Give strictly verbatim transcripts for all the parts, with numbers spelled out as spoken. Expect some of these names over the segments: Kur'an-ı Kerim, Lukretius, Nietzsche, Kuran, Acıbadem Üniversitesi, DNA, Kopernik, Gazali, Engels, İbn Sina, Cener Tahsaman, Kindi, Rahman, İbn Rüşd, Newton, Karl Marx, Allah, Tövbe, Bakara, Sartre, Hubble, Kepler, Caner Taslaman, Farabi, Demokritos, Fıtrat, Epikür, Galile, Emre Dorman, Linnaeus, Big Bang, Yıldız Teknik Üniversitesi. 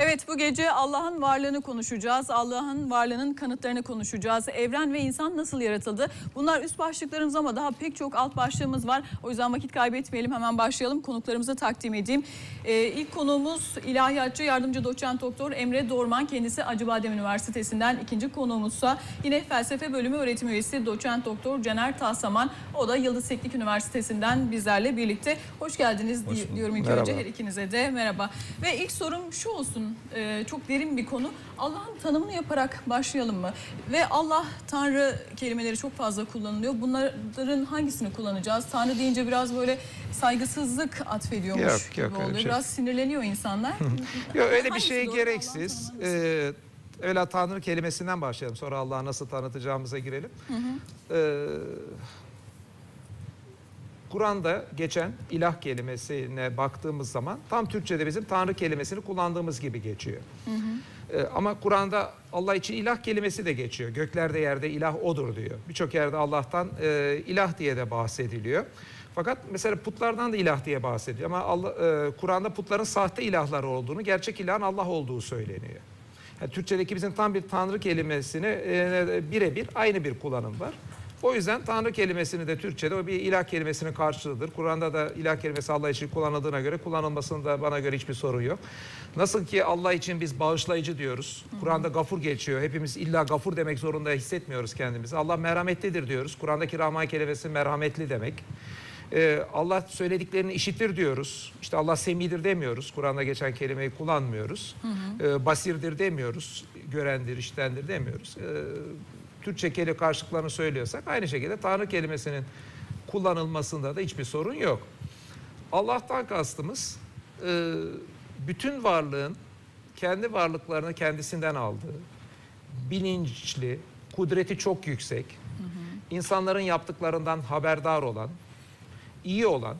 Evet, bu gece Allah'ın varlığını konuşacağız. Allah'ın varlığının kanıtlarını konuşacağız. Evren ve insan nasıl yaratıldı? Bunlar üst başlıklarımız ama daha pek çok alt başlığımız var. O yüzden vakit kaybetmeyelim, hemen başlayalım. Konuklarımıza takdim edeyim. Ee, ilk konuğumuz ilahiyatçı, yardımcı doçent doktor Emre Dorman. Kendisi Acıbadem Üniversitesi'nden. İkinci konuğumuzsa yine felsefe bölümü öğretim üyesi doçent doktor Cener Tahsaman. O da Yıldız Teknik Üniversitesi'nden bizlerle birlikte. Hoş geldiniz Hoş di diyorum ilk merhaba. önce her ikinize de. Merhaba. Ve ilk sorum şu olsun. Ee, çok derin bir konu. Allah'ın tanımını yaparak başlayalım mı? Ve Allah, Tanrı kelimeleri çok fazla kullanılıyor. Bunların hangisini kullanacağız? Tanrı deyince biraz böyle saygısızlık atfediyormuş yok, gibi yok, oluyor. Şey. Biraz sinirleniyor insanlar. Yok, öyle bir şey gereksiz. Ee, evvela Tanrı kelimesinden başlayalım. Sonra Allah'ı nasıl tanıtacağımıza girelim. Ee, Kur'an'da geçen ilah kelimesine baktığımız zaman tam Türkçe'de bizim Tanrı kelimesini kullandığımız gibi geçiyor. Hı hı. Ee, ama Kur'an'da Allah için ilah kelimesi de geçiyor. Göklerde yerde ilah odur diyor. Birçok yerde Allah'tan e, ilah diye de bahsediliyor. Fakat mesela putlardan da ilah diye bahsediliyor. Ama e, Kur'an'da putların sahte ilahlar olduğunu, gerçek ilahın Allah olduğu söyleniyor. Yani Türkçedeki bizim tam bir Tanrı kelimesini e, birebir aynı bir kullanım var. O yüzden Tanrı kelimesini de Türkçe'de o bir ilah kelimesinin karşılığıdır. Kur'an'da da ilah kelimesi Allah için kullanıldığına göre kullanılmasında bana göre hiçbir sorun yok. Nasıl ki Allah için biz bağışlayıcı diyoruz. Kur'an'da gafur geçiyor. Hepimiz illa gafur demek zorunda hissetmiyoruz kendimizi. Allah merhametlidir diyoruz. Kur'an'daki Rahman kelimesi merhametli demek. Ee, Allah söylediklerini işitir diyoruz. İşte Allah semidir demiyoruz. Kur'an'da geçen kelimeyi kullanmıyoruz. Hı hı. Ee, basirdir demiyoruz. Görendir, işitendir demiyoruz. Ee, Türkçe kelime karşılıklarını söylüyorsak aynı şekilde Tanrı kelimesinin kullanılmasında da hiçbir sorun yok. Allah'tan kastımız bütün varlığın kendi varlıklarını kendisinden aldığı, bilinçli, kudreti çok yüksek, hı hı. insanların yaptıklarından haberdar olan, iyi olan,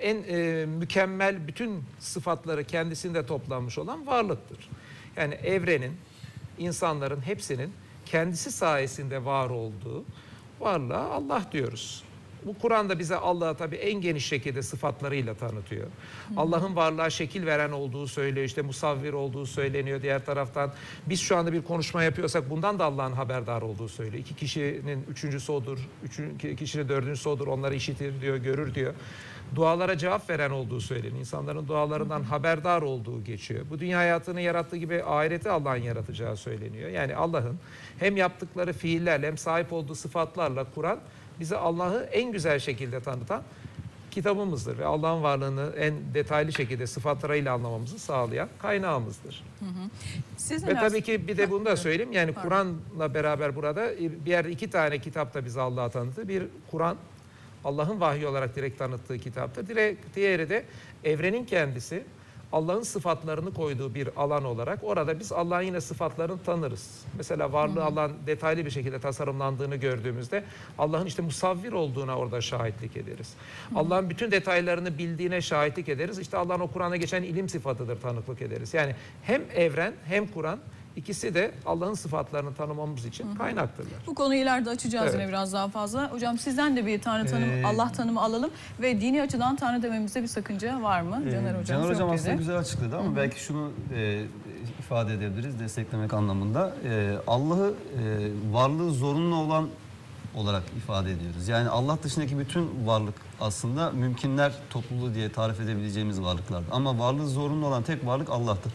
en mükemmel bütün sıfatları kendisinde toplanmış olan varlıktır. Yani evrenin, insanların hepsinin kendisi sayesinde var olduğu varlığa Allah diyoruz. Bu Kur'an'da bize Allah'ı tabii en geniş şekilde sıfatlarıyla tanıtıyor. Allah'ın varlığa şekil veren olduğu söylüyor, işte musavvir olduğu söyleniyor. Diğer taraftan biz şu anda bir konuşma yapıyorsak bundan da Allah'ın haberdar olduğu söylüyor. İki kişinin üçüncüsü odur, iki kişinin dördüncüsü odur, onları işitir diyor, görür diyor. Dualara cevap veren olduğu söyleniyor. İnsanların dualarından haberdar olduğu geçiyor. Bu dünya hayatını yarattığı gibi ahireti Allah'ın yaratacağı söyleniyor. Yani Allah'ın hem yaptıkları fiillerle hem sahip olduğu sıfatlarla Kur'an bize Allah'ı en güzel şekilde tanıtan kitabımızdır ve Allah'ın varlığını en detaylı şekilde sıfatlarıyla anlamamızı sağlayan kaynağımızdır. Hı hı. Siz ve tabii ki bir de bunu da söyleyeyim. Yani Kur'an'la beraber burada bir yerde iki tane kitap da bize Allah'ı tanıttı. Bir Kur'an, Allah'ın vahyi olarak direkt tanıttığı kitaptır. Direkt, diğeri de evrenin kendisi, Allah'ın sıfatlarını koyduğu bir alan olarak orada biz Allah'ın yine sıfatlarını tanırız. Mesela varlığı Allah'ın detaylı bir şekilde tasarımlandığını gördüğümüzde Allah'ın işte musavvir olduğuna orada şahitlik ederiz. Allah'ın bütün detaylarını bildiğine şahitlik ederiz. İşte Allah'ın o Kur'an'a geçen ilim sıfatıdır, tanıklık ederiz. Yani hem evren hem Kur'an, İkisi de Allah'ın sıfatlarını tanımamız için Hı-hı. kaynaktırlar. Bu konuyu ileride açacağız evet. yine biraz daha fazla. Hocam sizden de bir Tanrı tanımı, ee, Allah tanımı alalım ve dini açıdan Tanrı dememizde bir sakınca var mı? E, Caner Hocam, Caner hocam aslında güzel açıkladı ama Hı-hı. belki şunu e, ifade edebiliriz desteklemek anlamında. E, Allah'ı e, varlığı zorunlu olan olarak ifade ediyoruz. Yani Allah dışındaki bütün varlık aslında mümkünler topluluğu diye tarif edebileceğimiz varlıklardır. Ama varlığı zorunlu olan tek varlık Allah'tır.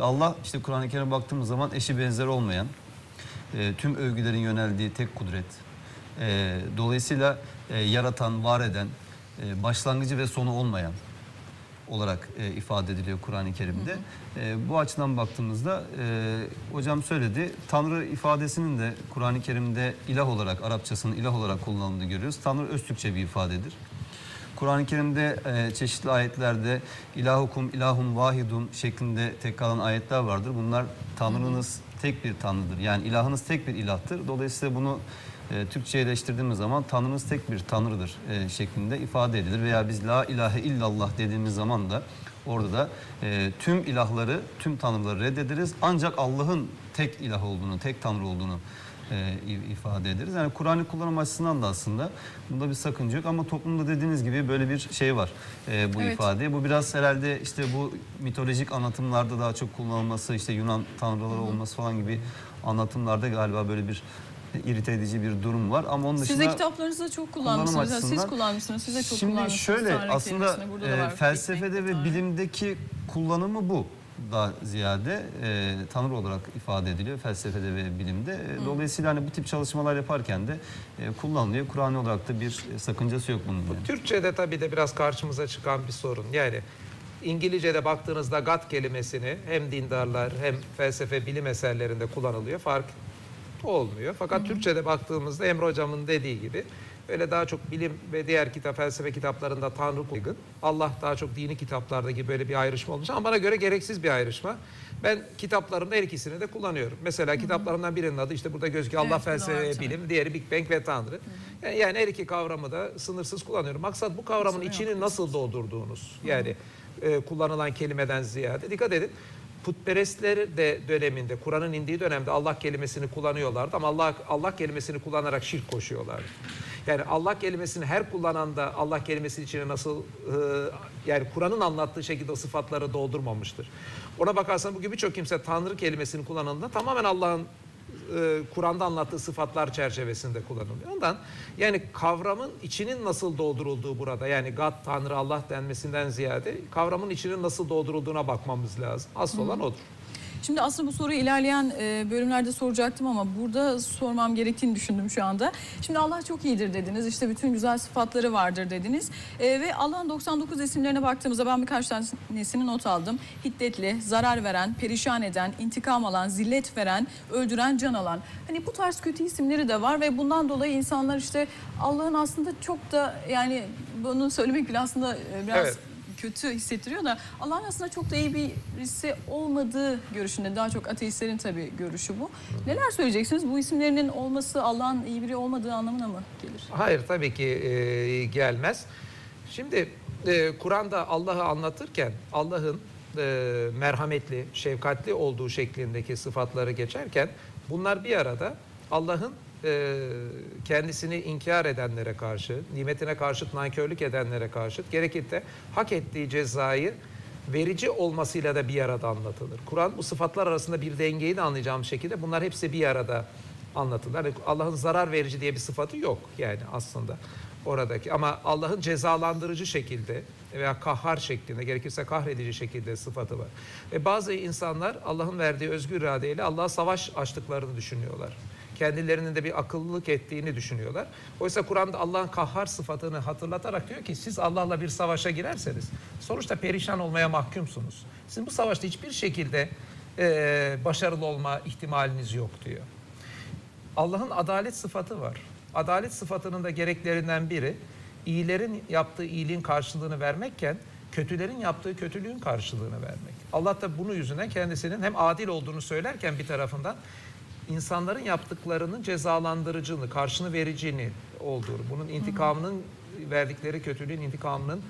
Allah işte Kur'an-ı Kerim'e baktığımız zaman eşi benzeri olmayan, e, tüm övgülerin yöneldiği tek kudret. E, dolayısıyla e, yaratan, var eden, e, başlangıcı ve sonu olmayan olarak e, ifade ediliyor Kur'an-ı Kerim'de. E, bu açıdan baktığımızda e, hocam söyledi, Tanrı ifadesinin de Kur'an-ı Kerim'de ilah olarak, Arapçasının ilah olarak kullanıldığını görüyoruz. Tanrı öz Türkçe bir ifadedir. Kur'an-ı Kerim'de e, çeşitli ayetlerde ilahukum, ilahum vahidum şeklinde tekrarlanan ayetler vardır. Bunlar Tanrınız tek bir Tanrı'dır. Yani ilahınız tek bir ilahtır. Dolayısıyla bunu e, Türkçeleştirdiğimiz zaman Tanrınız tek bir Tanrı'dır e, şeklinde ifade edilir. Veya biz la ilahe illallah dediğimiz zaman da orada da e, tüm ilahları, tüm Tanrıları reddederiz. Ancak Allah'ın tek ilah olduğunu, tek Tanrı olduğunu e, ifade ederiz. Yani Kur'an'ı kullanım açısından da aslında bunda bir sakınca yok ama toplumda dediğiniz gibi böyle bir şey var e, bu evet. ifade. Bu biraz herhalde işte bu mitolojik anlatımlarda daha çok kullanılması, işte Yunan tanrıları olması falan gibi anlatımlarda galiba böyle bir irite edici bir durum var ama onun dışında... Siz de kitaplarınızda çok kullanmışsınız. Yani siz kullanmışsınız, siz de çok şimdi kullanmışsınız. Şimdi şöyle Sartre aslında e, felsefede ve bilimdeki kullanımı bu daha ziyade e, tanrı olarak ifade ediliyor felsefede ve bilimde. E, dolayısıyla hani bu tip çalışmalar yaparken de e, kullanılıyor. Kur'an'ı olarak da bir sakıncası yok bunun. Yani. Türkçe'de tabii de biraz karşımıza çıkan bir sorun. Yani İngilizce'de baktığınızda God kelimesini hem dindarlar hem felsefe bilim eserlerinde kullanılıyor. Fark olmuyor. Fakat Hı-hı. Türkçe'de baktığımızda Emre Hocam'ın dediği gibi öyle daha çok bilim ve diğer kitap, felsefe kitaplarında Tanrı kullanılıyor. Allah daha çok dini kitaplardaki böyle bir ayrışma olmuş ama bana göre gereksiz bir ayrışma. Ben kitaplarımda her ikisini de kullanıyorum. Mesela Hı-hı. kitaplarımdan birinin adı işte burada gözüküyor Allah evet, felsefe ve bilim, diğeri Big Bang ve Tanrı. Hı-hı. Yani her iki kavramı da sınırsız kullanıyorum. Maksat bu kavramın Hı-hı. içini nasıl doldurduğunuz. Hı-hı. Yani e, kullanılan kelimeden ziyade dikkat edin. Putperestler de döneminde, Kur'an'ın indiği dönemde Allah kelimesini kullanıyorlardı ama Allah Allah kelimesini kullanarak şirk koşuyorlardı. Yani Allah kelimesini her kullanan da Allah kelimesinin içine nasıl, yani Kur'an'ın anlattığı şekilde sıfatları doldurmamıştır. Ona bakarsan bugün birçok kimse Tanrı kelimesini kullanıldığında tamamen Allah'ın Kur'an'da anlattığı sıfatlar çerçevesinde kullanılıyor. Ondan yani kavramın içinin nasıl doldurulduğu burada, yani God, Tanrı, Allah denmesinden ziyade kavramın içinin nasıl doldurulduğuna bakmamız lazım. Asıl olan odur. Şimdi aslında bu soruyu ilerleyen bölümlerde soracaktım ama burada sormam gerektiğini düşündüm şu anda. Şimdi Allah çok iyidir dediniz, işte bütün güzel sıfatları vardır dediniz. E, ve Allah'ın doksan dokuz isimlerine baktığımızda ben birkaç tanesini not aldım. Hiddetli, zarar veren, perişan eden, intikam alan, zillet veren, öldüren, can alan. Hani bu tarz kötü isimleri de var ve bundan dolayı insanlar işte Allah'ın aslında çok da, yani bunu söylemek bile aslında biraz... Evet. kötü hissettiriyor da Allah'ın aslında çok da iyi birisi olmadığı görüşünde, daha çok ateistlerin tabii görüşü bu. Neler söyleyeceksiniz? Bu isimlerinin olması Allah'ın iyi biri olmadığı anlamına mı gelir? Hayır, tabii ki e, gelmez. Şimdi e, Kur'an'da Allah'ı anlatırken Allah'ın e, merhametli, şefkatli olduğu şeklindeki sıfatları geçerken bunlar bir arada Allah'ın kendisini inkar edenlere karşı, nimetine karşıt nankörlük edenlere karşıt, gerekirse hak ettiği cezayı verici olmasıyla da bir arada anlatılır. Kur'an bu sıfatlar arasında bir dengeyi de anlayacağım şekilde bunlar hepsi bir arada anlatılır. Yani Allah'ın zarar verici diye bir sıfatı yok yani aslında oradaki, ama Allah'ın cezalandırıcı şekilde veya kahhar şeklinde, gerekirse kahredici şekilde sıfatı var. Ve bazı insanlar Allah'ın verdiği özgür iradeyle Allah'a savaş açtıklarını düşünüyorlar. Kendilerinin de bir akıllılık ettiğini düşünüyorlar. Oysa Kur'an'da Allah'ın kahhar sıfatını hatırlatarak diyor ki siz Allah'la bir savaşa girerseniz sonuçta perişan olmaya mahkumsunuz. Sizin bu savaşta hiçbir şekilde e, başarılı olma ihtimaliniz yok diyor. Allah'ın adalet sıfatı var. Adalet sıfatının da gereklerinden biri iyilerin yaptığı iyiliğin karşılığını vermekken kötülerin yaptığı kötülüğün karşılığını vermek. Allah da bunu yüzüne kendisinin hem adil olduğunu söylerken bir tarafından İnsanların yaptıklarının cezalandırıcını, karşını vericini olduğunu, bunun intikamının, verdikleri kötülüğün intikamının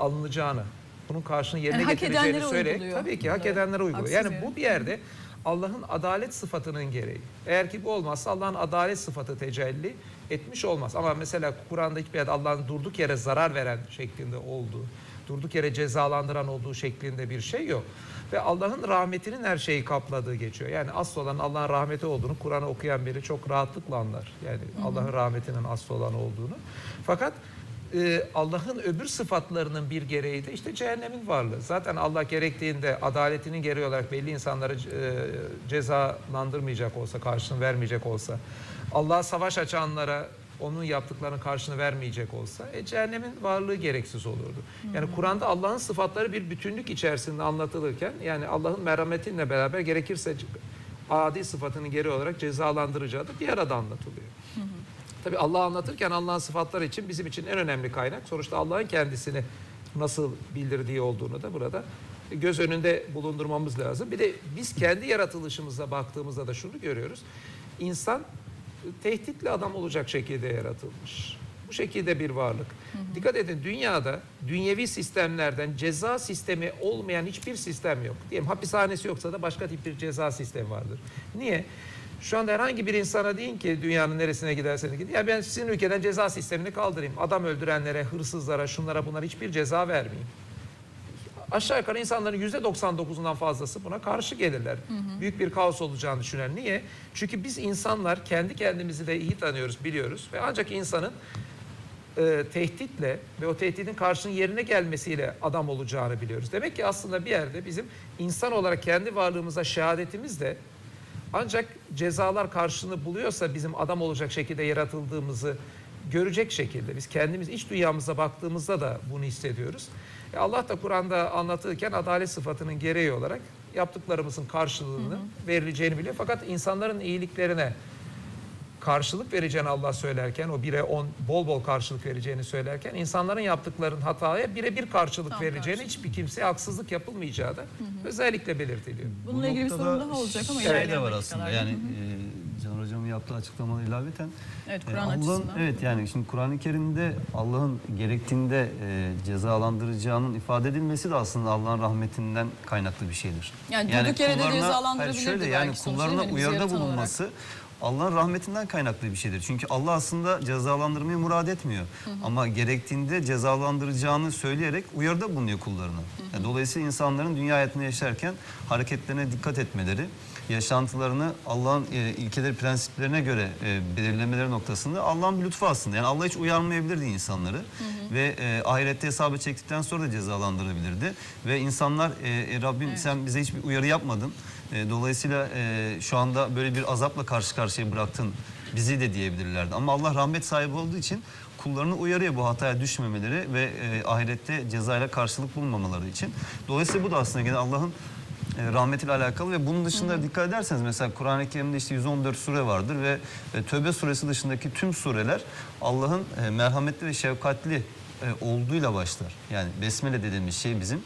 alınacağını, bunun karşını yerine yani getireceğini söyleyerek tabii ki hak edenlere uyguluyor. Yani bu bir yerde Allah'ın adalet sıfatının gereği. Eğer ki bu olmazsa Allah'ın adalet sıfatı tecelli etmiş olmaz. Ama mesela Kur'an'da hiçbir yerde Allah'ın durduk yere zarar veren şeklinde olduğu, durduk yere cezalandıran olduğu şeklinde bir şey yok. Ve Allah'ın rahmetinin her şeyi kapladığı geçiyor. Yani asıl olan Allah'ın rahmeti olduğunu Kur'an'ı okuyan biri çok rahatlıkla anlar. Yani Allah'ın rahmetinin asıl olan olduğunu. Fakat e, Allah'ın öbür sıfatlarının bir gereği de işte cehennemin varlığı. Zaten Allah gerektiğinde adaletinin gereği olarak belli insanları e, cezalandırmayacak olsa, karşılığını vermeyecek olsa, Allah'a savaş açanlara onun yaptıklarının karşılığını vermeyecek olsa e, cehennemin varlığı gereksiz olurdu. Yani Kur'an'da Allah'ın sıfatları bir bütünlük içerisinde anlatılırken yani Allah'ın merhametiyle beraber gerekirse adi sıfatının geri olarak cezalandıracağı da bir arada anlatılıyor. Hı hı. Tabii Allah'ı anlatırken Allah'ın sıfatları için bizim için en önemli kaynak sonuçta Allah'ın kendisini nasıl bildirdiği olduğunu da burada göz önünde bulundurmamız lazım. Bir de biz kendi yaratılışımıza baktığımızda da şunu görüyoruz. İnsan tehditli adam olacak şekilde yaratılmış. Bu şekilde bir varlık. Hı hı. Dikkat edin, dünyada dünyevi sistemlerden ceza sistemi olmayan hiçbir sistem yok. Diyelim hapishanesi yoksa da başka tip bir ceza sistemi vardır. Niye? Şu anda herhangi bir insana deyin ki dünyanın neresine giderseniz gidin, ya ben sizin ülkeden ceza sistemini kaldırayım, adam öldürenlere, hırsızlara, şunlara, bunlara hiçbir ceza vermeyeyim. Aşağı yukarı insanların yüzde doksan dokuzundan fazlası buna karşı gelirler. Hı hı. Büyük bir kaos olacağını düşünen. Niye? Çünkü biz insanlar kendi kendimizi de iyi tanıyoruz, biliyoruz ve ancak insanın e, tehditle ve o tehditin karşının yerine gelmesiyle adam olacağını biliyoruz. Demek ki aslında bir yerde bizim insan olarak kendi varlığımıza şehadetimiz de ancak cezalar karşılığını buluyorsa bizim adam olacak şekilde yaratıldığımızı görecek şekilde biz kendimiz iç dünyamıza baktığımızda da bunu hissediyoruz. E Allah da Kur'an'da anlatırken adalet sıfatının gereği olarak yaptıklarımızın karşılığını, hı hı, verileceğini biliyor. Fakat insanların iyiliklerine karşılık vereceğini Allah söylerken, o bire on bol bol karşılık vereceğini söylerken, insanların yaptıklarının hataya bire bir karşılık tam vereceğini, karşılık, hiçbir kimseye haksızlık yapılmayacağı da, hı hı, özellikle belirtiliyor. Bununla Bu ilgili bir sorun daha olacak ama ilerleyen var aslında. Yani, hı hı, Can Hocam'ın yaptığı açıklamanı ilaveten, evet, Allah'ın, evet, yani şimdi Kur'an-ı Kerim'de Allah'ın gerektiğinde e, cezalandıracağının ifade edilmesi de aslında Allah'ın rahmetinden kaynaklı bir şeydir. Yani, yani durduk yere de cezalandırabilirdi belki, yani kullarına uyarıda bulunması olarak Allah'ın rahmetinden kaynaklı bir şeydir. Çünkü Allah aslında cezalandırmayı murad etmiyor. Hı hı. Ama gerektiğinde cezalandıracağını söyleyerek uyarıda bulunuyor kullarına. Hı hı. Yani dolayısıyla insanların dünya hayatını yaşarken hareketlerine dikkat etmeleri, yaşantılarını Allah'ın e, ilkeleri, prensiplerine göre e, belirlemeleri noktasında Allah'ın bir lütfu aslında. Yani Allah hiç uyarmayabilirdi insanları. Hı hı. Ve e, ahirette hesabı çektikten sonra da cezalandırabilirdi. Ve insanlar e, Rabbim, evet, sen bize hiçbir uyarı yapmadın. Dolayısıyla e, şu anda böyle bir azapla karşı karşıya bıraktın bizi de diyebilirlerdi. Ama Allah rahmet sahibi olduğu için kullarını uyarıyor bu hataya düşmemeleri ve e, ahirette cezayla karşılık bulmamaları için. Dolayısıyla bu da aslında gene Allah'ın e, rahmetiyle alakalı ve bunun dışında, hı-hı, dikkat ederseniz mesela Kur'an-ı Kerim'de işte yüz on dört sure vardır ve e, Tövbe suresi dışındaki tüm sureler Allah'ın e, merhametli ve şefkatli E, olduğuyla başlar. Yani besmele dediğimiz şey bizim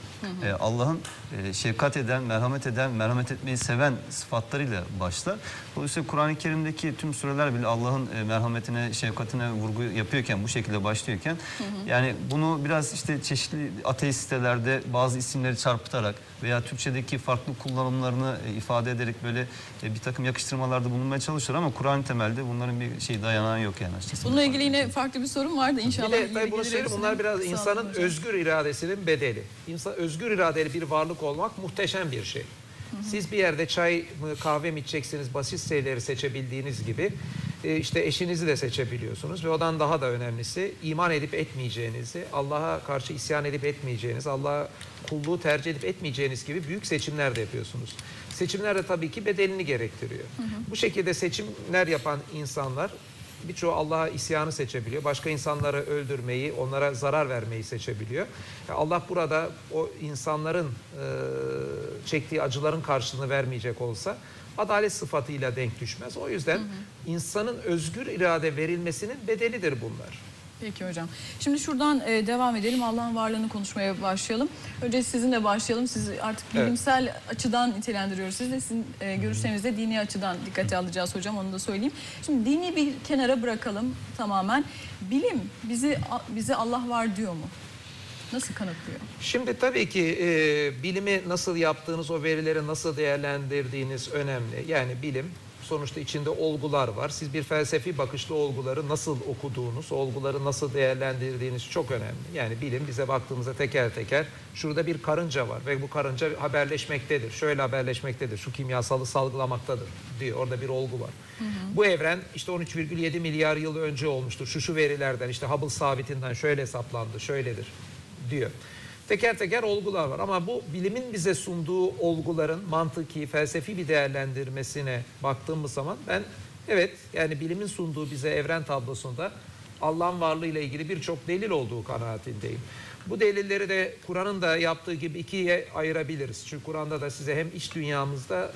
e, Allah'ın e, şefkat eden, merhamet eden, merhamet etmeyi seven sıfatlarıyla başlar. Dolayısıyla Kur'an-ı Kerim'deki tüm sureler bile Allah'ın e, merhametine, şefkatine vurgu yapıyorken, bu şekilde başlıyorken, hı hı, yani bunu biraz işte çeşitli ateist sitelerde bazı isimleri çarpıtarak veya Türkçedeki farklı kullanımlarını e, ifade ederek böyle e, bir takım yakıştırmalarda bulunmaya çalışır ama Kur'an temelde bunların bir şey dayanağı yok yani. Açıkçası. Bununla ilgili yine farklı bir sorun vardı inşallah. Bir de, bunu söyleyeyim. Bunlar biraz insanın özgür iradesinin bedeli. İnsan, özgür iradeli bir varlık olmak muhteşem bir şey. Hı hı. Siz bir yerde çay mı kahve mi içeceksiniz basit şeyleri seçebildiğiniz gibi e, işte eşinizi de seçebiliyorsunuz ve ondan daha da önemlisi iman edip etmeyeceğinizi, Allah'a karşı isyan edip etmeyeceğiniz, Allah'a kulluğu tercih edip etmeyeceğiniz gibi büyük seçimler de yapıyorsunuz. Seçimler de tabii ki bedelini gerektiriyor. Hı hı. Bu şekilde seçimler yapan insanlar birçoğu Allah'a isyanı seçebiliyor. Başka insanları öldürmeyi, onlara zarar vermeyi seçebiliyor. Allah burada o insanların e, çektiği acıların karşılığını vermeyecek olsa adalet sıfatıyla denk düşmez. O yüzden, hı hı, insanın özgür irade verilmesinin bedelidir bunlar. Peki hocam. Şimdi şuradan e, devam edelim. Allah'ın varlığını konuşmaya başlayalım. Önce sizinle başlayalım. Siz artık bilimsel, evet, açıdan nitelendiriyoruz. Siz de sizin e, görüşlerinizde dini açıdan dikkate alacağız hocam. Onu da söyleyeyim. Şimdi dini bir kenara bırakalım tamamen. Bilim bizi bize Allah var diyor mu? Nasıl kanıtlıyor? Şimdi tabii ki e, bilimi nasıl yaptığınız, o verileri nasıl değerlendirdiğiniz önemli. Yani bilim sonuçta içinde olgular var. Siz bir felsefi bakışlı olguları nasıl okuduğunuz, olguları nasıl değerlendirdiğiniz çok önemli. Yani bilim bize baktığımızda teker teker şurada bir karınca var ve bu karınca haberleşmektedir. Şöyle haberleşmektedir, şu kimyasalı salgılamaktadır diyor. Orada bir olgu var. Hı hı. Bu evren işte on üç virgül yedi milyar yıl önce olmuştur. Şu şu verilerden işte Hubble sabitinden şöyle hesaplandı, şöyledir diyor. Teker teker olgular var ama bu bilimin bize sunduğu olguların mantıki, felsefi bir değerlendirmesine baktığımız zaman ben evet yani bilimin sunduğu bize evren tablosunda Allah'ın varlığıyla ilgili birçok delil olduğu kanaatindeyim. Bu delilleri de Kur'an'ın da yaptığı gibi ikiye ayırabiliriz. Çünkü Kur'an'da da size hem iç dünyamızda,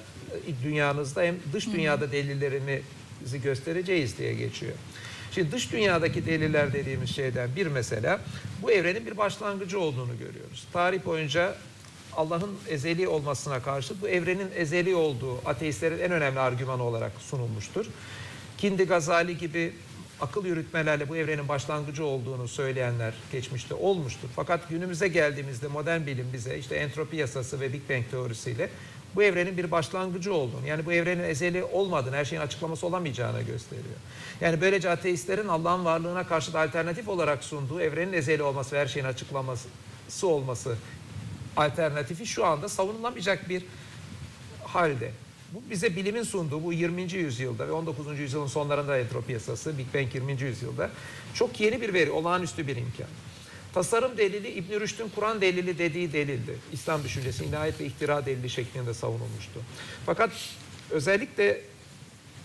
dünyanızda hem dış dünyada delillerimizi göstereceğiz diye geçiyor. Şimdi dış dünyadaki deliller dediğimiz şeyden bir mesela bu evrenin bir başlangıcı olduğunu görüyoruz. Tarih boyunca Allah'ın ezeli olmasına karşı bu evrenin ezeli olduğu ateistlerin en önemli argümanı olarak sunulmuştur. Kindi, Gazali gibi akıl yürütmelerle bu evrenin başlangıcı olduğunu söyleyenler geçmişte olmuştur. Fakat günümüze geldiğimizde modern bilim bize işte entropi yasası ve Big Bang teorisiyle bu evrenin bir başlangıcı olduğunu, yani bu evrenin ezeli olmadığını, her şeyin açıklaması olamayacağını gösteriyor. Yani böylece ateistlerin Allah'ın varlığına karşı da alternatif olarak sunduğu evrenin ezeli olması ve her şeyin açıklaması olması alternatifi şu anda savunulamayacak bir halde. Bu bize bilimin sunduğu bu yirminci yüzyılda ve on dokuzuncu yüzyılın sonlarında entropi yasası, Big Bang yirminci yüzyılda çok yeni bir veri, olağanüstü bir imkan. Tasarım delili İbn Rüşd'ün Kur'an delili dediği delildi. İslam düşüncesi inayet ve ihtira delili şeklinde savunulmuştu. Fakat özellikle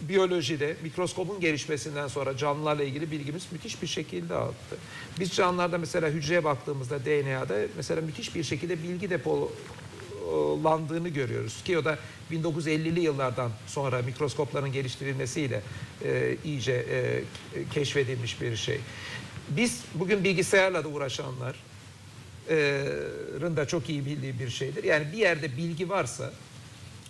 biyolojide mikroskopun gelişmesinden sonra canlılarla ilgili bilgimiz müthiş bir şekilde arttı. Biz canlılarda mesela hücreye baktığımızda D N A'da mesela müthiş bir şekilde bilgi depolandığını görüyoruz. Ki o da bin dokuz yüz ellili yıllardan sonra mikroskopların geliştirilmesiyle e, iyice e, keşfedilmiş bir şey. Biz bugün bilgisayarla da uğraşanların da çok iyi bildiği bir şeydir. Yani bir yerde bilgi varsa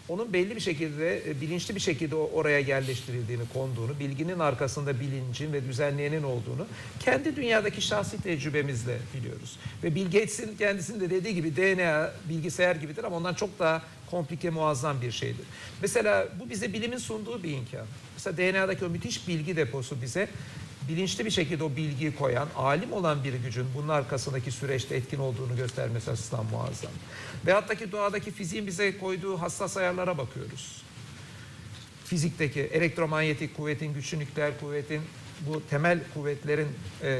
onun belli bir şekilde, bilinçli bir şekilde oraya yerleştirildiğini, konduğunu, bilginin arkasında bilincin ve düzenleyenin olduğunu kendi dünyadaki şahsi tecrübemizle biliyoruz. Ve Bill Gates'in kendisinin de dediği gibi D N A bilgisayar gibidir ama ondan çok daha komplike, muazzam bir şeydir. Mesela bu bize bilimin sunduğu bir imkan. Mesela D N A'daki o müthiş bilgi deposu bize bilinçli bir şekilde o bilgiyi koyan, alim olan bir gücün bunun arkasındaki süreçte etkin olduğunu göstermesi açısından muazzam. Veyahut ki doğadaki fiziğin bize koyduğu hassas ayarlara bakıyoruz. Fizikteki elektromanyetik kuvvetin, güçlü nükleer kuvvetin, bu temel kuvvetlerin e,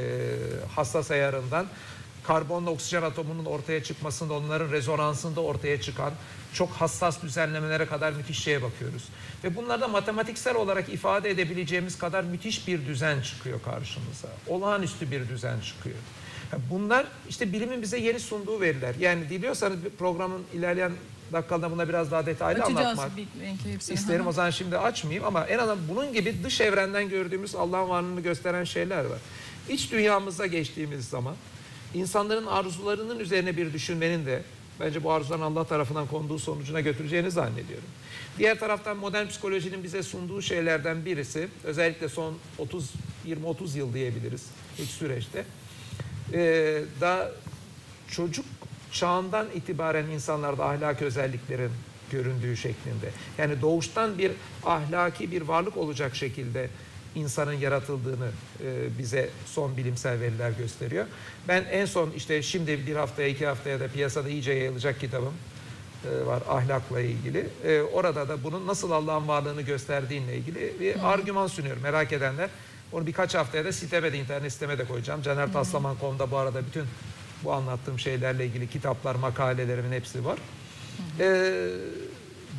hassas ayarından, karbonla oksijen atomunun ortaya çıkmasında, onların rezonansında ortaya çıkan çok hassas düzenlemelere kadar müthiş şeye bakıyoruz. Ve bunlarda matematiksel olarak ifade edebileceğimiz kadar müthiş bir düzen çıkıyor karşımıza. Olağanüstü bir düzen çıkıyor. Bunlar işte bilimin bize yeni sunduğu veriler. Yani diliyorsanız programın ilerleyen dakikalarında buna biraz daha detaylı açacağız, anlatmak isterim. O zaman şimdi açmayayım ama en azından bunun gibi dış evrenden gördüğümüz Allah'ın varlığını gösteren şeyler var. İç dünyamıza geçtiğimiz zaman İnsanların arzularının üzerine bir düşünmenin de bence bu arzuların Allah tarafından konduğu sonucuna götüreceğini zannediyorum. Diğer taraftan modern psikolojinin bize sunduğu şeylerden birisi, özellikle son otuz, yirmi otuz yıl diyebiliriz ilk süreçte, ee, daha çocuk çağından itibaren insanlarda ahlaki özelliklerin göründüğü şeklinde. Yani doğuştan bir ahlaki bir varlık olacak şekilde insanın yaratıldığını bize son bilimsel veriler gösteriyor. Ben en son işte şimdi bir haftaya iki haftaya da piyasada iyice yayılacak kitabım var ahlakla ilgili. Orada da bunun nasıl Allah'ın varlığını gösterdiğinle ilgili bir hmm. argüman sunuyorum. Merak edenler onu birkaç haftaya da siteme de internet siteme de koyacağım. caner taslaman nokta com'da bu arada bütün bu anlattığım şeylerle ilgili kitaplar, makalelerimin hepsi var. Hmm. Ee,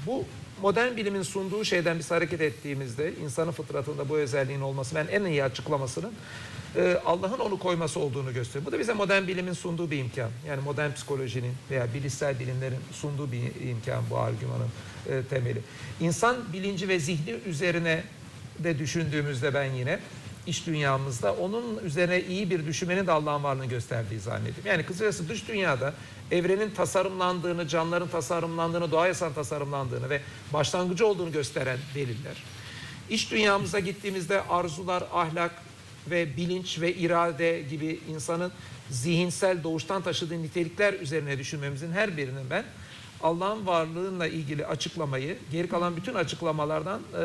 bu modern bilimin sunduğu şeyden biz hareket ettiğimizde insanın fıtratında bu özelliğin olması, ben en iyi açıklamasının e, Allah'ın onu koyması olduğunu gösteriyor. Bu da bize modern bilimin sunduğu bir imkan. Yani modern psikolojinin veya bilişsel bilimlerin sunduğu bir imkan bu argümanın e, temeli. İnsan bilinci ve zihni üzerine de düşündüğümüzde ben yine iç dünyamızda onun üzerine iyi bir düşünmenin de Allah'ın varlığını gösterdiği zannediyorum. Yani kısacası dış dünyada evrenin tasarımlandığını, canlıların tasarımlandığını, doğa yasasının tasarımlandığını ve başlangıcı olduğunu gösteren deliller. İç dünyamıza gittiğimizde arzular, ahlak ve bilinç ve irade gibi insanın zihinsel doğuştan taşıdığı nitelikler üzerine düşünmemizin her birinin ben Allah'ın varlığıyla ilgili açıklamayı geri kalan bütün açıklamalardan e,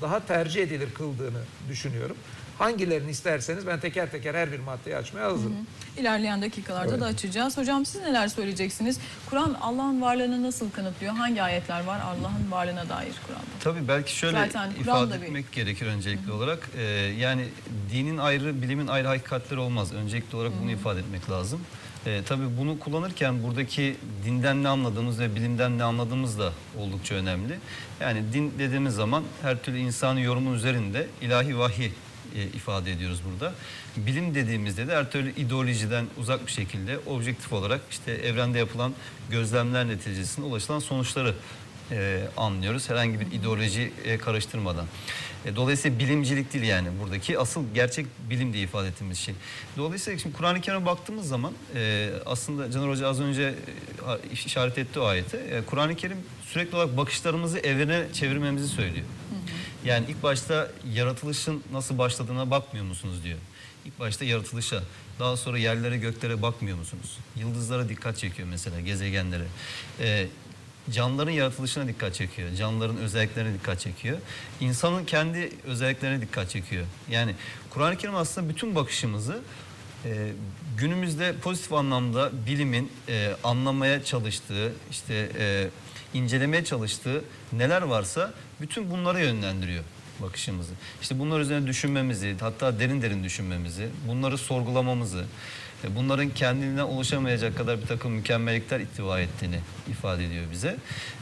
daha tercih edilir kıldığını düşünüyorum. Hangilerini isterseniz ben teker teker her bir maddeyi açmaya hazırım. Hı hı. İlerleyen dakikalarda evet. da açacağız. Hocam siz neler söyleyeceksiniz? Kur'an Allah'ın varlığını nasıl kanıtlıyor? Hangi ayetler var Allah'ın varlığına dair Kur'an'da? Tabii belki şöyle Zaten ifade etmek bir... gerekir öncelikli hı hı. olarak. Ee, yani dinin ayrı, bilimin ayrı hakikatleri olmaz. Öncelikli olarak hı hı. bunu ifade etmek lazım. Ee, tabii bunu kullanırken buradaki dinden ne anladığımız ve bilimden ne anladığımız da oldukça önemli. Yani din dediğimiz zaman her türlü insanın yorumun üzerinde ilahi vahiy ifade ediyoruz burada. Bilim dediğimizde de her türlü ideolojiden uzak bir şekilde objektif olarak işte evrende yapılan gözlemler neticesinde ulaşılan sonuçları e, anlıyoruz. Herhangi bir ideoloji e, karıştırmadan. E, dolayısıyla bilimcilik değil yani buradaki asıl gerçek bilim diye ifade ettiğimiz şey. Dolayısıyla şimdi Kur'an-ı Kerim'e baktığımız zaman e, aslında Caner Hoca az önce e, işaret etti o ayeti. E, Kur'an-ı Kerim sürekli olarak bakışlarımızı evrene çevirmemizi söylüyor. Yani ilk başta yaratılışın nasıl başladığına bakmıyor musunuz diyor. İlk başta yaratılışa, daha sonra yerlere göklere bakmıyor musunuz? Yıldızlara dikkat çekiyor mesela, gezegenlere. Ee, canlıların yaratılışına dikkat çekiyor. Canlıların özelliklerine dikkat çekiyor. İnsanın kendi özelliklerine dikkat çekiyor. Yani Kur'an-ı Kerim aslında bütün bakışımızı e, günümüzde pozitif anlamda bilimin e, anlamaya çalıştığı, işte e, incelemeye çalıştığı neler varsa bütün bunlara yönlendiriyor bakışımızı. İşte bunlar üzerine düşünmemizi, hatta derin derin düşünmemizi, bunları sorgulamamızı, bunların kendiliğinden oluşamayacak kadar bir takım mükemmellikler ihtiva ettiğini ifade ediyor bize.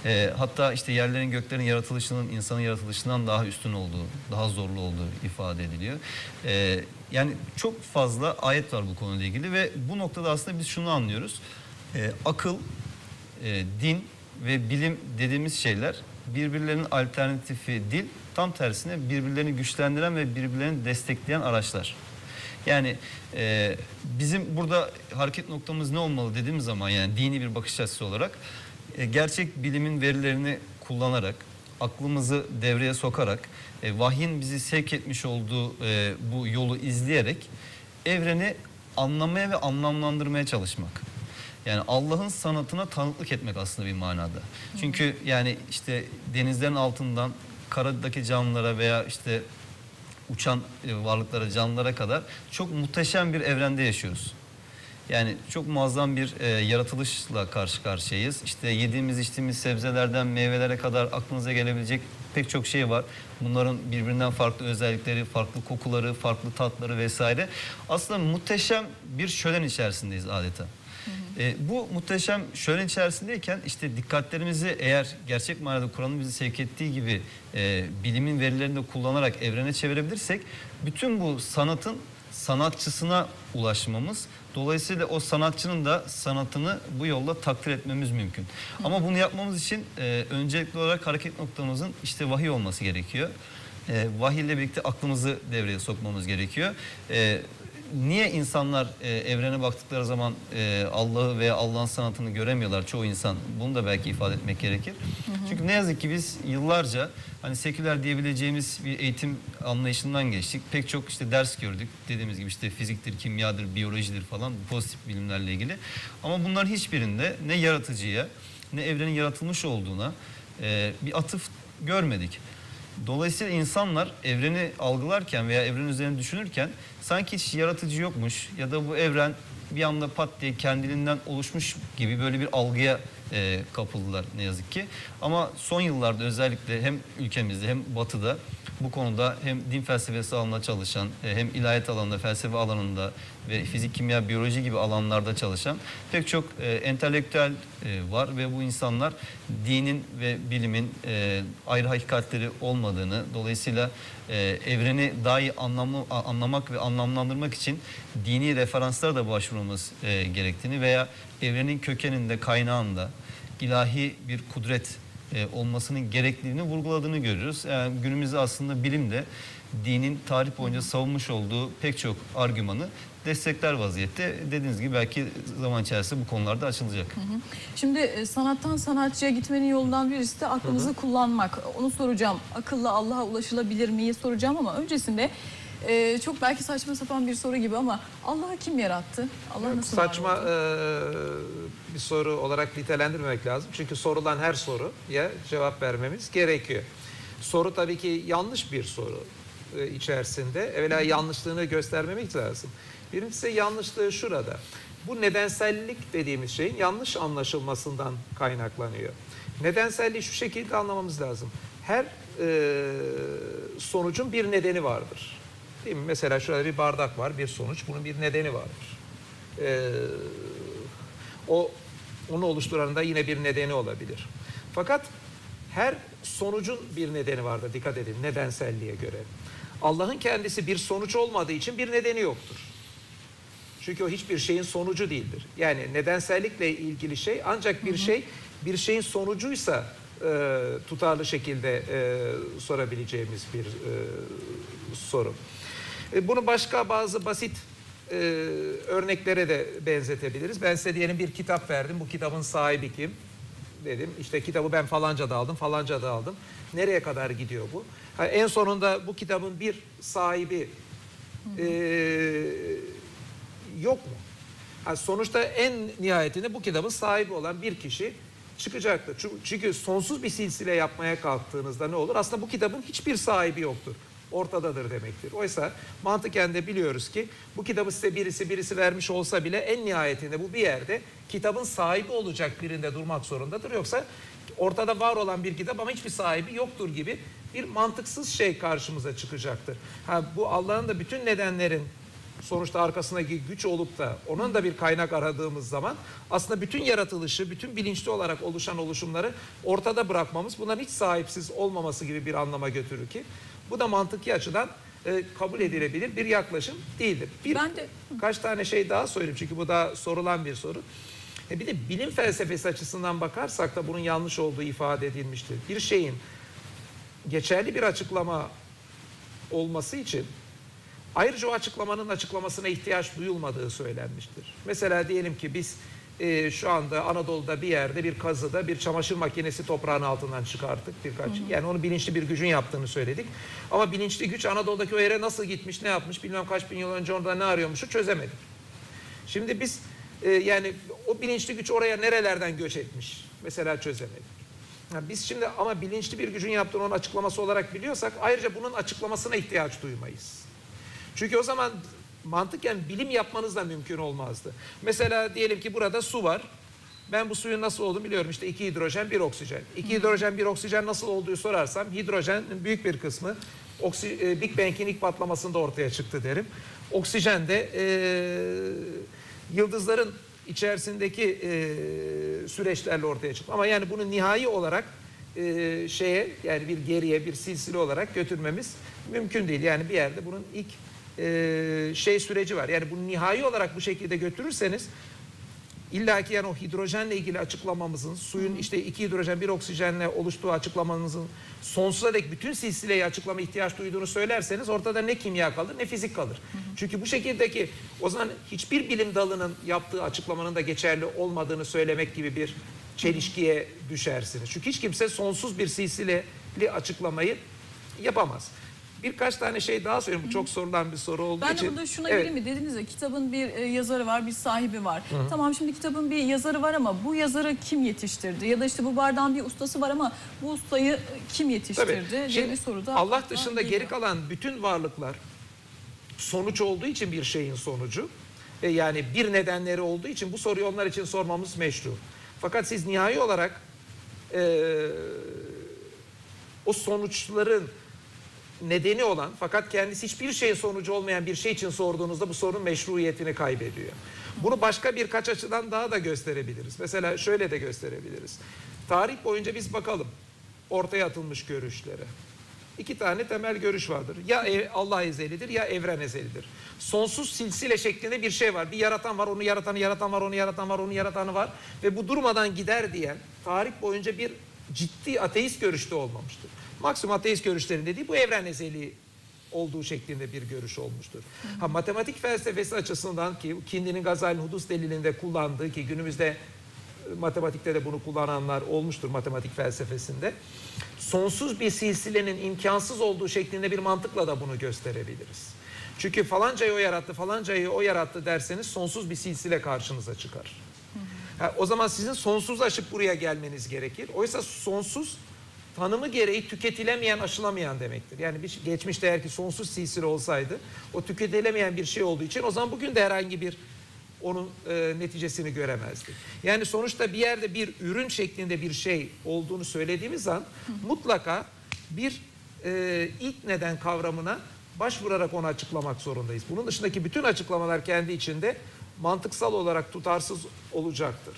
E, hatta işte yerlerin, göklerin yaratılışının insanın yaratılışından daha üstün olduğu, daha zorlu olduğu ifade ediliyor. E, yani çok fazla ayet var bu konuyla ilgili ve bu noktada aslında biz şunu anlıyoruz. E, akıl, e, din ve bilim dediğimiz şeyler birbirlerinin alternatifi değil, tam tersine birbirlerini güçlendiren ve birbirlerini destekleyen araçlar. Yani e, bizim burada hareket noktamız ne olmalı dediğimiz zaman, yani dini bir bakış açısı olarak e, gerçek bilimin verilerini kullanarak, aklımızı devreye sokarak, e, vahyin bizi sevk etmiş olduğu e, bu yolu izleyerek evreni anlamaya ve anlamlandırmaya çalışmak. Yani Allah'ın sanatına tanıklık etmek aslında bir manada. Çünkü yani işte denizlerin altından karadaki canlılara veya işte uçan varlıklara, canlılara kadar çok muhteşem bir evrende yaşıyoruz. Yani çok muazzam bir e, yaratılışla karşı karşıyayız. İşte yediğimiz, içtiğimiz sebzelerden meyvelere kadar aklınıza gelebilecek pek çok şey var. Bunların birbirinden farklı özellikleri, farklı kokuları, farklı tatları vesaire. Aslında muhteşem bir şölen içerisindeyiz adeta. E, bu muhteşem şölen içerisindeyken işte dikkatlerimizi eğer gerçek manada Kur'an'ın bizi sevk ettiği gibi e, bilimin verilerini de kullanarak evrene çevirebilirsek bütün bu sanatın sanatçısına ulaşmamız, dolayısıyla o sanatçının da sanatını bu yolla takdir etmemiz mümkün. Hı. Ama bunu yapmamız için e, öncelikli olarak hareket noktamızın işte vahiy olması gerekiyor. E, vahiy ile birlikte aklımızı devreye sokmamız gerekiyor. E, Niye insanlar e, evrene baktıkları zaman e, Allah'ı veya Allah'ın sanatını göremiyorlar çoğu insan? Bunu da belki ifade etmek gerekir. Hı hı. Çünkü ne yazık ki biz yıllarca hani seküler diyebileceğimiz bir eğitim anlayışından geçtik. Pek çok işte ders gördük. Dediğimiz gibi işte fiziktir, kimyadır, biyolojidir falan, pozitif bilimlerle ilgili. Ama bunların hiçbirinde ne yaratıcıya ne evrenin yaratılmış olduğuna e, bir atıf görmedik. Dolayısıyla insanlar evreni algılarken veya evren üzerine düşünürken sanki hiç yaratıcı yokmuş ya da bu evren bir anda pat diye kendiliğinden oluşmuş gibi böyle bir algıya e, kapıldılar ne yazık ki. Ama son yıllarda özellikle hem ülkemizde hem batıda bu konuda hem din felsefesi alanında çalışan, e, hem ilahiyat alanında, felsefe alanında ve fizik, kimya, biyoloji gibi alanlarda çalışan pek çok e, entelektüel e, var ve bu insanlar dinin ve bilimin e, ayrı hakikatleri olmadığını, dolayısıyla e, evreni daha iyi anlamlı, anlamak ve anlamlandırmak için dini referanslara da başvurmamız e, gerektiğini veya evrenin kökeninde, kaynağında ilahi bir kudret e, olmasının gerekliliğini vurguladığını görüyoruz. Yani günümüzde aslında bilim de dinin tarih boyunca savunmuş olduğu pek çok argümanı destekler vaziyette. Dediğiniz gibi belki zaman içerisinde bu konularda açılacak. Hı hı. Şimdi sanattan sanatçıya gitmenin yolundan birisi de aklımızı hı hı. kullanmak. Onu soracağım. Akılla Allah'a ulaşılabilir miyi soracağım ama öncesinde e, çok belki saçma sapan bir soru gibi ama Allah'ı kim yarattı? Allah evet, nasıl saçma var e, bir soru olarak nitelendirmemek lazım. Çünkü sorulan her soruya cevap vermemiz gerekiyor. Soru tabii ki yanlış bir soru e, içerisinde. Evvela yanlışlığını göstermemek lazım. Birincisi yanlışlığı şurada. Bu nedensellik dediğimiz şeyin yanlış anlaşılmasından kaynaklanıyor. Nedenselliği şu şekilde anlamamız lazım. Her e, sonucun bir nedeni vardır. Değil mi? Mesela şurada bir bardak var, bir sonuç. Bunun bir nedeni vardır. E, o onu oluşturan da yine bir nedeni olabilir. Fakat her sonucun bir nedeni vardır. Dikkat edin nedenselliğe göre. Allah'ın kendisi bir sonuç olmadığı için bir nedeni yoktur. Çünkü o hiçbir şeyin sonucu değildir. Yani nedensellikle ilgili şey ancak bir hı hı. şey bir şeyin sonucuysa e, tutarlı şekilde e, sorabileceğimiz bir e, soru. E, bunu başka bazı basit e, örneklere de benzetebiliriz. Ben size diyelim bir kitap verdim. Bu kitabın sahibi kim? Dedim işte kitabı ben falanca da aldım, falanca da aldım. Nereye kadar gidiyor bu? Ha, en sonunda bu kitabın bir sahibi... Hı hı. E, yok mu? Yani sonuçta en nihayetinde bu kitabın sahibi olan bir kişi çıkacaktır. Çünkü sonsuz bir silsile yapmaya kalktığınızda ne olur? Aslında bu kitabın hiçbir sahibi yoktur. Ortadadır demektir. Oysa mantıken de biliyoruz ki bu kitabı size birisi birisi vermiş olsa bile en nihayetinde bu bir yerde kitabın sahibi olacak birinde durmak zorundadır. Yoksa ortada var olan bir kitap ama hiçbir sahibi yoktur gibi bir mantıksız şey karşımıza çıkacaktır. Ha, bu Allah'ın da bütün nedenlerin sonuçta arkasındaki güç olup da onun da bir kaynak aradığımız zaman aslında bütün yaratılışı, bütün bilinçli olarak oluşan oluşumları ortada bırakmamız, bunların hiç sahipsiz olmaması gibi bir anlama götürür ki bu da mantıki açıdan e, kabul edilebilir bir yaklaşım değildir. Bir, ben de... Kaç tane şey daha söyleyeyim çünkü bu da sorulan bir soru. E, bir de bilim felsefesi açısından bakarsak da bunun yanlış olduğu ifade edilmiştir. Bir şeyin geçerli bir açıklama olması için ayrıca o açıklamanın açıklamasına ihtiyaç duyulmadığı söylenmiştir. Mesela diyelim ki biz e, şu anda Anadolu'da bir yerde bir kazıda bir çamaşır makinesi toprağın altından çıkarttık birkaç. Hı hı. Yani onu bilinçli bir gücün yaptığını söyledik. Ama bilinçli güç Anadolu'daki o yere nasıl gitmiş, ne yapmış, bilmem kaç bin yıl önce orada ne arıyormuşu çözemedik. Şimdi biz e, yani o bilinçli güç oraya nerelerden göç etmiş mesela çözemedik. Yani biz şimdi ama bilinçli bir gücün yaptığını onun açıklaması olarak biliyorsak ayrıca bunun açıklamasına ihtiyaç duymayız. Çünkü o zaman mantıken bilim yapmanız da mümkün olmazdı. Mesela diyelim ki burada su var. Ben bu suyun nasıl olduğunu biliyorum. İşte iki hidrojen, bir oksijen. İki hidrojen, bir oksijen nasıl olduğu sorarsam hidrojenin büyük bir kısmı oksi, Big Bang'in ilk patlamasında ortaya çıktı derim. Oksijen de e, yıldızların içerisindeki e, süreçlerle ortaya çıktı. Ama yani bunu nihai olarak e, şeye yani bir geriye, bir silsile olarak götürmemiz mümkün değil. Yani bir yerde bunun ilk Ee, şey süreci var. Yani bunu nihai olarak bu şekilde götürürseniz illaki yani o hidrojenle ilgili açıklamamızın, suyun işte iki hidrojen bir oksijenle oluştuğu açıklamanızın sonsuza dek bütün silsileyi açıklama ihtiyaç duyduğunu söylerseniz ortada ne kimya kalır ne fizik kalır. Hı hı. Çünkü bu şekildeki o zaman hiçbir bilim dalının yaptığı açıklamanın da geçerli olmadığını söylemek gibi bir çelişkiye düşersiniz. Çünkü hiç kimse sonsuz bir silsileli açıklamayı yapamaz. Birkaç tane şey daha söyleyeyim. Bu çok sorulan bir soru olduğu ben için. Ben de burada şuna evet. gireyim mi? Dediniz ya kitabın bir yazarı var, bir sahibi var. Hı-hı. Tamam şimdi kitabın bir yazarı var ama bu yazarı kim yetiştirdi? Ya da işte bu bardağın bir ustası var ama bu ustayı kim yetiştirdi? Şimdi, bir soru da Allah dışında geliyor. Geri kalan bütün varlıklar sonuç olduğu için bir şeyin sonucu. E yani bir nedenleri olduğu için bu soruyu onlar için sormamız meşru. Fakat siz nihai olarak e, o sonuçların nedeni olan fakat kendisi hiçbir şeyin sonucu olmayan bir şey için sorduğunuzda bu sorunun meşruiyetini kaybediyor. Bunu başka birkaç açıdan daha da gösterebiliriz. Mesela şöyle de gösterebiliriz. Tarih boyunca biz bakalım ortaya atılmış görüşlere. İki tane temel görüş vardır. Ya Allah ezelidir ya evren ezelidir. Sonsuz silsile şeklinde bir şey var. Bir yaratan var, onu yaratanı yaratan var, onu yaratan var, onu yaratanı var. Ve bu durmadan gider diyen tarih boyunca bir ciddi ateist görüşte olmamıştır. Maksimum ateist görüşlerin dediği bu evren ezeli olduğu şeklinde bir görüş olmuştur. Ha, matematik felsefesi açısından ki Kindi'nin Gazali'nin hudus delilinde kullandığı ki günümüzde matematikte de bunu kullananlar olmuştur matematik felsefesinde. Sonsuz bir silsilenin imkansız olduğu şeklinde bir mantıkla da bunu gösterebiliriz. Çünkü falancayı o yarattı, falancayı o yarattı derseniz sonsuz bir silsile karşınıza çıkar. Ha, o zaman sizin sonsuz aşıp buraya gelmeniz gerekir. Oysa sonsuz tanımı gereği tüketilemeyen, aşılamayan demektir. Yani bir geçmişte eğer ki sonsuz silsile olsaydı o tüketilemeyen bir şey olduğu için o zaman bugün de herhangi bir onun e, neticesini göremezdik. Yani sonuçta bir yerde bir ürün şeklinde bir şey olduğunu söylediğimiz an mutlaka bir e, ilk neden kavramına başvurarak onu açıklamak zorundayız. Bunun dışındaki bütün açıklamalar kendi içinde mantıksal olarak tutarsız olacaktır.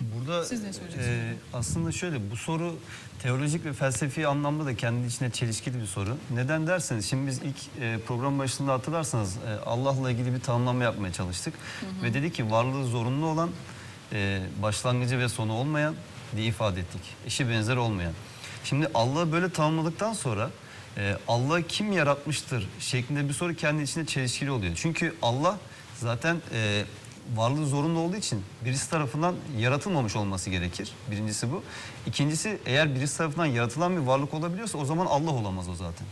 Burada e, aslında şöyle bu soru teolojik ve felsefi anlamda da kendi içine çelişkili bir soru. Neden derseniz şimdi biz ilk e, program başında hatırlarsanız e, Allah'la ilgili bir tanımlama yapmaya çalıştık. Hı hı. Ve dedik ki varlığı zorunlu olan, e, başlangıcı ve sonu olmayan diye ifade ettik. Eşi benzer olmayan. Şimdi Allah'ı böyle tanımladıktan sonra e, Allah kim yaratmıştır şeklinde bir soru kendi içine çelişkili oluyor. Çünkü Allah zaten... E, varlığı zorunlu olduğu için birisi tarafından yaratılmamış olması gerekir. Birincisi bu. İkincisi eğer birisi tarafından yaratılan bir varlık olabiliyorsa o zaman Allah olamaz o zaten.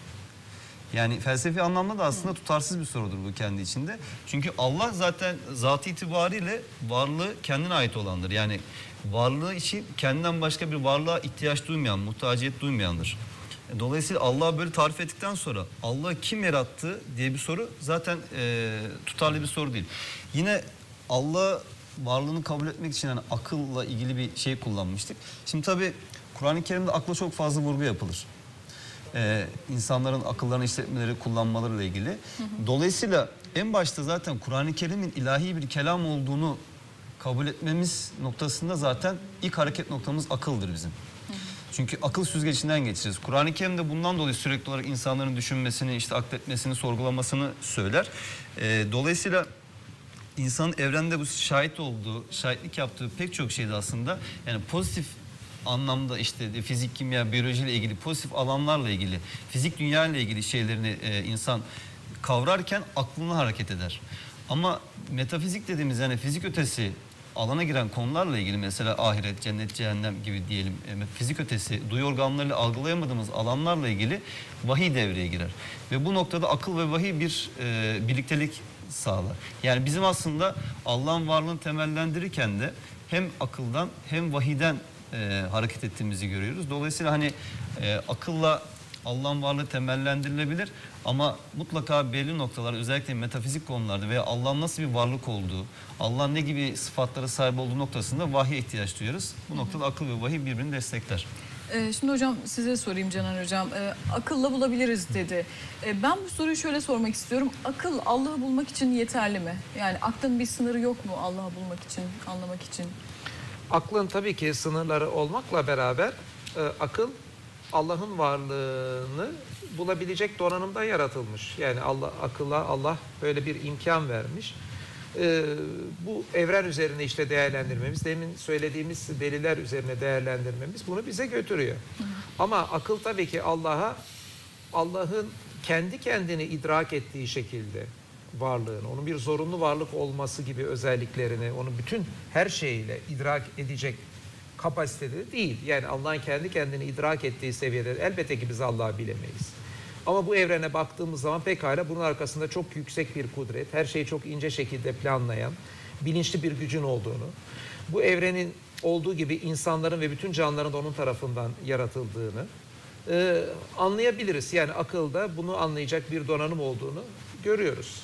Yani felsefi anlamda da aslında tutarsız bir sorudur bu kendi içinde. Çünkü Allah zaten zatı itibariyle varlığı kendine ait olandır. Yani varlığı için kendinden başka bir varlığa ihtiyaç duymayan, muhtaciyet duymayandır. Dolayısıyla Allah'ı böyle tarif ettikten sonra Allah'ı kim yarattı diye bir soru zaten e, tutarlı bir soru değil. Yine Allah'ı varlığını kabul etmek için yani akılla ilgili bir şey kullanmıştık. Şimdi tabii Kur'an-ı Kerim'de akla çok fazla vurgu yapılır. Ee, insanların akıllarını işletmeleri, kullanmalarıyla ilgili. Hı hı. Dolayısıyla en başta zaten Kur'an-ı Kerim'in ilahi bir kelam olduğunu kabul etmemiz noktasında zaten ilk hareket noktamız akıldır bizim. Hı hı. Çünkü akıl süzgecinden geçeceğiz. Kur'an-ı Kerim de bundan dolayı sürekli olarak insanların düşünmesini, işte akletmesini, sorgulamasını söyler. Ee, dolayısıyla insanın evrende bu şahit olduğu, şahitlik yaptığı pek çok şeyde aslında yani pozitif anlamda işte fizik, kimya, biyolojiyle ilgili pozitif alanlarla ilgili, fizik dünya ile ilgili şeylerini e, insan kavrarken aklına hareket eder. Ama metafizik dediğimiz yani fizik ötesi alana giren konularla ilgili mesela ahiret, cennet, cehennem gibi diyelim e, fizik ötesi duyu organlarıyla algılayamadığımız alanlarla ilgili vahiy devreye girer. Ve bu noktada akıl ve vahiy bir e, birliktelik sağlar. Yani bizim aslında Allah'ın varlığını temellendirirken de hem akıldan hem vahiden E, hareket ettiğimizi görüyoruz. Dolayısıyla hani e, akılla Allah'ın varlığı temellendirilebilir ama mutlaka belli noktalar özellikle metafizik konularda veya Allah'ın nasıl bir varlık olduğu, Allah'ın ne gibi sıfatlara sahip olduğu noktasında vahiye ihtiyaç duyuyoruz. Bu noktada akıl ve vahiy birbirini destekler. E, şimdi hocam size sorayım Canan hocam. E, akılla bulabiliriz dedi. E, ben bu soruyu şöyle sormak istiyorum. Akıl Allah'ı bulmak için yeterli mi? Yani aklın bir sınırı yok mu Allah'ı bulmak için, anlamak için? Aklın tabii ki sınırları olmakla beraber e, akıl Allah'ın varlığını bulabilecek donanımda yaratılmış. Yani Allah, akıla Allah böyle bir imkan vermiş. E, bu evren üzerine işte değerlendirmemiz, demin söylediğimiz deliller üzerine değerlendirmemiz bunu bize götürüyor. Hı. Ama akıl tabii ki Allah'a, Allah'ın kendi kendini idrak ettiği şekilde varlığını, onun bir zorunlu varlık olması gibi özelliklerini, onun bütün her şeyiyle idrak edecek kapasitede değil. Yani Allah'ın kendi kendini idrak ettiği seviyede elbette ki biz Allah'ı bilemeyiz. Ama bu evrene baktığımız zaman pekala bunun arkasında çok yüksek bir kudret, her şeyi çok ince şekilde planlayan, bilinçli bir gücün olduğunu, bu evrenin olduğu gibi insanların ve bütün canlıların da onun tarafından yaratıldığını e, anlayabiliriz. Yani akılda bunu anlayacak bir donanım olduğunu görüyoruz.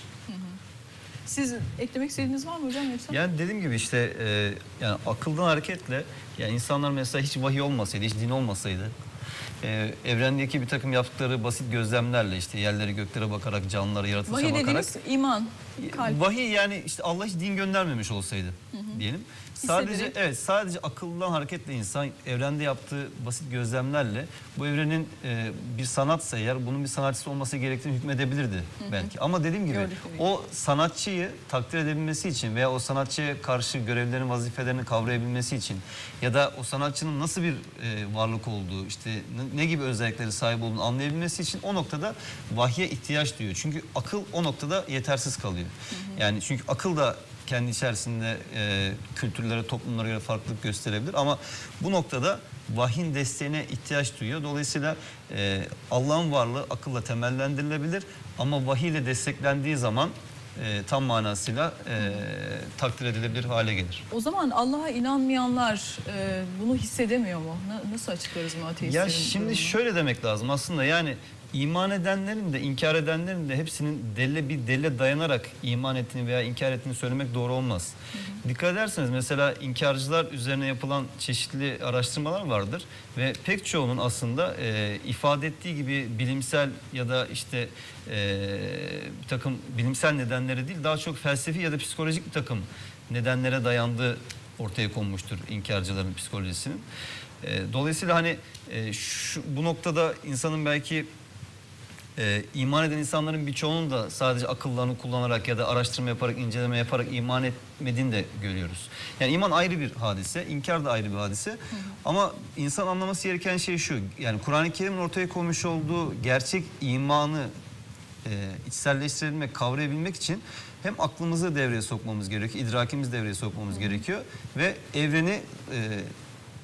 Siz eklemek istediğiniz var mı hocam yoksa? Yani dediğim gibi işte e, yani akıldan hareketle yani insanlar mesela hiç vahiy olmasaydı, hiç din olmasaydı e, evrendeki bir takım yaptıkları basit gözlemlerle işte yerlere göklere bakarak, canlılara, yaratılışa bakarak. Vahiy dediğiniz iman, kalp. Vahiy yani işte Allah hiç din göndermemiş olsaydı hı hı. diyelim. Sadece hissederek. Evet sadece akıldan hareketle insan evrende yaptığı basit gözlemlerle bu evrenin e, bir sanatsa eğer bunun bir sanatçısı olması gerektiğini hükmedebilirdi hı hı. belki. Ama dediğim gibi gördük, o sanatçıyı takdir edebilmesi için veya o sanatçıya karşı görevlerin vazifelerini kavrayabilmesi için ya da o sanatçının nasıl bir e, varlık olduğu işte ne gibi özellikleri sahip olduğunu anlayabilmesi için o noktada vahye ihtiyaç duyuyor. Çünkü akıl o noktada yetersiz kalıyor. Hı hı. Yani çünkü akıl da kendi içerisinde e, kültürlere, toplumlara göre farklılık gösterebilir. Ama bu noktada vahyin desteğine ihtiyaç duyuyor. Dolayısıyla e, Allah'ın varlığı akılla temellendirilebilir. Ama vahiyle desteklendiği zaman e, tam manasıyla e, takdir edilebilir hale gelir. O zaman Allah'a inanmayanlar e, bunu hissedemiyor mu? Na, nasıl açıklarız mı ateistlerin? Ya şimdi durumunu? Şöyle demek lazım aslında yani... İman edenlerin de inkar edenlerin de hepsinin delile bir delile dayanarak iman ettiğini veya inkar ettiğini söylemek doğru olmaz. Hı hı. Dikkat ederseniz mesela inkarcılar üzerine yapılan çeşitli araştırmalar vardır ve pek çoğunun aslında e, ifade ettiği gibi bilimsel ya da işte e, bir takım bilimsel nedenleri değil daha çok felsefi ya da psikolojik bir takım nedenlere dayandığı ortaya konmuştur inkarcıların psikolojisinin. E, dolayısıyla hani e, şu, bu noktada insanın belki Ee, iman eden insanların birçoğunun da sadece akıllarını kullanarak ya da araştırma yaparak, inceleme yaparak iman etmediğini de görüyoruz. Yani iman ayrı bir hadise, inkar da ayrı bir hadise. Hı hı. Ama insan anlaması gereken şey şu, yani Kur'an-ı Kerim'in ortaya koymuş olduğu gerçek imanı e, içselleştirebilmek, kavrayabilmek için hem aklımızı devreye sokmamız gerekiyor, idrakimizi devreye sokmamız hı hı. gerekiyor ve evreni e,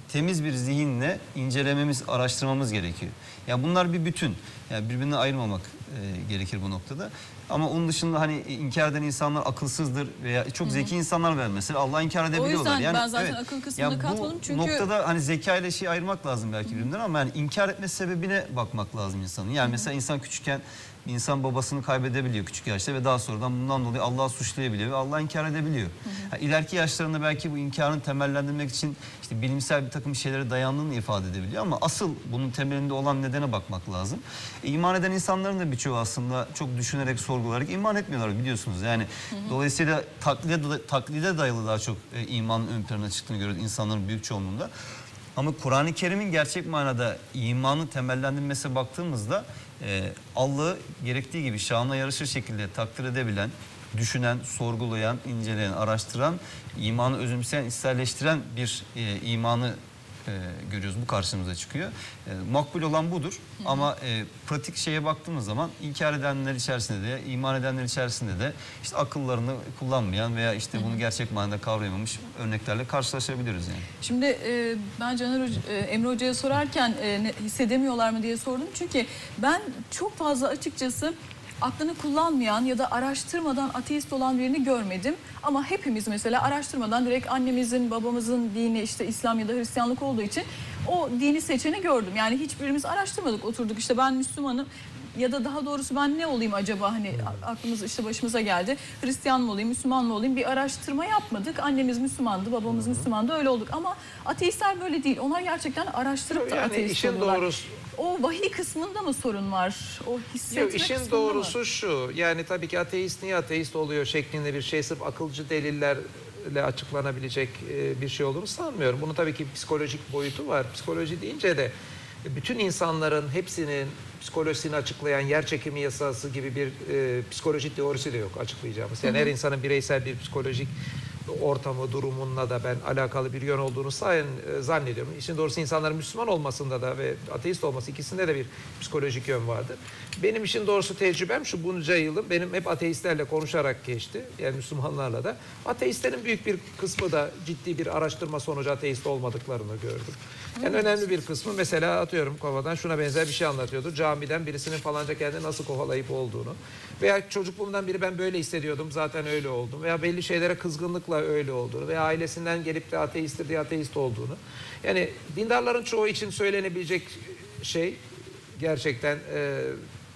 temiz bir zihinle incelememiz, araştırmamız gerekiyor. Yani bunlar bir bütün. Yani birbirinden ayırmamak e, gerekir bu noktada. Ama onun dışında hani inkar eden insanlar akılsızdır veya çok zeki Hı-hı. insanlar var mesela. Allah'ı inkar edebiliyorlar. O yüzden yani, ben zaten evet, akıl kısmına yani katmadım çünkü... Bu noktada hani zeka ile şeyi ayırmak lazım belki Hı-hı. birbirinden ama yani inkar etme sebebine bakmak lazım insanın. Yani Hı-hı. mesela insan küçükken insan babasını kaybedebiliyor küçük yaşta ve daha sonradan bundan dolayı Allah'ı suçlayabiliyor ve Allah'ı inkar edebiliyor. Hı-hı. Yani ileriki yaşlarında belki bu inkarını temellendirmek için işte bilimsel bir takım şeylere dayandığını ifade edebiliyor ama asıl bunun temelinde olan nedene bakmak lazım. E, iman eden insanların da birçoğu aslında çok düşünerek soruyorlar. Sorgulayarak iman etmiyorlar biliyorsunuz yani. Hı hı. Dolayısıyla taklide, taklide dayalı daha çok e, imanın ön plana çıktığını görüyoruz insanların büyük çoğunluğunda. Ama Kur'an-ı Kerim'in gerçek manada imanı temellendirmesine baktığımızda e, Allah'ı gerektiği gibi şanına yarışır şekilde takdir edebilen, düşünen, sorgulayan, inceleyen, araştıran, imanı özümseyen, içselleştiren bir e, imanı E, görüyoruz. Bu karşımıza çıkıyor. E, makbul olan budur. Hı hı. Ama e, pratik şeye baktığımız zaman inkar edenler içerisinde de, iman edenler içerisinde de işte akıllarını kullanmayan veya işte hı hı. bunu gerçek manada kavrayamamış örneklerle karşılaşabiliriz yani. Şimdi e, ben Caner Hoca, e, Emre Hoca'ya sorarken e, ne, hissedemiyorlar mı diye sordum. Çünkü ben çok fazla açıkçası aklını kullanmayan ya da araştırmadan ateist olan birini görmedim. Ama hepimiz mesela araştırmadan direkt annemizin, babamızın dini işte İslam ya da Hristiyanlık olduğu için o dini seçeni gördüm. Yani hiçbirimiz araştırmadık, oturduk işte ben Müslümanım ya da daha doğrusu ben ne olayım acaba, hani aklımız işte başımıza geldi. Hristiyan mı olayım, Müslüman mı olayım, bir araştırma yapmadık. Annemiz Müslümandı, babamız Müslümandı, öyle olduk. Ama ateistler böyle değil. Onlar gerçekten araştırıp da yani ateist işin doğrusu. O vahiy kısmında mı sorun var? O hissetme kısmında mı? İşin doğrusu şu, yani tabii ki ateist niye ateist oluyor şeklinde bir şey sırf akılcı delillerle açıklanabilecek bir şey olduğunu sanmıyorum. Bunun tabii ki psikolojik boyutu var. Psikoloji deyince de bütün insanların hepsinin psikolojisini açıklayan yer çekimi yasası gibi bir e, psikoloji teorisi de yok açıklayacağımız. Yani hı hı. her insanın bireysel bir psikolojik ortamı, durumunla da ben alakalı bir yön olduğunu sayın, e, zannediyorum. İşin doğrusu insanların Müslüman olmasında da ve ateist olması, ikisinde de bir psikolojik yön vardır. Benim işin doğrusu tecrübem şu, bunca yılım benim hep ateistlerle konuşarak geçti. Yani Müslümanlarla da. Ateistlerin büyük bir kısmı da ciddi bir araştırma sonucu ateist olmadıklarını gördüm. Yani evet. önemli bir kısmı mesela atıyorum kovadan şuna benzer bir şey anlatıyordu. Camiden birisinin falanca kendini nasıl kovalayıp olduğunu veya çocukluğumdan biri ben böyle hissediyordum zaten öyle oldum veya belli şeylere kızgınlıkla öyle olduğunu veya ailesinden gelip de ateisttir diye ateist olduğunu. Yani dindarların çoğu için söylenebilecek şey gerçekten e,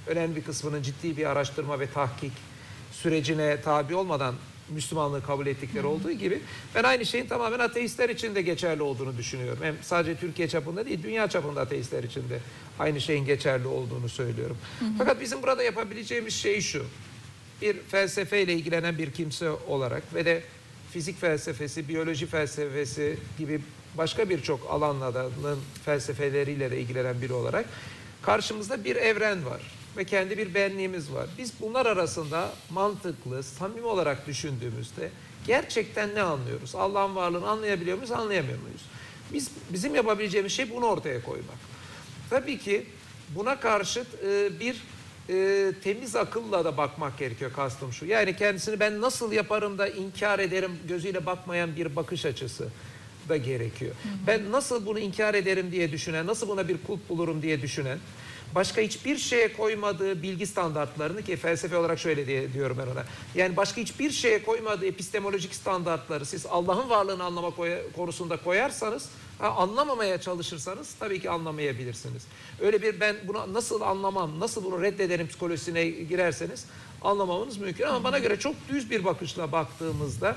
önemli bir kısmının ciddi bir araştırma ve tahkik sürecine tabi olmadan Müslümanlığı kabul ettikleri olduğu gibi ben aynı şeyin tamamen ateistler için de geçerli olduğunu düşünüyorum. Hem sadece Türkiye çapında değil, dünya çapında ateistler için de aynı şeyin geçerli olduğunu söylüyorum. Hı hı. Fakat bizim burada yapabileceğimiz şey şu. Bir felsefeyle ilgilenen bir kimse olarak ve de fizik felsefesi, biyoloji felsefesi gibi başka birçok alanla da felsefeleriyle de ilgilenen biri olarak karşımızda bir evren var ve kendi bir benliğimiz var. Biz bunlar arasında mantıklı, samimi olarak düşündüğümüzde gerçekten ne anlıyoruz? Allah'ın varlığını anlayabiliyor muyuz, anlayamıyor muyuz? Biz, bizim yapabileceğimiz şey bunu ortaya koymak. Tabii ki buna karşıt e, bir E, temiz akılla da bakmak gerekiyor, kastım şu. Yani kendisini ben nasıl yaparım da inkar ederim gözüyle bakmayan bir bakış açısı da gerekiyor. Hı hı. Ben nasıl bunu inkar ederim diye düşünen, nasıl buna bir kulp bulurum diye düşünen, başka hiçbir şeye koymadığı bilgi standartlarını, ki felsefe olarak şöyle diye diyorum ben ona. Yani başka hiçbir şeye koymadığı epistemolojik standartları siz Allah'ın varlığını anlama koy, konusunda koyarsanız, ha, anlamamaya çalışırsanız tabii ki anlamayabilirsiniz. Öyle bir ben bunu nasıl anlamam, nasıl bunu reddederim psikolojisine girerseniz anlamamanız mümkün. Ama bana göre çok düz bir bakışla baktığımızda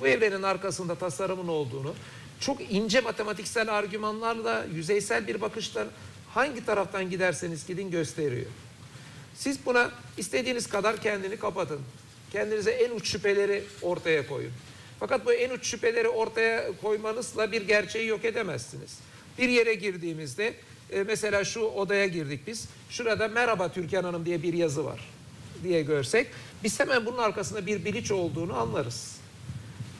bu evrenin arkasında tasarımın olduğunu, çok ince matematiksel argümanlarla, yüzeysel bir bakışla hangi taraftan giderseniz gidin gösteriyor. Siz buna istediğiniz kadar kendini kapatın. Kendinize en uç şüpheleri ortaya koyun. Fakat bu en uç şüpheleri ortaya koymanızla bir gerçeği yok edemezsiniz. Bir yere girdiğimizde, mesela şu odaya girdik biz. Şurada merhaba Türkan Hanım diye bir yazı var diye görsek, biz hemen bunun arkasında bir bilinç olduğunu anlarız.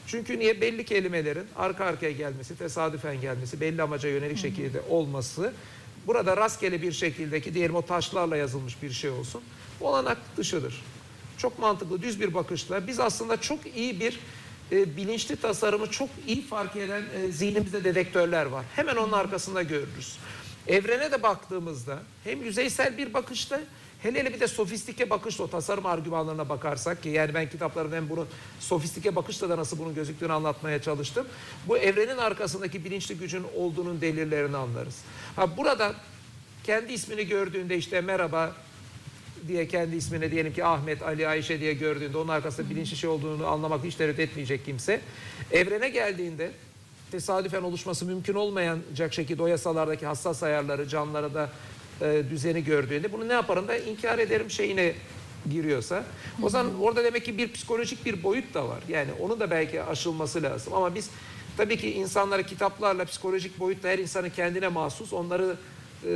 Çünkü niye? Belli kelimelerin arka arkaya gelmesi, tesadüfen gelmesi, belli amaca yönelik şekilde olması... Burada rastgele bir şekildeki diyelim o taşlarla yazılmış bir şey olsun, olanak dışıdır. Çok mantıklı, düz bir bakışla biz aslında çok iyi bir e, bilinçli tasarımı çok iyi fark eden e, zihnimizde dedektörler var. Hemen onun arkasında görürüz. Evrene de baktığımızda hem yüzeysel bir bakışta, hele hele bir de sofistike bakışla, o tasarım argümanlarına bakarsak ki yani ben kitaplarımda hem bunu sofistike bakışla da nasıl bunun gözüktüğünü anlatmaya çalıştım. Bu evrenin arkasındaki bilinçli gücün olduğunun delillerini anlarız. Ha, burada kendi ismini gördüğünde işte merhaba diye kendi ismini diyelim ki Ahmet, Ali, Ayşe diye gördüğünde onun arkasında bilinçli şey olduğunu anlamak hiç tereddüt etmeyecek kimse. Evrene geldiğinde tesadüfen oluşması mümkün olmayacak şekilde o yasalardaki hassas ayarları, canlara da e, düzeni gördüğünde bunu ne yaparım da inkar ederim şeyine giriyorsa. O zaman orada demek ki bir psikolojik bir boyut da var. Yani onun da belki aşılması lazım. Ama biz tabii ki insanlara kitaplarla psikolojik boyutla her insanın kendine mahsus onları e,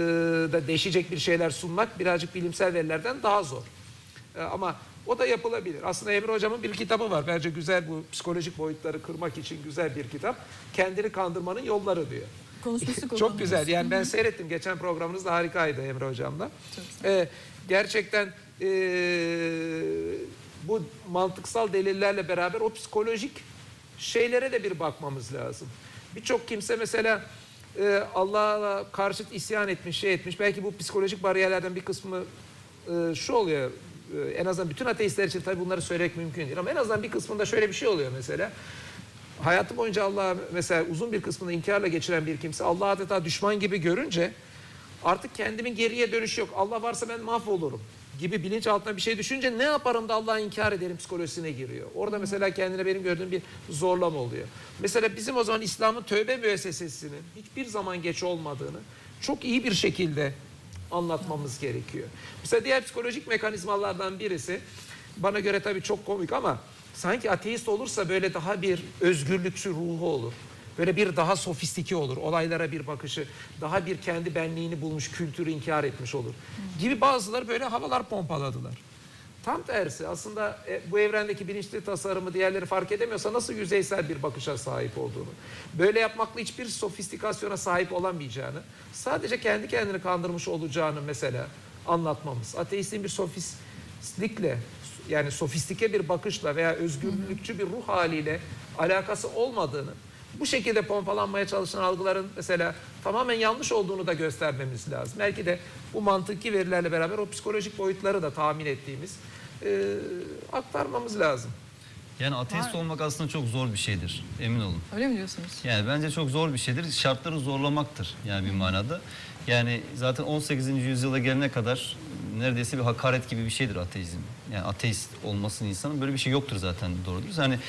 da değişecek bir şeyler sunmak birazcık bilimsel verilerden daha zor. E, ama o da yapılabilir. Aslında Emre Hocam'ın bir kitabı var. Bence güzel, bu psikolojik boyutları kırmak için güzel bir kitap. Kendini kandırmanın yolları diyor. Konuşması çok güzel. Yani ben seyrettim. Geçen programınız da harikaydı Emre Hocam'la. Ee, gerçekten ee, bu mantıksal delillerle beraber o psikolojik şeylere de bir bakmamız lazım. Birçok kimse mesela ee, Allah'a karşı isyan etmiş, şey etmiş. Belki bu psikolojik bariyerlerden bir kısmı ee, şu oluyor. En azından bütün ateistler için tabii bunları söylemek mümkün değil ama en azından bir kısmında şöyle bir şey oluyor mesela. Hayatı boyunca Allah'a mesela uzun bir kısmını inkarla geçiren bir kimse Allah'a adeta düşman gibi görünce artık kendimin geriye dönüşü yok. Allah varsa ben mahvolurum gibi bilinç altına bir şey düşünce ne yaparım da Allah'a inkar ederim psikolojisine giriyor. Orada mesela kendine benim gördüğüm bir zorlama oluyor. Mesela bizim o zaman İslam'ın tövbe müessesesinin hiçbir zaman geç olmadığını çok iyi bir şekilde anlatmamız gerekiyor. Mesela diğer psikolojik mekanizmalardan birisi, bana göre tabii çok komik ama sanki ateist olursa böyle daha bir özgürlükçü ruhu olur. Böyle bir daha sofistike olur. Olaylara bir bakışı, daha bir kendi benliğini bulmuş, kültürü inkar etmiş olur. Gibi bazıları böyle havalar pompaladılar. Tam tersi aslında bu evrendeki bilinçli tasarımı diğerleri fark edemiyorsa nasıl yüzeysel bir bakışa sahip olduğunu, böyle yapmakla hiçbir sofistikasyona sahip olamayacağını, sadece kendi kendini kandırmış olacağını mesela anlatmamız. Ateistin bir sofistlikle, yani sofistike bir bakışla veya özgürlükçü bir ruh haliyle alakası olmadığını, bu şekilde pompalanmaya çalışan algıların mesela tamamen yanlış olduğunu da göstermemiz lazım. Belki de bu mantıki verilerle beraber o psikolojik boyutları da tahmin ettiğimiz e, aktarmamız lazım. Yani ateist var olmak aslında çok zor bir şeydir, emin olun. Öyle mi diyorsunuz? Yani bence çok zor bir şeydir. Şartları zorlamaktır yani bir manada. Yani zaten on sekizinci yüzyıla gelene kadar neredeyse bir hakaret gibi bir şeydir ateizm. Yani ateist olmasının insanın böyle bir şey yoktur zaten, doğrudur. Yani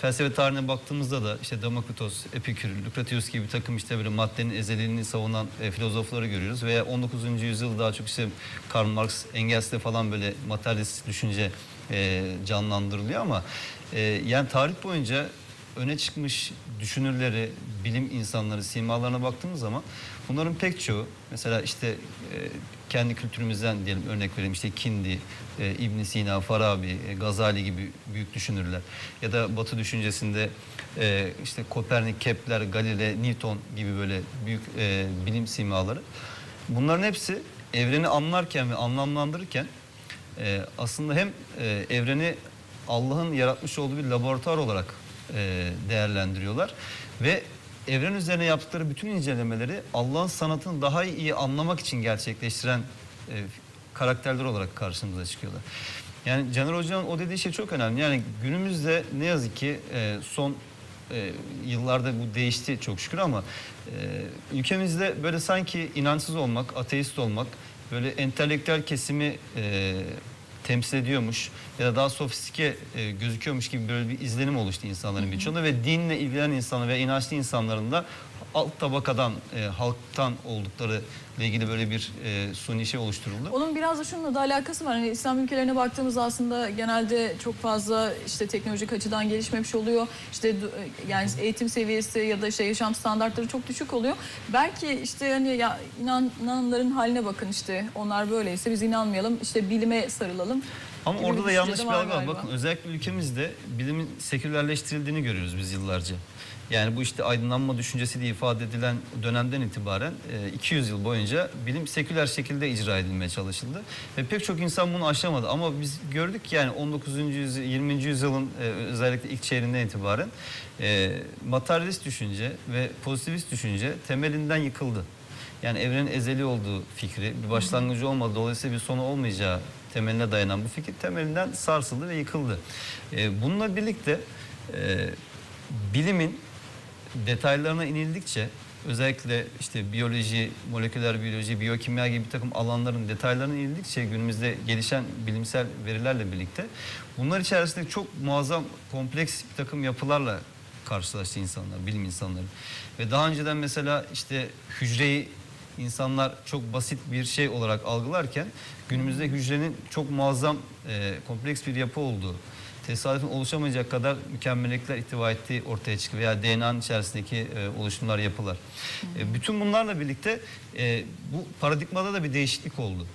felsefe tarihine baktığımızda da işte Demokritos, Epikür, Lukretius gibi bir takım işte böyle maddenin ezeliğini savunan e, filozofları görüyoruz. Veya on dokuzuncu yüzyılda daha çok işte Karl Marx, Engels'te falan böyle materyalist düşünce e, canlandırılıyor ama e, yani tarih boyunca öne çıkmış düşünürleri, bilim insanları, simalarına baktığımız zaman bunların pek çoğu mesela işte e, kendi kültürümüzden diyelim örnek vereyim işte Kindi, e, İbn Sina, Farabi, e, Gazali gibi büyük düşünürler ya da Batı düşüncesinde e, işte Kopernik, Kepler, Galile, Newton gibi böyle büyük e, bilim simaları. Bunların hepsi evreni anlarken ve anlamlandırırken e, aslında hem e, evreni Allah'ın yaratmış olduğu bir laboratuvar olarak e, değerlendiriyorlar ve evren üzerine yaptıkları bütün incelemeleri Allah'ın sanatını daha iyi anlamak için gerçekleştiren e, karakterler olarak karşımıza çıkıyorlar. Yani Caner Hoca'nın o dediği şey çok önemli. Yani günümüzde ne yazık ki e, son e, yıllarda bu değişti çok şükür ama e, ülkemizde böyle sanki inançsız olmak, ateist olmak böyle entelektüel kesimi e, temsil ediyormuş ya da daha sofistike e, gözüküyormuş gibi böyle bir izlenim oluştu insanların birçoğunda ve dinle ilgilenen insanlar ve inançlı insanların da alt tabakadan, e, halktan oldukları ile ilgili böyle bir e, suni şey oluşturuldu. Onun biraz da şununla da alakası var. Yani İslam ülkelerine baktığımızda aslında genelde çok fazla işte teknolojik açıdan gelişmemiş oluyor. İşte yani eğitim seviyesi ya da işte yaşam standartları çok düşük oluyor. Belki işte hani ya inananların haline bakın işte onlar böyleyse biz inanmayalım işte bilime sarılalım. Ama orada da yanlış bir algı var. Bakın özellikle ülkemizde bilimin sekülerleştirildiğini görüyoruz biz yıllarca. Yani bu işte aydınlanma düşüncesi diye ifade edilen dönemden itibaren iki yüz yıl boyunca bilim seküler şekilde icra edilmeye çalışıldı. Ve pek çok insan bunu aşamadı ama biz gördük ki yani on dokuzuncu yüzyıl, yirminci yüzyılın özellikle ilk çeyreğinden itibaren materyalist düşünce ve pozitivist düşünce temelinden yıkıldı. yani evrenin ezeli olduğu fikri, bir başlangıcı olmadı, dolayısıyla bir sonu olmayacağı temeline dayanan bu fikir temelinden sarsıldı ve yıkıldı. E, bununla birlikte e, bilimin detaylarına inildikçe, özellikle işte biyoloji, moleküler biyoloji, biyokimya gibi bir takım alanların detaylarına inildikçe günümüzde gelişen bilimsel verilerle birlikte bunlar içerisinde çok muazzam kompleks bir takım yapılarla karşılaştı insanlar, bilim insanları. Ve daha önceden mesela işte hücreyi insanlar çok basit bir şey olarak algılarken günümüzde hücrenin çok muazzam e, kompleks bir yapı olduğu, tesadüfen oluşamayacak kadar mükemmellikler ihtiva ettiği ortaya çıkıyor veya D N A'nın içerisindeki e, oluşumlar, yapılar. E, bütün bunlarla birlikte e, bu paradigmada da bir değişiklik oldu.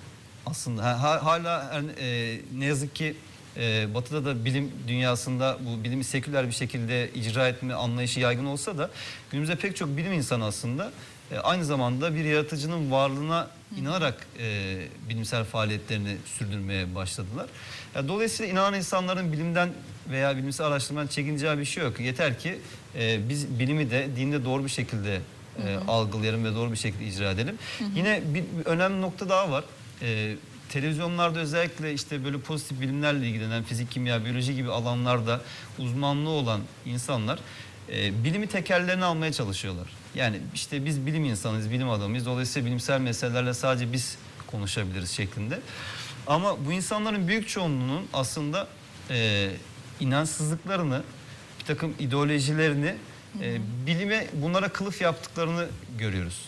Aslında ha, hala e, ne yazık ki e, Batı'da da bilim dünyasında bu bilimi seküler bir şekilde icra etme anlayışı yaygın olsa da günümüzde pek çok bilim insanı aslında e, aynı zamanda bir yaratıcının varlığına inanarak e, bilimsel faaliyetlerini sürdürmeye başladılar. Yani dolayısıyla inanan insanların bilimden veya bilimsel araştırmadan çekineceği bir şey yok. Yeter ki e, biz bilimi de dinde doğru bir şekilde e, hı hı. algılayalım ve doğru bir şekilde icra edelim. Hı hı. Yine bir, bir önemli nokta daha var. E, televizyonlarda özellikle işte böyle pozitif bilimlerle ilgilenen fizik, kimya, biyoloji gibi alanlarda uzmanlığı olan insanlar e, bilimi tekerlerine almaya çalışıyorlar. Yani işte biz bilim insanıyız, bilim adamıyız. Dolayısıyla bilimsel meselelerle sadece biz konuşabiliriz şeklinde. Ama bu insanların büyük çoğunluğunun aslında e, inançsızlıklarını, bir takım ideolojilerini, e, bilime bunlara kılıf yaptıklarını görüyoruz.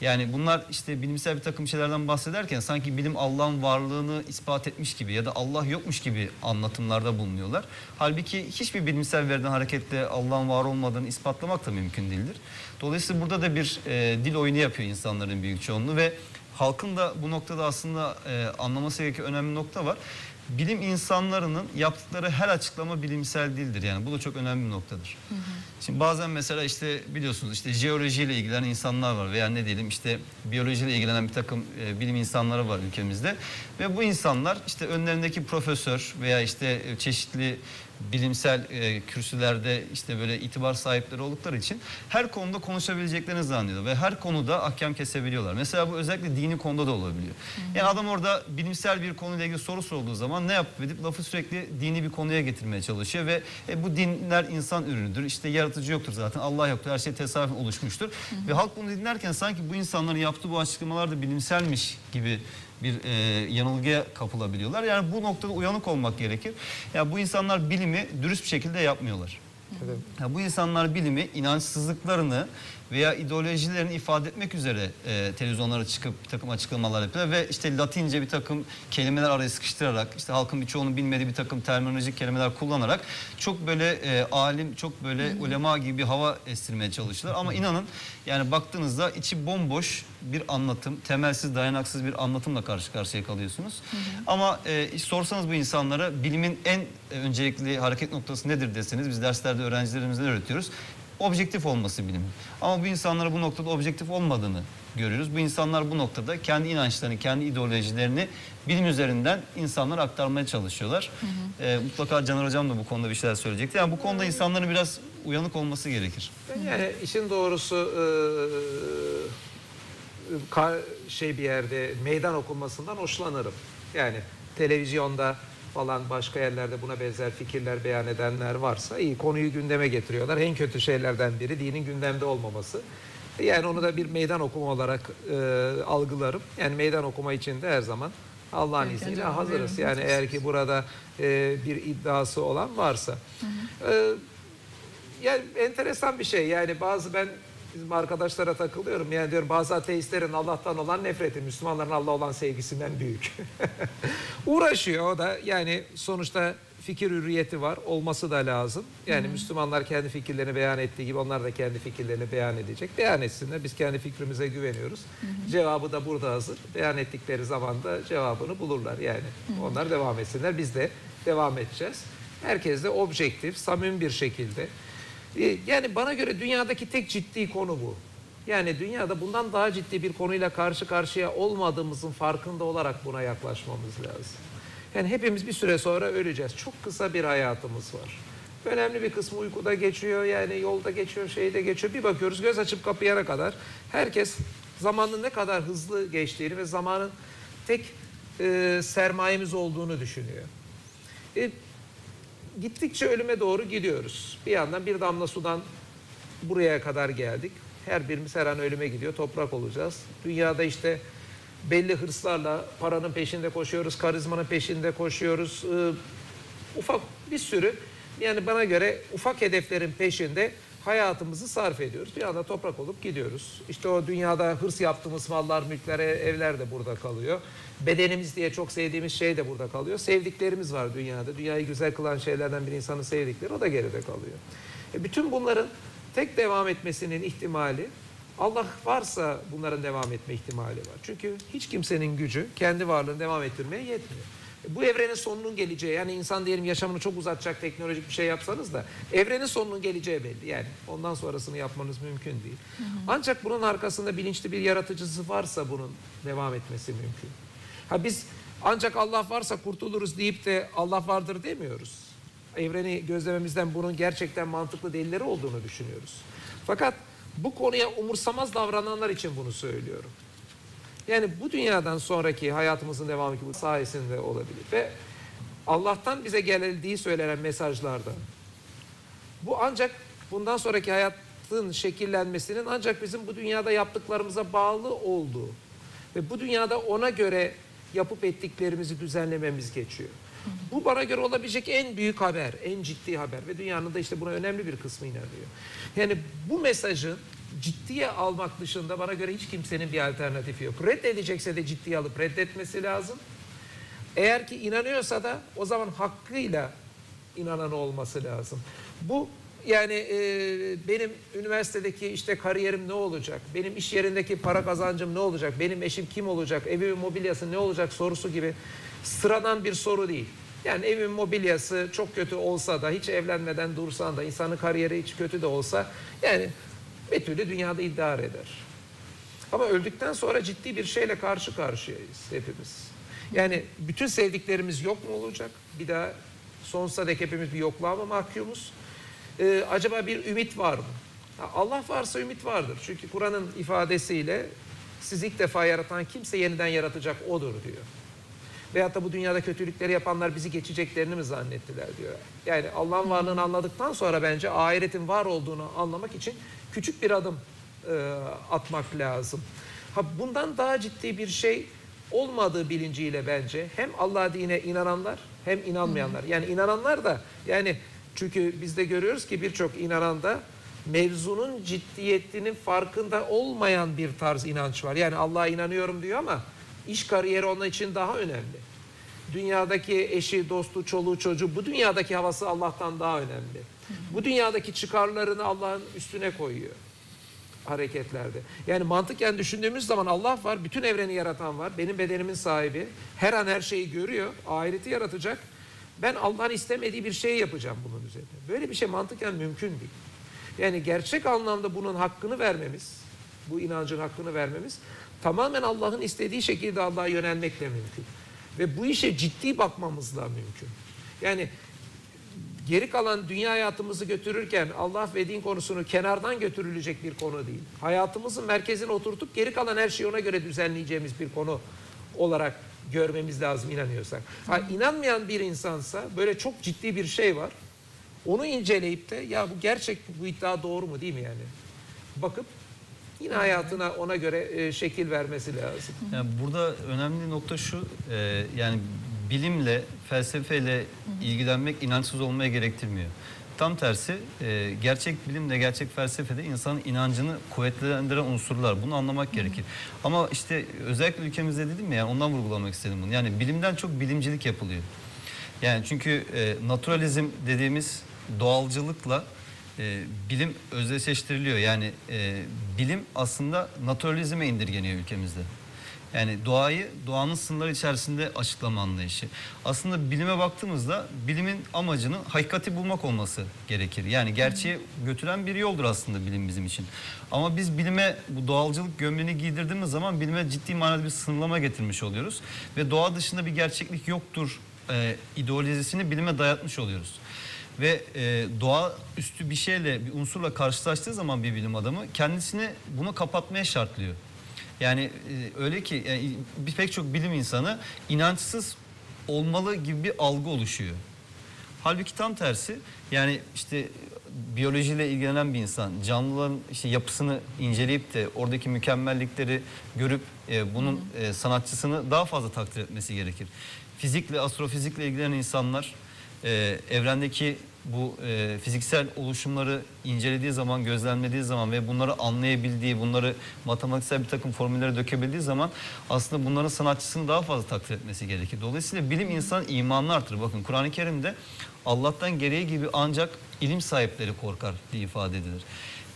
Yani bunlar işte bilimsel bir takım şeylerden bahsederken sanki bilim Allah'ın varlığını ispat etmiş gibi ya da Allah yokmuş gibi anlatımlarda bulunuyorlar. Halbuki hiçbir bilimsel veriden hareketle Allah'ın var olmadığını ispatlamak da mümkün değildir. Dolayısıyla burada da bir e, dil oyunu yapıyor insanların büyük çoğunluğu ve halkın da bu noktada aslında e, anlaması gereken önemli nokta var. Bilim insanlarının yaptıkları her açıklama bilimsel değildir. Yani bu da çok önemli bir noktadır. Hı hı. Şimdi bazen mesela işte biliyorsunuz işte jeolojiyle ilgilenen insanlar var veya ne diyelim işte biyolojiyle ilgilenen bir takım e, bilim insanları var ülkemizde. Ve bu insanlar işte önlerindeki profesör veya işte çeşitli bilimsel e, kürsülerde işte böyle itibar sahipleri oldukları için her konuda konuşabileceklerini zannediyorlar ve her konuda ahkam kesebiliyorlar. Mesela bu özellikle dini konuda da olabiliyor. Hı hı. Yani adam orada bilimsel bir konuyla ilgili soru sorulduğu zaman ne yapıp edip lafı sürekli dini bir konuya getirmeye çalışıyor ve e, bu dinler insan ürünüdür. İşte yaratıcı yoktur zaten, Allah yoktur, her şey tesadüfen oluşmuştur. Hı hı. Ve halk bunu dinlerken sanki bu insanların yaptığı bu açıklamalar da bilimselmiş gibi bir e, yanılgıya kapılabiliyorlar. Yani bu noktada uyanık olmak gerekir. Yani bu insanlar bilimi dürüst bir şekilde yapmıyorlar. Evet. Yani bu insanlar bilimi inançsızlıklarını veya ideolojilerini ifade etmek üzere e, televizyonlara çıkıp bir takım açıklamalar yapıyorlar ve işte Latince bir takım kelimeler araya sıkıştırarak, işte halkın birçoğunun bilmediği bir takım terminolojik kelimeler kullanarak çok böyle e, alim, çok böyle Hı-hı. ulema gibi bir hava estirmeye çalıştılar. Ama inanın yani baktığınızda içi bomboş bir anlatım, temelsiz, dayanaksız bir anlatımla karşı karşıya kalıyorsunuz. Hı-hı. Ama e, sorsanız bu insanlara bilimin en öncelikli hareket noktası nedir deseniz, biz derslerde öğrencilerimize öğretiyoruz. Objektif olması bilimin. Ama bu insanlara bu noktada objektif olmadığını görüyoruz. Bu insanlar bu noktada kendi inançlarını, kendi ideolojilerini bilim üzerinden insanlara aktarmaya çalışıyorlar. Hı hı. E, mutlaka Caner Hocam da bu konuda bir şeyler söyleyecekti. Yani bu konuda insanların biraz uyanık olması gerekir. Yani işin doğrusu e, şey bir yerde meydan okunmasından hoşlanırım. Yani televizyonda falan başka yerlerde buna benzer fikirler beyan edenler varsa iyi, konuyu gündeme getiriyorlar. En kötü şeylerden biri dinin gündemde olmaması. Yani onu da bir meydan okuma olarak e, algılarım. Yani meydan okuma için de her zaman Allah'ın evet, izniyle yani hazırız. Yani eğer ki burada e, bir iddiası olan varsa. Hı hı. E, yani enteresan bir şey. Yani bazı ben bizim arkadaşlara takılıyorum. Yani diyorum bazı ateistlerin Allah'tan olan nefreti Müslümanların Allah olan sevgisinden büyük. Uğraşıyor o da. Yani sonuçta fikir hürriyeti var. Olması da lazım. Yani Hı-hı. Müslümanlar kendi fikirlerini beyan ettiği gibi onlar da kendi fikirlerini beyan edecek. Beyan etsinler. Biz kendi fikrimize güveniyoruz. Hı-hı. Cevabı da burada hazır. Beyan ettikleri zaman da cevabını bulurlar. Yani Hı-hı. onlar devam etsinler. Biz de devam edeceğiz. Herkes de objektif, samimi bir şekilde. Yani bana göre dünyadaki tek ciddi konu bu. Yani dünyada bundan daha ciddi bir konuyla karşı karşıya olmadığımızın farkında olarak buna yaklaşmamız lazım. Yani hepimiz bir süre sonra öleceğiz. Çok kısa bir hayatımız var. Önemli bir kısmı uykuda geçiyor, yani yolda geçiyor, şeyde geçiyor. Bir bakıyoruz göz açıp kapayana kadar herkes zamanın ne kadar hızlı geçtiğini ve zamanın tek e, sermayemiz olduğunu düşünüyor. E, gittikçe ölüme doğru gidiyoruz. Bir yandan bir damla sudan buraya kadar geldik. Her birimiz her an ölüme gidiyor, toprak olacağız. Dünyada işte belli hırslarla paranın peşinde koşuyoruz, karizmanın peşinde koşuyoruz. E, ufak bir sürü, yani bana göre ufak hedeflerin peşinde hayatımızı sarf ediyoruz. Bir anda toprak olup gidiyoruz. İşte o dünyada hırs yaptığımız mallar, mülkler, evler de burada kalıyor. Bedenimiz diye çok sevdiğimiz şey de burada kalıyor. Sevdiklerimiz var dünyada. Dünyayı güzel kılan şeylerden bir insanın sevdikleri, o da geride kalıyor. E bütün bunların tek devam etmesinin ihtimali, Allah varsa bunların devam etme ihtimali var. Çünkü hiç kimsenin gücü kendi varlığını devam ettirmeye yetmiyor. Bu evrenin sonunun geleceği, yani insan diyelim yaşamını çok uzatacak teknolojik bir şey yapsanız da evrenin sonunun geleceği belli. Yani ondan sonrasını yapmanız mümkün değil. Hı hı. Ancak bunun arkasında bilinçli bir yaratıcısı varsa bunun devam etmesi mümkün. Ha biz ancak Allah varsa kurtuluruz deyip de Allah vardır demiyoruz. Evreni gözlememizden bunun gerçekten mantıklı delilleri olduğunu düşünüyoruz. Fakat bu konuya umursamaz davrananlar için bunu söylüyorum. Yani bu dünyadan sonraki hayatımızın devamı ki bu sayesinde olabilir. Ve Allah'tan bize geldiği söylenen mesajlarda bu ancak bundan sonraki hayatın şekillenmesinin ancak bizim bu dünyada yaptıklarımıza bağlı olduğu ve bu dünyada ona göre yapıp ettiklerimizi düzenlememiz geçiyor. Bu bana göre olabilecek en büyük haber, en ciddi haber ve dünyanın da işte buna önemli bir kısmı inanıyor. Yani bu mesajın ciddiye almak dışında bana göre hiç kimsenin bir alternatifi yok. Reddedecekse de ciddiye alıp reddetmesi lazım. Eğer ki inanıyorsa da o zaman hakkıyla inanan olması lazım. Bu yani e, benim üniversitedeki işte kariyerim ne olacak? Benim iş yerindeki para kazancım ne olacak? Benim eşim kim olacak? Evimin mobilyası ne olacak sorusu gibi sıradan bir soru değil. Yani evin mobilyası çok kötü olsa da, hiç evlenmeden dursan da, insanın kariyeri hiç kötü de olsa yani bir türlü dünyada idare eder. Ama öldükten sonra ciddi bir şeyle karşı karşıyayız hepimiz. Yani bütün sevdiklerimiz yok mu olacak? Bir daha sonsuza dek hepimiz bir yokluğa mı mahkumuz? Ee, acaba bir ümit var mı? Allah varsa ümit vardır. Çünkü Kur'an'ın ifadesiyle sizi ilk defa yaratan kimse yeniden yaratacak odur diyor. Veyahut da bu dünyada kötülükleri yapanlar bizi geçeceklerini mi zannettiler diyor. Yani Allah'ın varlığını anladıktan sonra bence ahiretin var olduğunu anlamak için küçük bir adım e, atmak lazım. Ha, bundan daha ciddi bir şey olmadığı bilinciyle bence hem Allah'a, dine inananlar hem inanmayanlar. Yani inananlar da yani çünkü biz de görüyoruz ki birçok inanan da mevzunun ciddiyetinin farkında olmayan bir tarz inanç var. Yani Allah'a inanıyorum diyor ama İş kariyeri onun için daha önemli. Dünyadaki eşi, dostu, çoluğu, çocuğu, bu dünyadaki havası Allah'tan daha önemli. Bu dünyadaki çıkarlarını Allah'ın üstüne koyuyor hareketlerde. Yani mantıken düşündüğümüz zaman Allah var, bütün evreni yaratan var, benim bedenimin sahibi, her an her şeyi görüyor, ahireti yaratacak. Ben Allah'ın istemediği bir şey yapacağım bunun üzerine. Böyle bir şey mantıken mümkün değil. Yani gerçek anlamda bunun hakkını vermemiz, bu inancın hakkını vermemiz, tamamen Allah'ın istediği şekilde Allah'a yönelmekle mümkün. Ve bu işe ciddi bakmamızla mümkün. Yani geri kalan dünya hayatımızı götürürken Allah ve din konusunu kenardan götürülecek bir konu değil. Hayatımızın merkezine oturtup geri kalan her şeyi ona göre düzenleyeceğimiz bir konu olarak görmemiz lazım inanıyorsak. Ha, inanmayan bir insansa böyle çok ciddi bir şey var. Onu inceleyip de ya bu gerçek, bu iddia doğru mu değil mi yani? Bakıp yine hayatına ona göre e, şekil vermesi lazım. Yani burada önemli nokta şu, e, yani bilimle, felsefeyle ilgilenmek inançsız olmaya gerektirmiyor. Tam tersi, e, gerçek bilimle, gerçek felsefede insanın inancını kuvvetlendiren unsurlar. Bunu anlamak Hı. gerekir. Ama işte özellikle ülkemizde dedim ya, yani ondan vurgulamak istedim bunu. Yani bilimden çok bilimcilik yapılıyor. Yani çünkü e, naturalizm dediğimiz doğalcılıkla E, bilim özdeşleştiriliyor. Yani e, bilim aslında naturalizme indirgeniyor ülkemizde. Yani doğayı, doğanın sınırları içerisinde açıklama anlayışı. Aslında bilime baktığımızda bilimin amacının hakikati bulmak olması gerekir. Yani gerçeğe götüren bir yoldur aslında bilim bizim için. Ama biz bilime bu doğalcılık gömleğini giydirdiğimiz zaman bilime ciddi manada bir sınırlama getirmiş oluyoruz. Ve doğa dışında bir gerçeklik yoktur e, ideolojisini bilime dayatmış oluyoruz. Ve e, doğa üstü bir şeyle, bir unsurla karşılaştığı zaman bir bilim adamı kendisini bunu kapatmaya şartlıyor. Yani öyle ki yani pek çok bilim insanı inançsız olmalı gibi bir algı oluşuyor. Halbuki tam tersi. Yani işte biyolojiyle ilgilenen bir insan canlıların işte yapısını inceleyip de oradaki mükemmellikleri görüp e, bunun e, sanatçısını daha fazla takdir etmesi gerekir. Fizikle, astrofizikle ilgilenen insanlar e, evrendeki bu e, fiziksel oluşumları incelediği zaman, gözlemlediği zaman ve bunları anlayabildiği, bunları matematiksel bir takım formüllere dökebildiği zaman aslında bunların sanatçısını daha fazla takdir etmesi gerekir. Dolayısıyla bilim insan imanını artırır. Bakın Kur'an-ı Kerim'de Allah'tan gereği gibi ancak ilim sahipleri korkar diye ifade edilir.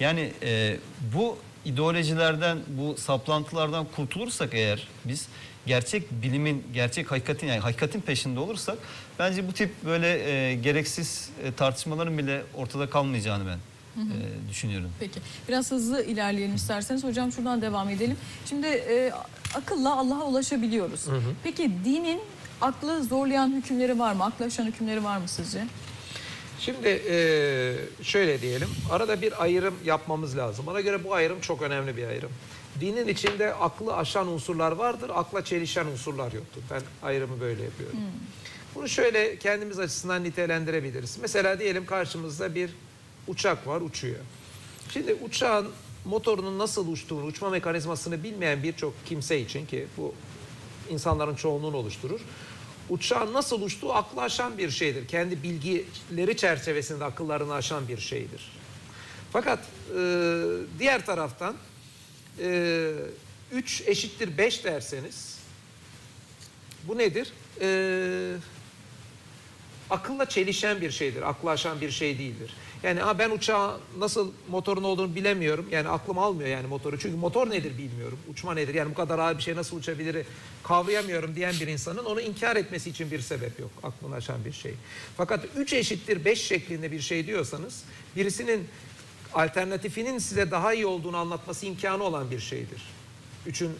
Yani e, bu ideolojilerden, bu saplantılardan kurtulursak eğer biz gerçek bilimin, gerçek hakikatin, yani hakikatin peşinde olursak bence bu tip böyle e, gereksiz e, tartışmaların bile ortada kalmayacağını ben hı hı. E, düşünüyorum. Peki. Biraz hızlı ilerleyelim isterseniz. Hocam şuradan devam edelim. Şimdi e, akılla Allah'a ulaşabiliyoruz. Hı hı. Peki dinin aklı zorlayan hükümleri var mı? Akla aşan hükümleri var mı sizce? Şimdi e, şöyle diyelim. Arada bir ayrım yapmamız lazım. Bana göre bu ayrım çok önemli bir ayrım. Dinin içinde aklı aşan unsurlar vardır, akla çelişen unsurlar yoktur. Ben ayrımı böyle yapıyorum. Hmm. Bunu şöyle kendimiz açısından nitelendirebiliriz. Mesela diyelim karşımızda bir uçak var, uçuyor. Şimdi uçağın motorunun nasıl uçtuğunu, uçma mekanizmasını bilmeyen birçok kimse için ki bu insanların çoğunluğunu oluşturur. Uçağın nasıl uçtuğu aklı aşan bir şeydir. Kendi bilgileri çerçevesinde akıllarını aşan bir şeydir. Fakat e, diğer taraftan Ee, üç eşittir beş derseniz bu nedir? Ee, akılla çelişen bir şeydir. Akla aşan bir şey değildir. Yani ha ben uçağın nasıl motorun olduğunu bilemiyorum. Yani aklım almıyor yani motoru. Çünkü motor nedir bilmiyorum. Uçma nedir? Yani bu kadar ağır bir şey nasıl uçabilir kavrayamıyorum diyen bir insanın onu inkar etmesi için bir sebep yok. Aklını aşan bir şey. Fakat üç eşittir beş şeklinde bir şey diyorsanız birisinin alternatifinin size daha iyi olduğunu anlatması imkanı olan bir şeydir. üçün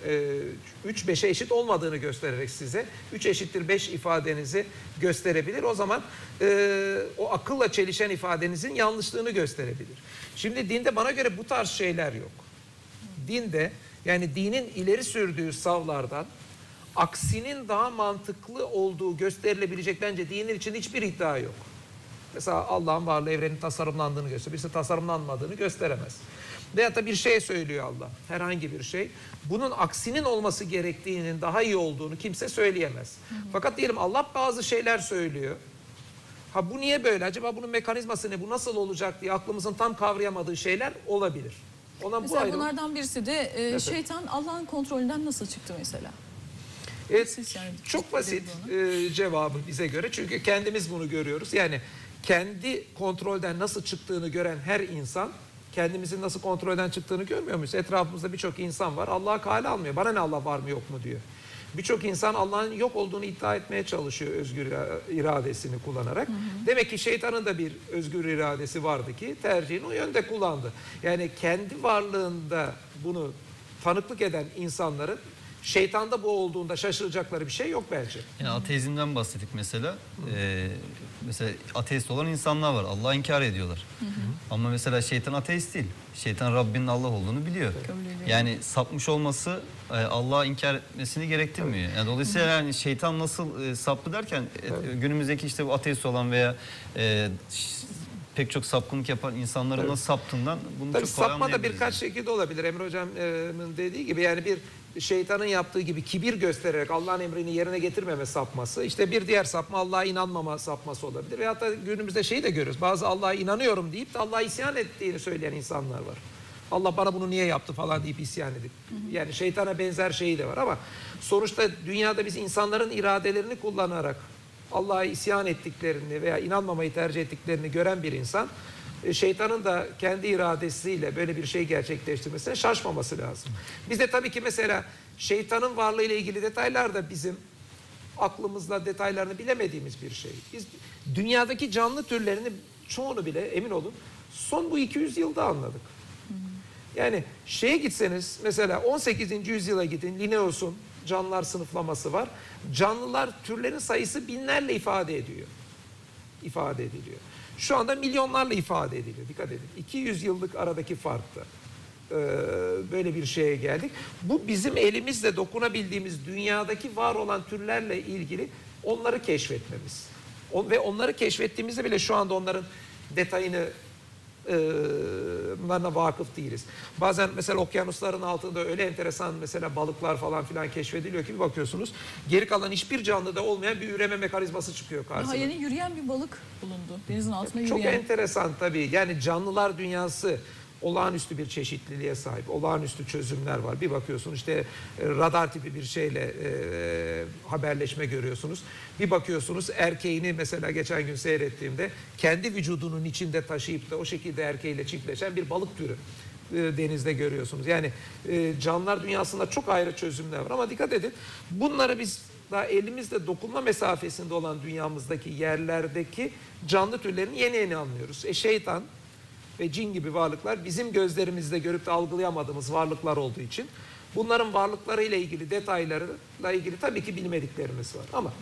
üç beşe eşit olmadığını göstererek size üç eşittir beş ifadenizi gösterebilir. O zaman e, o akılla çelişen ifadenizin yanlışlığını gösterebilir. Şimdi dinde bana göre bu tarz şeyler yok. Dinde yani dinin ileri sürdüğü savlardan aksinin daha mantıklı olduğu gösterilebilecek bence dinin için hiçbir iddia yok. Mesela Allah'ın varlığı evrenin tasarımlandığını gösterir. Birisi tasarımlanmadığını gösteremez. Veyahut da bir şey söylüyor Allah. Herhangi bir şey. Bunun aksinin olması gerektiğinin daha iyi olduğunu kimse söyleyemez. Hı hı. Fakat diyelim Allah bazı şeyler söylüyor. Ha bu niye böyle? Acaba bunun mekanizması ne? Bu nasıl olacak diye aklımızın tam kavrayamadığı şeyler olabilir. Ona mesela bu ayrı... bunlardan birisi de e, şeytan Allah'ın kontrolünden nasıl çıktı mesela? Evet, yani çok basit e, cevabı bize göre. Çünkü kendimiz bunu görüyoruz. Yani kendi kontrolden nasıl çıktığını gören her insan, kendimizin nasıl kontrolden çıktığını görmüyor muyuz? Etrafımızda birçok insan var. Allah'a kale almıyor. Bana ne Allah var mı yok mu diyor. Birçok insan Allah'ın yok olduğunu iddia etmeye çalışıyor özgür iradesini kullanarak. Hı hı. Demek ki şeytanın da bir özgür iradesi vardı ki tercihini o yönde kullandı. Yani kendi varlığında bunu tanıklık eden insanların şeytanda bu olduğunda şaşıracakları bir şey yok bence. Yani ateizmden bahsettik mesela. Ee, mesela ateist olan insanlar var. Allah'ı inkar ediyorlar. Hı hı. Ama mesela şeytan ateist değil. Şeytan Rabbinin Allah olduğunu biliyor. Evet. Yani sapmış olması Allah'ı inkar etmesini gerektirmiyor. Yani dolayısıyla hı hı. yani şeytan nasıl e, saplı derken evet. günümüzdeki işte bu ateist olan veya e, pek çok sapkınlık yapan insanların evet. nasıl saptığından bunu tabii çok kolay sapma da birkaç yani. şekilde olabilir. Emre Hocam'ın dediği gibi yani bir şeytanın yaptığı gibi kibir göstererek Allah'ın emrini yerine getirmeme sapması. İşte bir diğer sapma Allah'a inanmama sapması olabilir. Ve hatta günümüzde şeyi de görüyoruz. Bazı Allah'a inanıyorum deyip de Allah'a isyan ettiğini söyleyen insanlar var. Allah bana bunu niye yaptı falan deyip isyan edip. Yani şeytana benzer şeyi de var ama sonuçta dünyada biz insanların iradelerini kullanarak Allah'a isyan ettiklerini veya inanmamayı tercih ettiklerini gören bir insan şeytanın da kendi iradesiyle böyle bir şey gerçekleştirmesine şaşmaması lazım. Biz de tabii ki mesela şeytanın varlığıyla ilgili detaylar da bizim aklımızla detaylarını bilemediğimiz bir şey. Biz dünyadaki canlı türlerinin çoğunu bile emin olun son bu iki yüz yılda anladık. Yani şeye gitseniz mesela on sekizinci yüzyıla gidin, Linnaeus'un canlılar sınıflaması var. Canlılar türlerin sayısı binlerle ifade ediyor. İfade ediliyor. Şu anda milyonlarla ifade ediliyor. Dikkat edin. iki yüz yıllık aradaki farkta. böyle bir şeye geldik. Bu bizim elimizle dokunabildiğimiz dünyadaki var olan türlerle ilgili onları keşfetmemiz. Ve onları keşfettiğimizde bile şu anda onların detayını bunlarına vakıf değiliz. Bazen mesela okyanusların altında öyle enteresan mesela balıklar falan filan keşfediliyor ki bir bakıyorsunuz geri kalan hiçbir canlıda olmayan bir üreme mekanizması çıkıyor karşısına. Yeni yürüyen bir balık bulundu. Denizin altında yürüyen. Çok enteresan tabii. Yani canlılar dünyası olağanüstü bir çeşitliliğe sahip. Olağanüstü çözümler var. Bir bakıyorsun işte radar tipi bir şeyle e, haberleşme görüyorsunuz. Bir bakıyorsunuz erkeğini mesela geçen gün seyrettiğimde kendi vücudunun içinde taşıyıp da o şekilde erkeğiyle çiftleşen bir balık türü e, denizde görüyorsunuz. Yani e, canlılar dünyasında çok ayrı çözümler var ama dikkat edin bunları biz daha elimizde dokunma mesafesinde olan dünyamızdaki yerlerdeki canlı türlerini yeni yeni anlıyoruz. E, şeytan ve cin gibi varlıklar bizim gözlerimizde görüp de algılayamadığımız varlıklar olduğu için bunların varlıklarıyla ilgili detaylarıyla ilgili tabii ki bilmediklerimiz var. Ama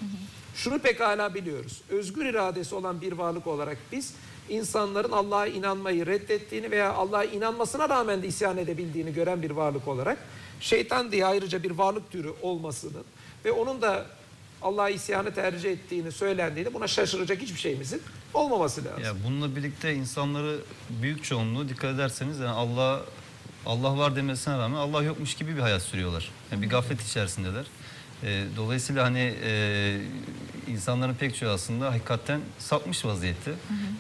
şunu pekala biliyoruz. Özgür iradesi olan bir varlık olarak biz insanların Allah'a inanmayı reddettiğini veya Allah'a inanmasına rağmen de isyan edebildiğini gören bir varlık olarak şeytan diye ayrıca bir varlık türü olmasının ve onun da Allah'a isyanı tercih ettiğini söylendiğini buna şaşıracak hiçbir şeyimizin olmaması lazım. Ya bununla birlikte insanları büyük çoğunluğu dikkat ederseniz yani Allah Allah var demesine rağmen Allah yokmuş gibi bir hayat sürüyorlar. Yani bir gaflet içerisindeler. E, dolayısıyla hani e, insanların pek çoğu aslında hakikaten sapmış vaziyette.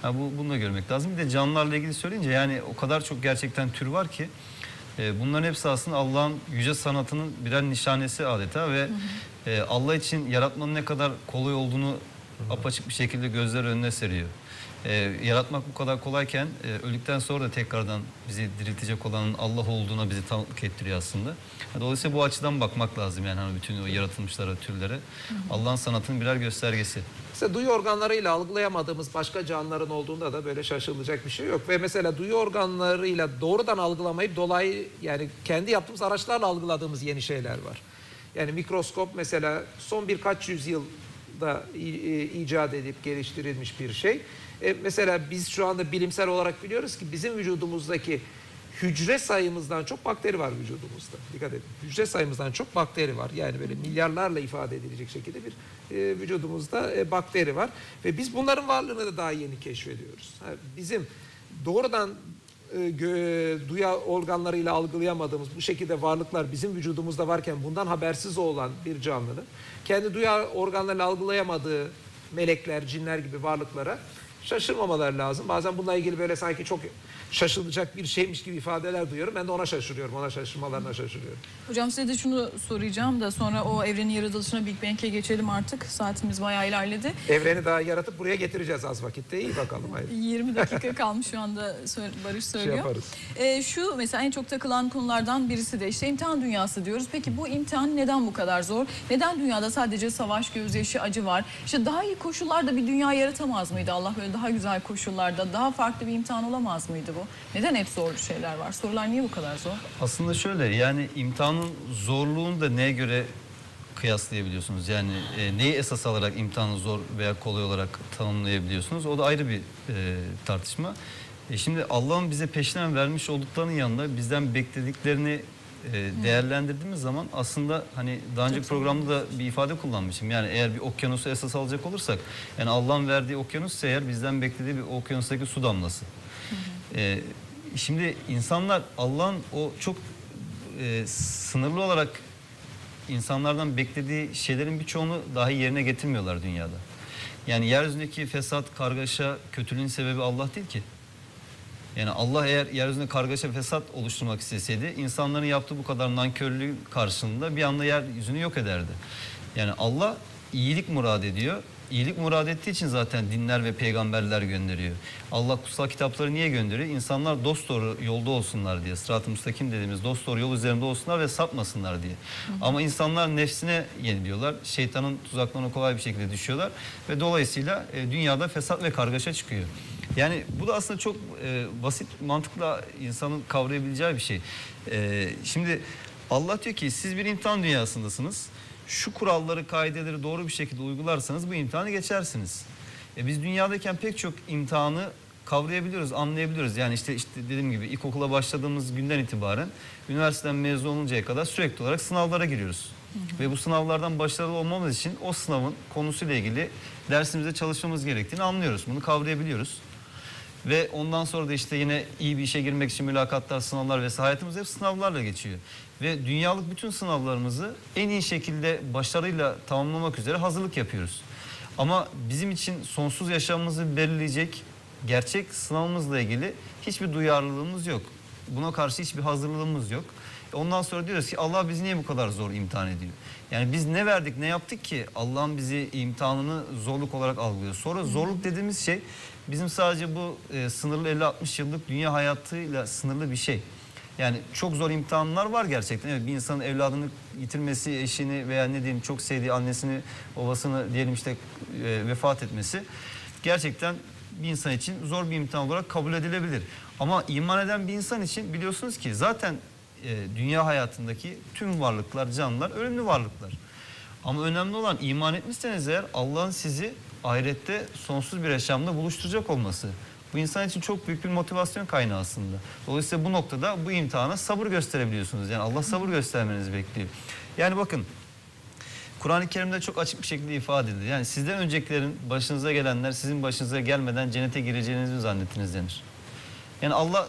Yani bu, bunu da görmek lazım. Bir de canlılarla ilgili söyleyince yani o kadar çok gerçekten tür var ki bunların hepsi aslında Allah'ın yüce sanatının birer nişanesi adeta ve hı hı. Allah için yaratmanın ne kadar kolay olduğunu hı hı. apaçık bir şekilde gözler önüne seriyor. Ee, yaratmak bu kadar kolayken öldükten sonra da tekrardan bizi diriltecek olanın Allah olduğuna bizi tanıklık ettiriyor aslında. Dolayısıyla bu açıdan bakmak lazım yani hani bütün o yaratılmışlara, türlere. Allah'ın sanatının birer göstergesi. Mesela duyu organlarıyla algılayamadığımız başka canlıların olduğunda da böyle şaşılacak bir şey yok. Ve mesela duyu organlarıyla doğrudan algılamayıp dolayı yani kendi yaptığımız araçlarla algıladığımız yeni şeyler var. Yani mikroskop mesela son birkaç yüzyılda icat edip geliştirilmiş bir şey. E mesela biz şu anda bilimsel olarak biliyoruz ki bizim vücudumuzdaki hücre sayımızdan çok bakteri var vücudumuzda. Dikkat edin. Hücre sayımızdan çok bakteri var. Yani böyle milyarlarla ifade edilecek şekilde bir e, vücudumuzda e, bakteri var. Ve biz bunların varlığını da daha yeni keşfediyoruz. Yani bizim doğrudan e, gö, duya organlarıyla algılayamadığımız bu şekilde varlıklar bizim vücudumuzda varken bundan habersiz olan bir canlının kendi duya organlarıyla algılayamadığı melekler, cinler gibi varlıklara şaşırmamalar lazım. Bazen bununla ilgili böyle sanki çok şaşılacak bir şeymiş gibi ifadeler duyuyorum. Ben de ona şaşırıyorum. Ona şaşırmalarına şaşırıyorum. Hocam size de şunu soracağım da sonra o evrenin yaratılışına Big Bang'e geçelim artık. Saatimiz bayağı ilerledi. Evreni daha yaratıp buraya getireceğiz az vakitte. İyi bakalım. Haydi. yirmi dakika kalmış şu anda Barış söylüyor. Şey ee, şu mesela en çok takılan konulardan birisi de işte imtihan dünyası diyoruz. Peki bu imtihan neden bu kadar zor? Neden dünyada sadece savaş, gözyaşı, acı var? İşte daha iyi koşullarda bir dünya yaratamaz mıydı Allah böyle? Daha güzel koşullarda, daha farklı bir imtihan olamaz mıydı bu? Neden hep zor şeyler var? Sorular niye bu kadar zor? Aslında şöyle, yani imtihanın zorluğunu da neye göre kıyaslayabiliyorsunuz? Yani e, neyi esas alarak imtihanı zor veya kolay olarak tanımlayabiliyorsunuz? O da ayrı bir e, tartışma. E, şimdi Allah'ın bize peşinden vermiş olduklarının yanında bizden beklediklerini e, değerlendirdiğimiz zaman aslında hani daha önce programda da bir ifade kullanmışım. Yani eğer bir okyanusu esas alacak olursak yani Allah'ın verdiği okyanus ise eğer bizden beklediği bir okyanustaki su damlası. Hı hı. E, şimdi insanlar Allah'ın o çok e, sınırlı olarak insanlardan beklediği şeylerin birçoğunu dahi yerine getirmiyorlar dünyada. Yani yeryüzündeki fesat, kargaşa, kötülüğün sebebi Allah değil ki. Yani Allah eğer yeryüzünde kargaşa fesat oluşturmak isteseydi insanların yaptığı bu kadar nankörlüğü karşılığında bir anda yeryüzünü yok ederdi. Yani Allah iyilik murad ediyor. İyilik murad ettiği için zaten dinler ve peygamberler gönderiyor. Allah kutsal kitapları niye gönderiyor? İnsanlar dosdoğru yolda olsunlar diye. Sırat-ı müstakim dediğimiz dosdoğru yol üzerinde olsunlar ve sapmasınlar diye. Hı hı. Ama insanlar nefsine yeniliyorlar. Şeytanın tuzaklarına kolay bir şekilde düşüyorlar. Ve dolayısıyla e, dünyada fesat ve kargaşa çıkıyor. Yani bu da aslında çok e, basit mantıkla insanın kavrayabileceği bir şey. E, şimdi Allah diyor ki siz bir imtihan dünyasındasınız. Şu kuralları, kaideleri doğru bir şekilde uygularsanız bu imtihanı geçersiniz. E biz dünyadayken pek çok imtihanı kavrayabiliyoruz, anlayabiliyoruz. Yani işte, işte dediğim gibi ilkokula başladığımız günden itibaren üniversiteden mezun oluncaya kadar sürekli olarak sınavlara giriyoruz. Hı hı. Ve bu sınavlardan başarılı olmamız için o sınavın konusuyla ilgili dersimizde çalışmamız gerektiğini anlıyoruz. Bunu kavrayabiliyoruz. Ve ondan sonra da işte yine iyi bir işe girmek için mülakatlar, sınavlar vesaire, hayatımız hep sınavlarla geçiyor. Ve dünyalık bütün sınavlarımızı en iyi şekilde başarıyla tamamlamak üzere hazırlık yapıyoruz. Ama bizim için sonsuz yaşamımızı belirleyecek gerçek sınavımızla ilgili hiçbir duyarlılığımız yok. Buna karşı hiçbir hazırlığımız yok. Ondan sonra diyoruz ki Allah bizi niye bu kadar zor imtihan ediyor? Yani biz ne verdik, ne yaptık ki Allah'ın bizi imtihanını zorluk olarak algılıyor. Sonra zorluk dediğimiz şey bizim sadece bu e, sınırlı elli altmış yıllık dünya hayatıyla sınırlı bir şey. Yani çok zor imtihanlar var gerçekten. Evet, bir insanın evladını yitirmesi, eşini veya ne diyeyim çok sevdiği annesini, babasını diyelim işte e, vefat etmesi gerçekten bir insan için zor bir imtihan olarak kabul edilebilir. Ama iman eden bir insan için biliyorsunuz ki zaten e, dünya hayatındaki tüm varlıklar, canlılar ölümlü varlıklar. Ama önemli olan iman etmişseniz eğer Allah'ın sizi ahirette sonsuz bir yaşamda buluşturacak olması. Bu insan için çok büyük bir motivasyon kaynağı aslında. Dolayısıyla bu noktada bu imtihana sabır gösterebiliyorsunuz. Yani Allah sabır göstermenizi bekliyor. Yani bakın Kur'an-ı Kerim'de çok açık bir şekilde ifade edilir. Yani sizden öncekilerin başınıza gelenler sizin başınıza gelmeden cennete gireceğinizi mi zannettiniz denir. Yani Allah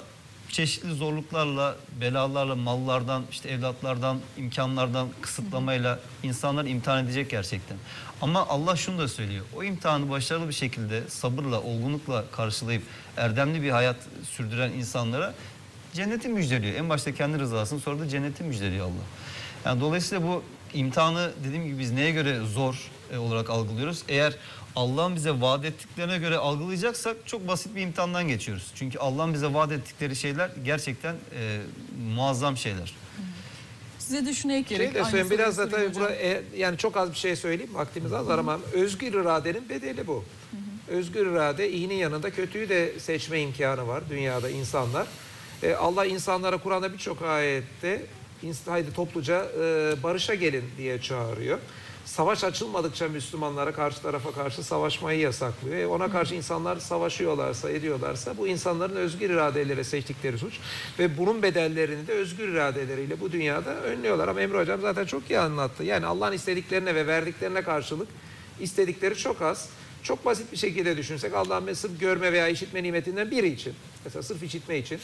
çeşitli zorluklarla, belalarla, mallardan, işte evlatlardan, imkanlardan, kısıtlamayla insanları imtihan edecek gerçekten. Ama Allah şunu da söylüyor. O imtihanı başarılı bir şekilde sabırla, olgunlukla karşılayıp erdemli bir hayat sürdüren insanlara cenneti müjdeliyor. En başta kendi rızasını, sonra da cenneti müjdeliyor Allah. Yani dolayısıyla bu imtihanı dediğim gibi biz neye göre zor olarak algılıyoruz? Eğer Allah'ın bize vaat ettiklerine göre algılayacaksak çok basit bir imtihandan geçiyoruz. Çünkü Allah'ın bize vaat ettikleri şeyler gerçekten e, muazzam şeyler. Size düşünmek gerek. Şey söyleyeyim, biraz da tabii buna, e, yani çok az bir şey söyleyeyim. Vaktimiz az var ama özgür iradenin bedeli bu. Hı-hı. Özgür irade iyinin yanında kötüyü de seçme imkanı var dünyada insanlar. E, Allah insanlara Kur'an'da birçok ayette haydi topluca e, barışa gelin diye çağırıyor. Savaş açılmadıkça Müslümanlara karşı tarafa karşı savaşmayı yasaklıyor. E ona karşı insanlar savaşıyorlarsa, ediyorlarsa bu insanların özgür iradeleriyle seçtikleri suç. Ve bunun bedellerini de özgür iradeleriyle bu dünyada önlüyorlar. Ama Emre Hocam zaten çok iyi anlattı. Yani Allah'ın istediklerine ve verdiklerine karşılık istedikleri çok az. Çok basit bir şekilde düşünsek Allah'ın sırf görme veya işitme nimetinden biri için, mesela sırf işitme için,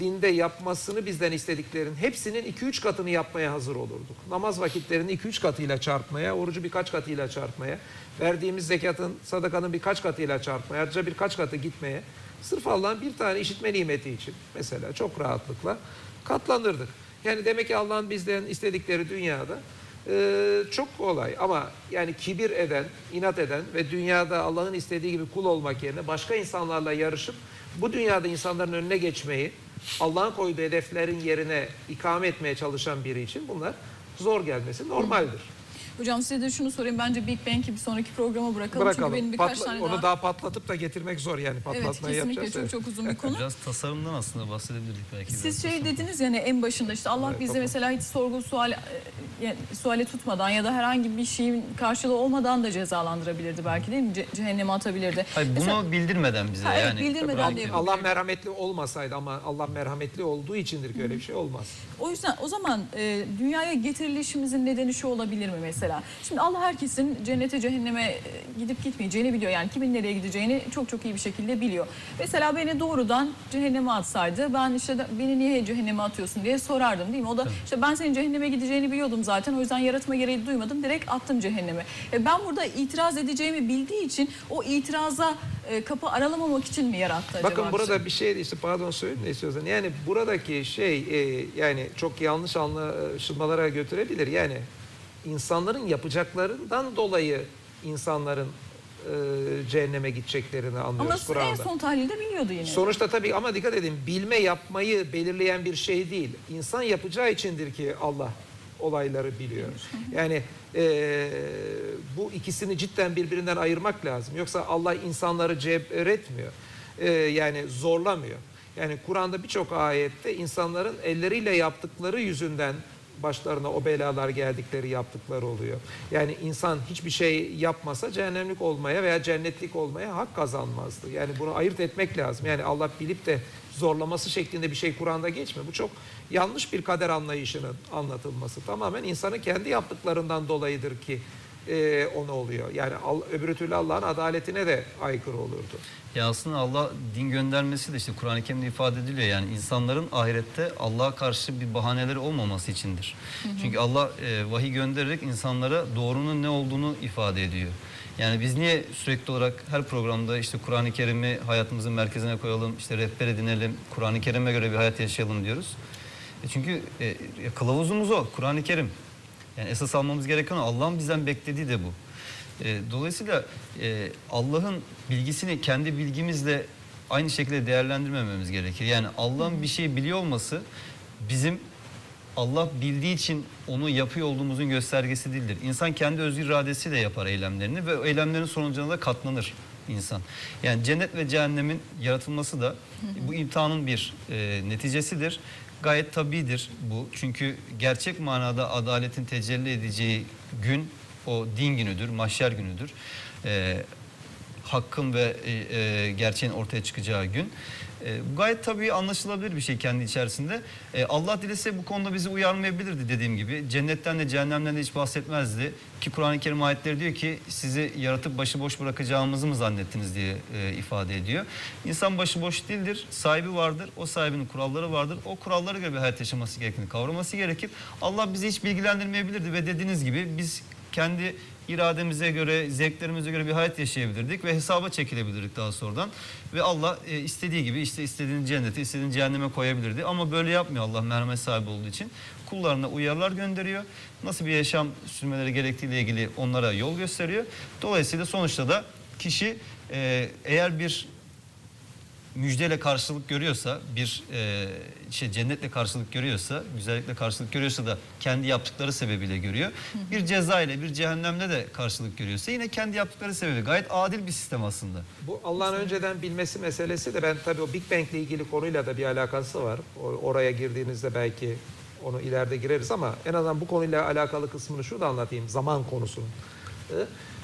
dinde yapmasını bizden istediklerin hepsinin iki üç katını yapmaya hazır olurduk. Namaz vakitlerini iki üç katıyla çarpmaya, orucu birkaç katıyla çarpmaya, verdiğimiz zekatın, sadakanın birkaç katıyla çarpmaya, ayrıca birkaç katı gitmeye, sırf Allah'ın bir tane işitme nimeti için mesela çok rahatlıkla katlanırdık. Yani demek ki Allah'ın bizden istedikleri dünyada Ee, çok kolay ama yani kibir eden, inat eden ve dünyada Allah'ın istediği gibi kul olmak yerine başka insanlarla yarışıp bu dünyada insanların önüne geçmeyi, Allah'ın koyduğu hedeflerin yerine ikame etmeye çalışan biri için bunlar zor gelmesi normaldir. Hocam size de şunu sorayım, bence Big Bang'i bir sonraki programa bırakalım, bırakalım. Çünkü benim birkaç Patla, tane onu daha... Onu daha patlatıp da getirmek zor yani, patlatmayı evet, yapacağız. Evet kesinlikle çok çok uzun bir konu. Biraz tasarımdan aslında bahsedebilirdik belki. Siz şey tasarım dediniz yani en başında işte Allah evet, bizi tamam. mesela hiç sorgu sual, yani, suale tutmadan ya da herhangi bir şeyin karşılığı olmadan da cezalandırabilirdi belki değil mi? Ce cehenneme atabilirdi. Hayır, bunu mesela, bildirmeden bize ha, evet, yani. Bildirmeden de Allah merhametli olmasaydı ama Allah merhametli olduğu içindir ki öyle bir şey olmaz. O yüzden o zaman e, dünyaya getirilişimizin nedeni şu olabilir mi mesela? Şimdi Allah herkesin cennete cehenneme gidip gitmeyeceğini biliyor. Yani kimin nereye gideceğini çok çok iyi bir şekilde biliyor. Mesela beni doğrudan cehenneme atsaydı ben işte beni niye cehenneme atıyorsun diye sorardım değil mi? O da işte ben senin cehenneme gideceğini biliyordum zaten. O yüzden yaratma gereği duymadım. Direkt attım cehenneme. E ben burada itiraz edeceğimi bildiği için o itiraza e, kapı aralamamak için mi yarattı acaba? Bakın burada şey? bir şey işte pardon söyleyeyim ne istiyorsan. Yani buradaki şey e, yani çok yanlış anlaşılmalara götürebilir. Yani İnsanların yapacaklarından dolayı insanların e, cehenneme gideceklerini anlıyoruz Kur'an'da. Ama en son tahlilde biliyordu yine. Sonuçta tabii ama dikkat edin, bilme yapmayı belirleyen bir şey değil. İnsan yapacağı içindir ki Allah olayları biliyor. Yani e, bu ikisini cidden birbirinden ayırmak lazım. Yoksa Allah insanları cebretmiyor. E, yani zorlamıyor. Yani Kur'an'da birçok ayette insanların elleriyle yaptıkları yüzünden başlarına o belalar geldikleri yaptıkları oluyor. Yani insan hiçbir şey yapmasa cehennemlik olmaya veya cennetlik olmaya hak kazanmazdı. Yani bunu ayırt etmek lazım. Yani Allah bilip de zorlaması şeklinde bir şey Kur'an'da geçmiyor. Bu çok yanlış bir kader anlayışının anlatılması. Tamamen insanın kendi yaptıklarından dolayıdır ki e, ona oluyor. Yani öbür türlü Allah'ın adaletine de aykırı olurdu. Ya aslında Allah din göndermesi de işte Kur'an-ı Kerim'de ifade ediliyor. Yani insanların ahirette Allah'a karşı bir bahaneleri olmaması içindir. Hı hı. Çünkü Allah e, vahiy göndererek insanlara doğrunun ne olduğunu ifade ediyor. Yani biz niye sürekli olarak her programda işte Kur'an-ı Kerim'i hayatımızın merkezine koyalım, işte rehber edinelim, Kur'an-ı Kerim'e göre bir hayat yaşayalım diyoruz. E çünkü e, kılavuzumuz o, Kur'an-ı Kerim. Yani esas almamız gereken o, Allah'ın bizden beklediği de bu. E, dolayısıyla e, Allah'ın bilgisini kendi bilgimizle aynı şekilde değerlendirmememiz gerekir. Yani Allah'ın bir şeyi biliyor olması bizim Allah bildiği için onu yapıyor olduğumuzun göstergesi değildir. İnsan kendi özgür iradesiyle yapar eylemlerini ve eylemlerin sonucuna da katlanır insan. Yani cennet ve cehennemin yaratılması da bu imtihanın bir e, neticesidir. Gayet tabidir bu. Çünkü gerçek manada adaletin tecelli edeceği gün o din günüdür, mahşer günüdür. E, hakkın ve e, e, gerçeğin ortaya çıkacağı gün. E, gayet tabii anlaşılabilir bir şey kendi içerisinde. E, Allah dilese bu konuda bizi uyarmayabilirdi dediğim gibi. Cennetten de cehennemden de hiç bahsetmezdi. Ki Kur'an-ı Kerim ayetleri diyor ki sizi yaratıp başıboş bırakacağımızı mı zannettiniz diye e, ifade ediyor. İnsan başıboş değildir. Sahibi vardır. O sahibinin kuralları vardır. O kurallara göre bir hayat yaşaması gerektiğini kavraması gerekir. Allah bizi hiç bilgilendirmeyebilirdi ve dediğiniz gibi biz kendi irademize göre, zevklerimize göre bir hayat yaşayabilirdik ve hesaba çekilebilirdik daha sonradan. Ve Allah e, istediği gibi işte istediğini cennete, istediğini cehenneme koyabilirdi. Ama böyle yapmıyor Allah, merhamet sahibi olduğu için. Kullarına uyarılar gönderiyor. Nasıl bir yaşam sürmeleri gerektiğiyle ilgili onlara yol gösteriyor. Dolayısıyla sonuçta da kişi e, eğer bir müjdeyle karşılık görüyorsa, bir e, şey, cennetle karşılık görüyorsa, güzellikle karşılık görüyorsa da kendi yaptıkları sebebiyle görüyor. Bir ceza ile, bir cehennemle de karşılık görüyorsa yine kendi yaptıkları sebebiyle. Gayet adil bir sistem aslında. Bu Allah'ın önceden bilmesi meselesi de ben tabii o Big Bang ile ilgili konuyla da bir alakası var. Oraya girdiğinizde belki onu ileride gireriz ama en azından bu konuyla alakalı kısmını şurada anlatayım. Zaman konusunu.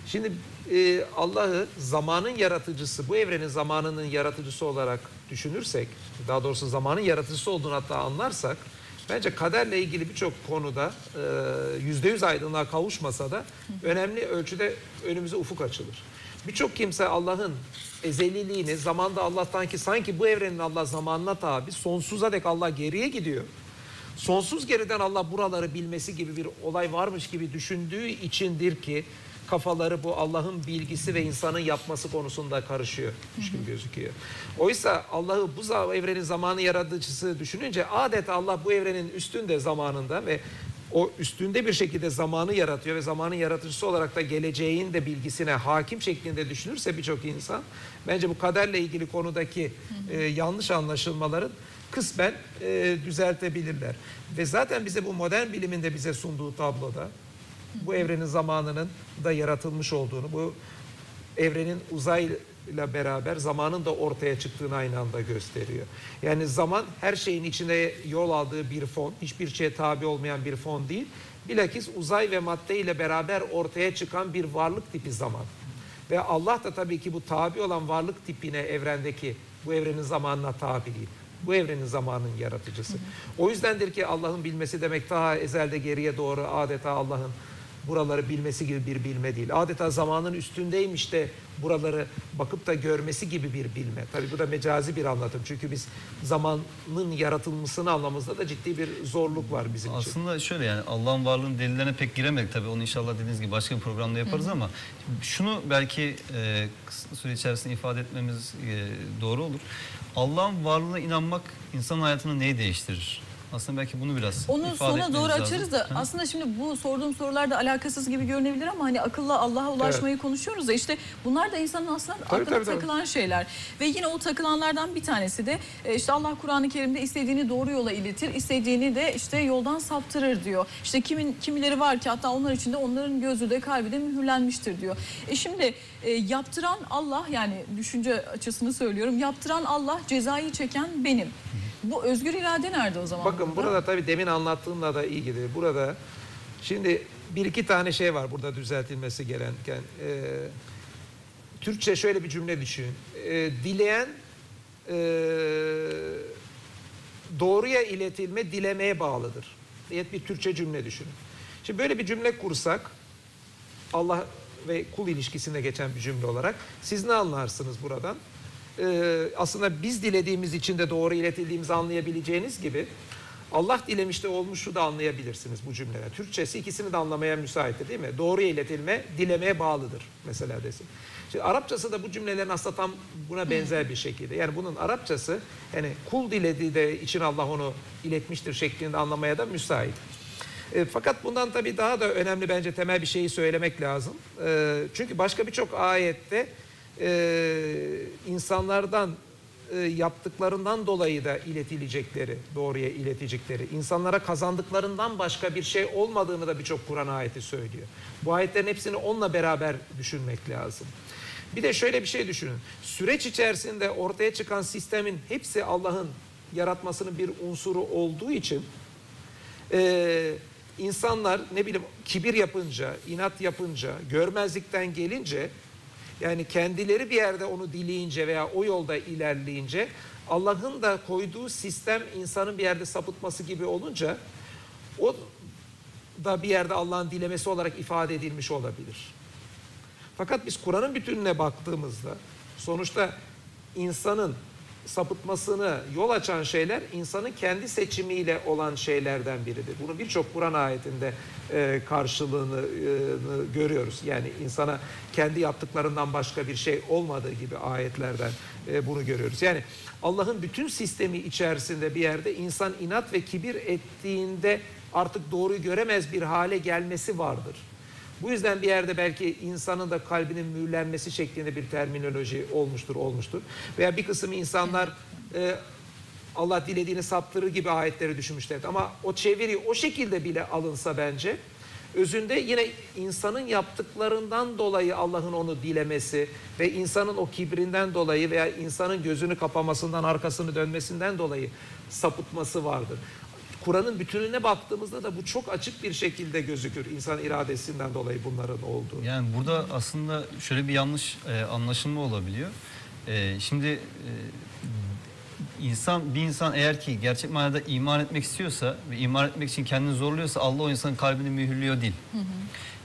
Şimdi e, Allah'ı zamanın yaratıcısı, bu evrenin zamanının yaratıcısı olarak düşünürsek, daha doğrusu zamanın yaratıcısı olduğunu hatta anlarsak, bence kaderle ilgili birçok konuda yüzde yüz aydınlığa kavuşmasa da önemli ölçüde önümüze ufuk açılır. Birçok kimse Allah'ın ezeliliğini, zamanda Allah'tan ki sanki bu evrenin Allah zamanına tabi, sonsuza dek Allah geriye gidiyor. Sonsuz geriden Allah buraları bilmesi gibi bir olay varmış gibi düşündüğü içindir ki, kafaları bu Allah'ın bilgisi ve insanın yapması konusunda karışıyor gibi gözüküyor. Oysa Allah'ı bu evrenin zamanı yaratıcısı düşününce adeta Allah bu evrenin üstünde zamanında ve o üstünde bir şekilde zamanı yaratıyor ve zamanın yaratıcısı olarak da geleceğin de bilgisine hakim şeklinde düşünürse birçok insan, bence bu kaderle ilgili konudaki e, yanlış anlaşılmaların kısmen e, düzeltebilirler. Ve zaten bize bu modern bilimin de bize sunduğu tabloda bu evrenin zamanının da yaratılmış olduğunu, bu evrenin uzayla beraber zamanın da ortaya çıktığını aynı anda gösteriyor. Yani zaman her şeyin içinde yol aldığı bir fon, hiçbir şeye tabi olmayan bir fon değil. Bilakis uzay ve madde ile beraber ortaya çıkan bir varlık tipi zaman. Ve Allah da tabii ki bu tabi olan varlık tipine, evrendeki bu evrenin zamanına tabi değil. Bu evrenin zamanının yaratıcısı. Hı hı. O yüzdendir ki Allah'ın bilmesi demek daha ezelde geriye doğru adeta Allah'ın buraları bilmesi gibi bir bilme değil. Adeta zamanın üstündeymiş de buraları bakıp da görmesi gibi bir bilme. Tabii bu da mecazi bir anlatım. Çünkü biz zamanın yaratılmasını anlamamızda da ciddi bir zorluk var bizim Aslında için. Aslında şöyle, yani Allah'ın varlığının delillerine pek giremedik. Tabii onu inşallah dediğiniz gibi başka bir programda yaparız, hı hı. Ama şunu belki e, kısa süre içerisinde ifade etmemiz e, doğru olur. Allah'ın varlığına inanmak insanın hayatını neyi değiştirir? Aslında belki bunu biraz onu sona doğru lazım. Açarız da, hı? Aslında şimdi bu sorduğum sorular da alakasız gibi görünebilir ama hani akılla Allah'a ulaşmayı, evet, konuşuyoruz da işte bunlar da insanın aslında tabii, aklına tabii, takılan tabii. şeyler. Ve yine o takılanlardan bir tanesi de işte Allah Kur'an-ı Kerim'de istediğini doğru yola iletir, istediğini de işte yoldan saptırır diyor. İşte kimin kimileri var ki hatta onlar içinde onların gözü de kalbi de mühürlenmiştir diyor. E şimdi e, yaptıran Allah, yani düşünce açısını söylüyorum, yaptıran Allah, cezayı çeken benim. Bu özgür irade nerede o zaman? Bakın burada, burada tabii demin anlattığımla da ilgili. Burada şimdi bir iki tane şey var burada düzeltilmesi gelenken. Ee, Türkçe şöyle bir cümle düşünün. Ee, dileyen e, doğruya iletilme dilemeye bağlıdır. Diyet bir Türkçe cümle düşünün. Şimdi böyle bir cümle kursak, Allah ve kul ilişkisinde geçen bir cümle olarak, siz ne anlarsınız buradan? Ee, aslında biz dilediğimiz için de doğru iletildiğimizi anlayabileceğiniz gibi Allah dilemiş de olmuşu da anlayabilirsiniz bu cümlede. Türkçesi ikisini de anlamaya müsaittir değil mi? Doğru iletilme dilemeye bağlıdır mesela desin. Şimdi Arapçası da bu cümlelerin aslında tam buna benzer bir şekilde. Yani bunun Arapçası hani kul dilediği de için Allah onu iletmiştir şeklinde anlamaya da müsait. E, fakat bundan tabii daha da önemli bence temel bir şeyi söylemek lazım. E, çünkü başka birçok ayette e, insanlardan e, yaptıklarından dolayı da iletilecekleri, doğruya iletecekleri, insanlara kazandıklarından başka bir şey olmadığını da birçok Kur'an ayeti söylüyor. Bu ayetlerin hepsini onunla beraber düşünmek lazım. Bir de şöyle bir şey düşünün. Süreç içerisinde ortaya çıkan sistemin hepsi Allah'ın yaratmasının bir unsuru olduğu için Ee, insanlar ne bileyim kibir yapınca, inat yapınca, görmezlikten gelince, yani kendileri bir yerde onu dileyince veya o yolda ilerleyince, Allah'ın da koyduğu sistem insanın bir yerde sapıtması gibi olunca o da bir yerde Allah'ın dilemesi olarak ifade edilmiş olabilir. Fakat biz Kur'an'ın bütününe baktığımızda sonuçta insanın sapıtmasını yol açan şeyler insanın kendi seçimiyle olan şeylerden biridir. Bunu birçok Kur'an ayetinde e, karşılığını e, görüyoruz. Yani insana kendi yaptıklarından başka bir şey olmadığı gibi ayetlerden e, bunu görüyoruz. Yani Allah'ın bütün sistemi içerisinde bir yerde insan inat ve kibir ettiğinde artık doğruyu göremez bir hale gelmesi vardır. Bu yüzden bir yerde belki insanın da kalbinin mühürlenmesi şeklinde bir terminoloji olmuştur, olmuştur. Veya bir kısım insanlar e, Allah dilediğini saptırır gibi ayetleri düşünmüşler. Ama o çeviri o şekilde bile alınsa bence, özünde yine insanın yaptıklarından dolayı Allah'ın onu dilemesi ve insanın o kibrinden dolayı veya insanın gözünü kapamasından, arkasını dönmesinden dolayı sapıtması vardır. Kur'an'ın bütününe baktığımızda da bu çok açık bir şekilde gözükür. İnsan iradesinden dolayı bunların olduğu. Yani burada aslında şöyle bir yanlış e, anlaşılma olabiliyor. E, şimdi e, insan bir insan eğer ki gerçek manada iman etmek istiyorsa ve iman etmek için kendini zorluyorsa Allah o insanın kalbini mühürlüyor değil. Hı hı.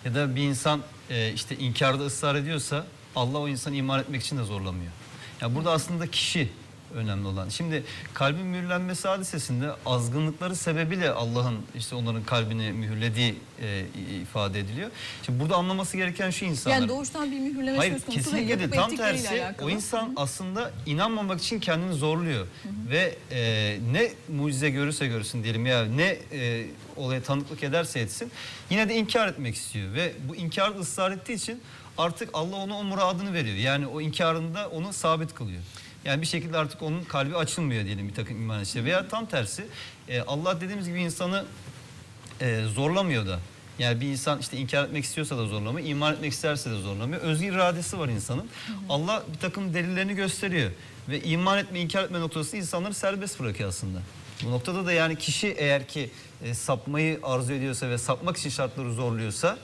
Ya da bir insan e, işte inkarda ısrar ediyorsa Allah o insanı iman etmek için de zorlamıyor. Yani burada aslında kişi önemli olan. Şimdi kalbin mühürlenmesi hadisesinde azgınlıkları sebebiyle Allah'ın işte onların kalbini mühürlediği e, ifade ediliyor. Şimdi burada anlaması gereken şu insanlar. Yani doğuştan bir mühürleme hayır, söz konusu. Hayır kesinlikle tam tersi o insan hı-hı. aslında inanmamak için kendini zorluyor. Hı-hı. Ve e, ne mucize görürse görürsün diyelim ya ne e, olaya tanıklık ederse etsin yine de inkar etmek istiyor ve bu inkarda ısrar ettiği için artık Allah ona o muradını veriyor. Yani o inkarında onu sabit kılıyor. Yani bir şekilde artık onun kalbi açılmıyor diyelim bir takım iman işleri. Veya tam tersi Allah dediğimiz gibi insanı zorlamıyor da. Yani bir insan işte inkar etmek istiyorsa da zorlamıyor, iman etmek isterse de zorlamıyor. Özgür iradesi var insanın. Allah bir takım delillerini gösteriyor. Ve iman etme, inkar etme noktası insanları serbest bırakıyor aslında. Bu noktada da yani kişi eğer ki sapmayı arzu ediyorsa ve sapmak için şartları zorluyorsa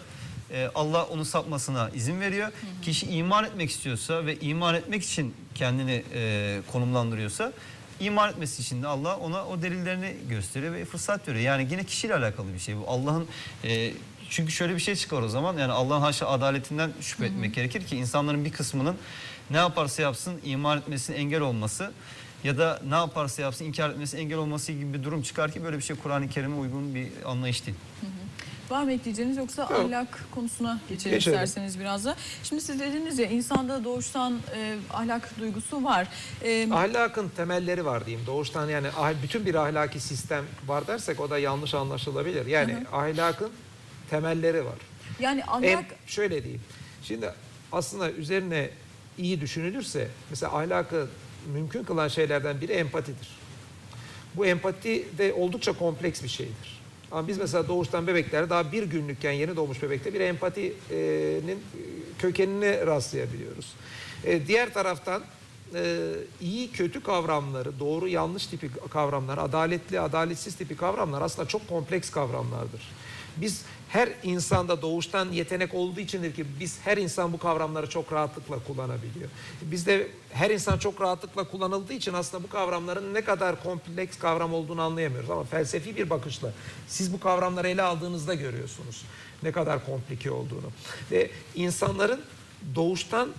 Allah onu sapmasına izin veriyor. Hı hı. Kişi iman etmek istiyorsa ve iman etmek için kendini e, konumlandırıyorsa iman etmesi için de Allah ona o delillerini gösteriyor ve fırsat veriyor. Yani yine kişiyle alakalı bir şey bu. Allah'ın e, çünkü şöyle bir şey çıkar o zaman yani Allah'ın haşa adaletinden şüphe hı hı. etmek gerekir ki insanların bir kısmının ne yaparsa yapsın iman etmesine engel olması ya da ne yaparsa yapsın inkar etmesine engel olması gibi bir durum çıkar ki böyle bir şey Kur'an-ı Kerim'e uygun bir anlayış değil. Hı hı. Var mı ekleyeceğiniz yoksa yok. Ahlak konusuna geçelim, geçelim isterseniz biraz da. Şimdi siz dediniz ya insanda doğuştan e, ahlak duygusu var. E, Ahlakın temelleri var diyeyim. Doğuştan yani bütün bir ahlaki sistem var dersek o da yanlış anlaşılabilir. Yani hı hı. ahlakın temelleri var. Yani ahlak... En, şöyle diyeyim. Şimdi aslında üzerine iyi düşünülürse mesela ahlakı mümkün kılan şeylerden biri empatidir. Bu empati de oldukça kompleks bir şeydir. Ama biz mesela doğuştan bebeklerde daha bir günlükken yeni doğmuş bebekte bir empatinin kökenine rastlayabiliyoruz. Diğer taraftan e, iyi kötü kavramları, doğru yanlış tipi kavramlar, adaletli adaletsiz tipi kavramlar aslında çok kompleks kavramlardır. Biz her insanda doğuştan yetenek olduğu içindir ki biz her insan bu kavramları çok rahatlıkla kullanabiliyor. Bizde her insan çok rahatlıkla kullanıldığı için aslında bu kavramların ne kadar kompleks kavram olduğunu anlayamıyoruz. Ama felsefi bir bakışla siz bu kavramları ele aldığınızda görüyorsunuz ne kadar komplike olduğunu. Ve insanların doğuştan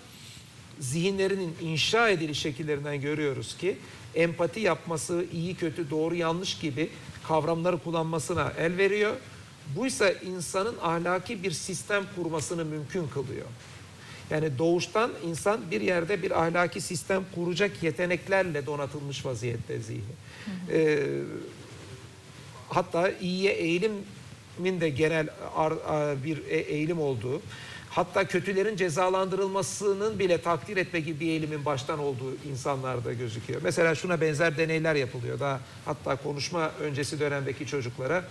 zihinlerinin inşa ediliş şekillerinden görüyoruz ki empati yapması, iyi kötü, doğru yanlış gibi kavramları kullanmasına el veriyor. Buysa insanın ahlaki bir sistem kurmasını mümkün kılıyor. Yani doğuştan insan bir yerde bir ahlaki sistem kuracak yeteneklerle donatılmış vaziyette zihni. Hı hı. Ee, hatta iyiye eğilimin de genel bir eğilim olduğu, hatta kötülerin cezalandırılmasının bile takdir etme gibi bir eğilimin baştan olduğu insanlarda gözüküyor. Mesela şuna benzer deneyler yapılıyor. Daha hatta konuşma öncesi dönemdeki çocuklara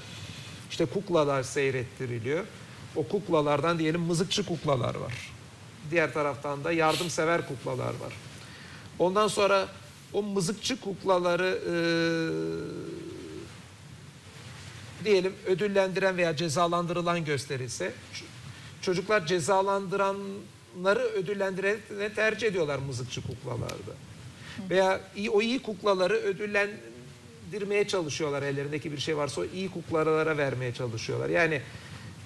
İşte kuklalar seyrettiriliyor. O kuklalardan diyelim mızıkçı kuklalar var. Diğer taraftan da yardımsever kuklalar var. Ondan sonra o mızıkçı kuklaları e, diyelim ödüllendiren veya cezalandırılan gösterilse, çocuklar cezalandıranları ödüllendirene tercih ediyorlar mızıkçı kuklalarda. Veya o iyi kuklaları ödüllen ...dirmeye çalışıyorlar, ellerindeki bir şey varsa o iyi kuklalara vermeye çalışıyorlar. Yani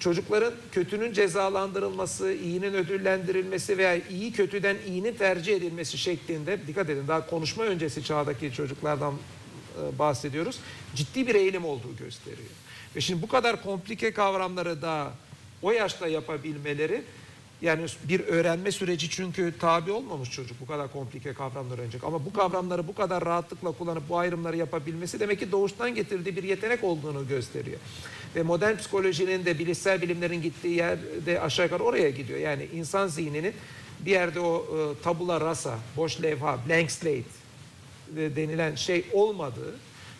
çocukların kötünün cezalandırılması, iyinin ödüllendirilmesi veya iyi kötüden iyinin tercih edilmesi şeklinde... ...dikkat edin daha konuşma öncesi çağdaki çocuklardan bahsediyoruz, ciddi bir eğilim olduğu gösteriyor. Ve şimdi bu kadar komplike kavramları da o yaşta yapabilmeleri... Yani bir öğrenme süreci çünkü tabi olmamış çocuk bu kadar komplike kavramlar öğrenecek. Ama bu kavramları bu kadar rahatlıkla kullanıp bu ayrımları yapabilmesi demek ki doğuştan getirdiği bir yetenek olduğunu gösteriyor. Ve modern psikolojinin de bilişsel bilimlerin gittiği yerde aşağı yukarı oraya gidiyor. Yani insan zihninin bir yerde o e, tabula rasa, boş levha, blank slate e, denilen şey olmadığı,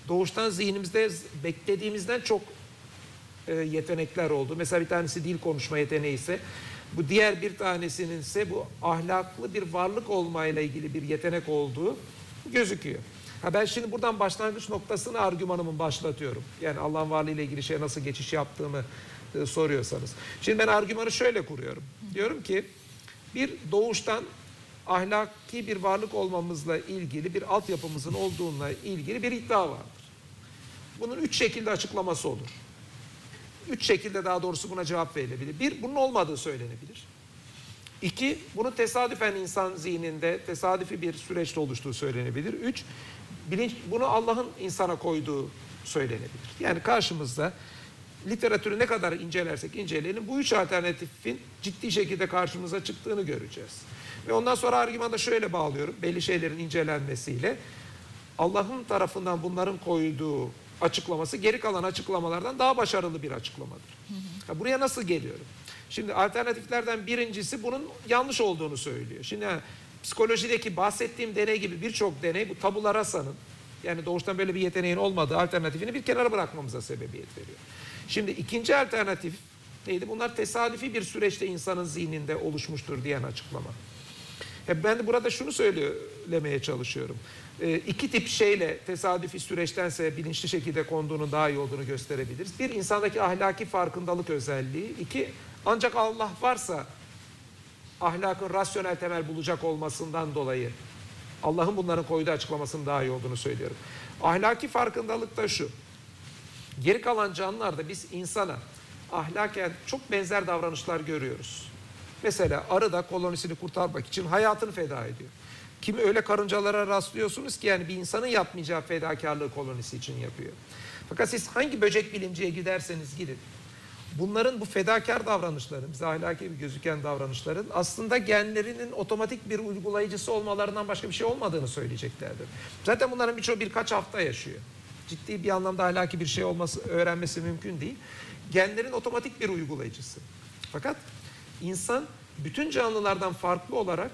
doğuştan zihnimizde beklediğimizden çok e, yetenekler oldu. Mesela bir tanesi dil konuşma yeteneği ise, bu diğer bir tanesinin ise bu ahlaklı bir varlık olmayla ilgili bir yetenek olduğu gözüküyor. Ha ben şimdi buradan başlangıç noktasını argümanımı başlatıyorum. Yani Allah'ın varlığıyla ilgili şeye nasıl geçiş yaptığımı e, soruyorsanız. Şimdi ben argümanı şöyle kuruyorum. Diyorum ki bir doğuştan ahlaki bir varlık olmamızla ilgili bir altyapımızın olduğuna ilgili bir iddia vardır. Bunun üç şekilde açıklaması olur. Üç şekilde daha doğrusu buna cevap verilebilir. Bir, bunun olmadığı söylenebilir. İki, bunun tesadüfen insan zihninde tesadüfi bir süreçte oluştuğu söylenebilir. Üç, bilinç, bunu Allah'ın insana koyduğu söylenebilir. Yani karşımızda literatürü ne kadar incelersek inceleyelim bu üç alternatifin ciddi şekilde karşımıza çıktığını göreceğiz. Ve ondan sonra argümanda şöyle bağlıyorum belli şeylerin incelenmesiyle. Allah'ın tarafından bunların koyduğu açıklaması geri kalan açıklamalardan daha başarılı bir açıklamadır. Hı hı. Ya buraya nasıl geliyorum? Şimdi alternatiflerden birincisi bunun yanlış olduğunu söylüyor. Şimdi yani, psikolojideki bahsettiğim deney gibi birçok deney bu tabula rasa'nın yani doğuştan böyle bir yeteneğin olmadığı alternatifini bir kenara bırakmamıza sebebiyet veriyor. Şimdi ikinci alternatif neydi? Bunlar tesadüfi bir süreçte insanın zihninde oluşmuştur diyen açıklama. Ya ben de burada şunu söylemeye çalışıyorum. E, iki tip şeyle tesadüfi süreçtense bilinçli şekilde konduğunun daha iyi olduğunu gösterebiliriz. Bir, insandaki ahlaki farkındalık özelliği. İki, ancak Allah varsa ahlakın rasyonel temel bulacak olmasından dolayı Allah'ın bunların koyduğu açıklamasının daha iyi olduğunu söylüyorum. Ahlaki farkındalık da şu. Geri kalan canlılarda biz insana ahlaken çok benzer davranışlar görüyoruz. Mesela arı da kolonisini kurtarmak için hayatını feda ediyor. Kimi öyle karıncalara rastlıyorsunuz ki yani bir insanın yapmayacağı fedakarlığı kolonisi için yapıyor. Fakat siz hangi böcek bilimciye giderseniz gidin. Bunların bu fedakar davranışların, bize ahlaki gibi gözüken davranışların aslında genlerinin otomatik bir uygulayıcısı olmalarından başka bir şey olmadığını söyleyeceklerdir. Zaten bunların birçoğu birkaç hafta yaşıyor. Ciddi bir anlamda ahlaki bir şey olması, öğrenmesi mümkün değil. Genlerin otomatik bir uygulayıcısı. Fakat İnsan bütün canlılardan farklı olarak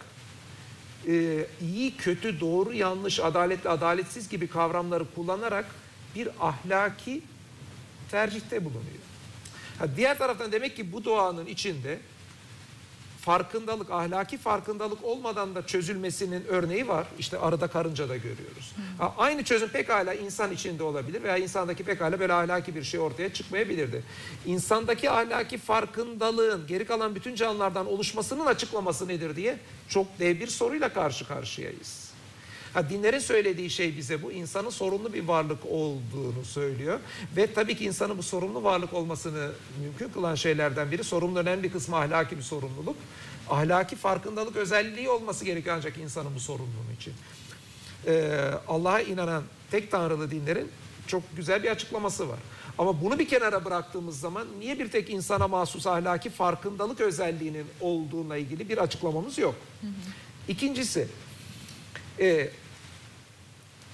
e, iyi, kötü, doğru, yanlış, adaletli, adaletsiz gibi kavramları kullanarak bir ahlaki tercihte bulunuyor. Ha, diğer taraftan demek ki bu doğanın içinde farkındalık, ahlaki farkındalık olmadan da çözülmesinin örneği var. İşte arıda karınca da görüyoruz. Ha, aynı çözüm pekala insan içinde olabilir veya insandaki pekala böyle ahlaki bir şey ortaya çıkmayabilirdi. İnsandaki ahlaki farkındalığın geri kalan bütün canlılardan oluşmasının açıklaması nedir diye çok dev bir soruyla karşı karşıyayız. Ha, dinlerin söylediği şey bize bu. İnsanın sorumlu bir varlık olduğunu söylüyor. Ve tabii ki insanın bu sorumlu varlık olmasını mümkün kılan şeylerden biri, sorumlu önemli bir kısmı ahlaki bir sorumluluk. Ahlaki farkındalık özelliği olması gerekiyor ancak insanın bu sorumluluğu için. Ee, Allah'a inanan tek tanrılı dinlerin çok güzel bir açıklaması var. Ama bunu bir kenara bıraktığımız zaman niye bir tek insana mahsus ahlaki farkındalık özelliğinin olduğuna ilgili bir açıklamamız yok. Hı hı. İkincisi, E,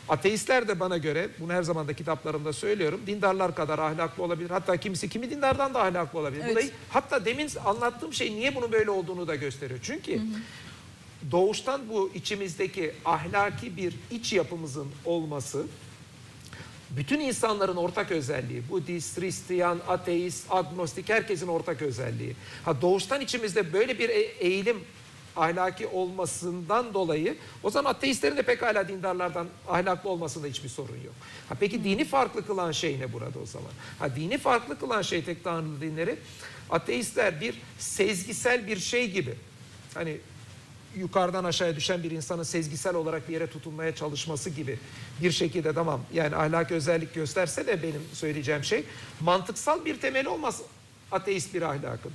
ateistler de bana göre, bunu her zaman da kitaplarımda söylüyorum, dindarlar kadar ahlaklı olabilir. Hatta kimisi kimi dindardan da ahlaklı olabilir. Evet. Burayı, hatta demin anlattığım şey niye bunun böyle olduğunu da gösteriyor. Çünkü hı hı. doğuştan bu içimizdeki ahlaki bir iç yapımızın olması, bütün insanların ortak özelliği. Budist, Hristiyan, ateist, agnostik, herkesin ortak özelliği. Ha, doğuştan içimizde böyle bir eğilim ahlaki olmasından dolayı o zaman ateistlerin de pekala dindarlardan ahlaklı olmasında hiçbir sorun yok. Ha, peki hmm. dini farklı kılan şey ne burada o zaman? Ha, dini farklı kılan şey tek tanrılı dinleri, ateistler bir sezgisel bir şey gibi, hani yukarıdan aşağıya düşen bir insanın sezgisel olarak bir yere tutunmaya çalışması gibi bir şekilde, tamam yani ahlaki özellik gösterse de benim söyleyeceğim şey mantıksal bir temeli olmaz ateist bir ahlakın.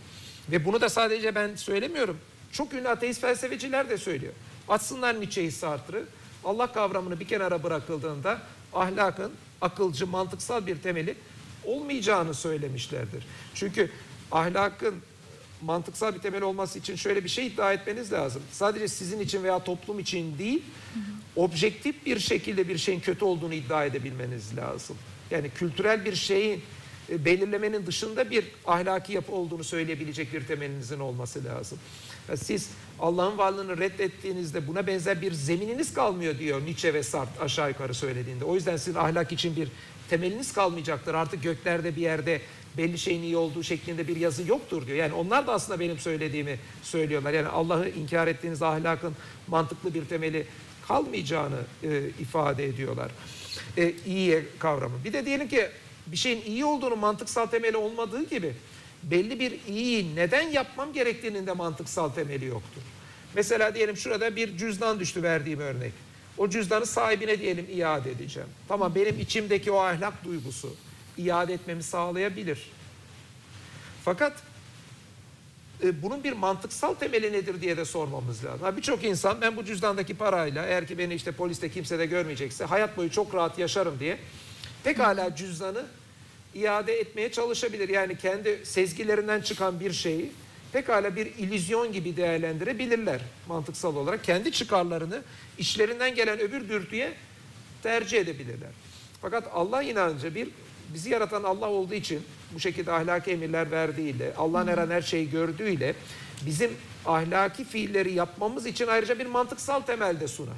Ve bunu da sadece ben söylemiyorum. Çok ünlü ateist felsefeciler de söylüyor. Atsınlar Nietzsche'yi, Sartre'ı. Allah kavramını bir kenara bırakıldığında ahlakın akılcı, mantıksal bir temeli olmayacağını söylemişlerdir. Çünkü ahlakın mantıksal bir temel olması için şöyle bir şey iddia etmeniz lazım. Sadece sizin için veya toplum için değil, hı hı. objektif bir şekilde bir şeyin kötü olduğunu iddia edebilmeniz lazım. Yani kültürel bir şeyin belirlemenin dışında bir ahlaki yapı olduğunu söyleyebilecek bir temelinizin olması lazım. Siz Allah'ın varlığını reddettiğinizde buna benzer bir zemininiz kalmıyor diyor Nietzsche ve Sartre aşağı yukarı söylediğinde. O yüzden sizin ahlak için bir temeliniz kalmayacaktır. Artık göklerde bir yerde belli şeyin iyi olduğu şeklinde bir yazı yoktur diyor. Yani onlar da aslında benim söylediğimi söylüyorlar. Yani Allah'ı inkar ettiğiniz ahlakın mantıklı bir temeli kalmayacağını e, ifade ediyorlar. E, iyi kavramı. Bir de diyelim ki bir şeyin iyi olduğunu mantıksal temeli olmadığı gibi belli bir iyi neden yapmam gerektiğinin de mantıksal temeli yoktur. Mesela diyelim şurada bir cüzdan düştü verdiğim örnek. O cüzdanı sahibine diyelim iade edeceğim. Tamam, benim içimdeki o ahlak duygusu iade etmemi sağlayabilir. Fakat e, bunun bir mantıksal temeli nedir diye de sormamız lazım. Birçok insan ben bu cüzdandaki parayla, eğer ki beni işte poliste kimse de görmeyecekse, hayat boyu çok rahat yaşarım diye pekala cüzdanı iade etmeye çalışabilir. Yani kendi sezgilerinden çıkan bir şeyi pekala bir illüzyon gibi değerlendirebilirler mantıksal olarak. Kendi çıkarlarını işlerinden gelen öbür dürtüye tercih edebilirler. Fakat Allah inancı, bir bizi yaratan Allah olduğu için bu şekilde ahlaki emirler verdiğiyle, Allah'ın her an her şeyi gördüğüyle bizim ahlaki fiilleri yapmamız için ayrıca bir mantıksal temel de sunar.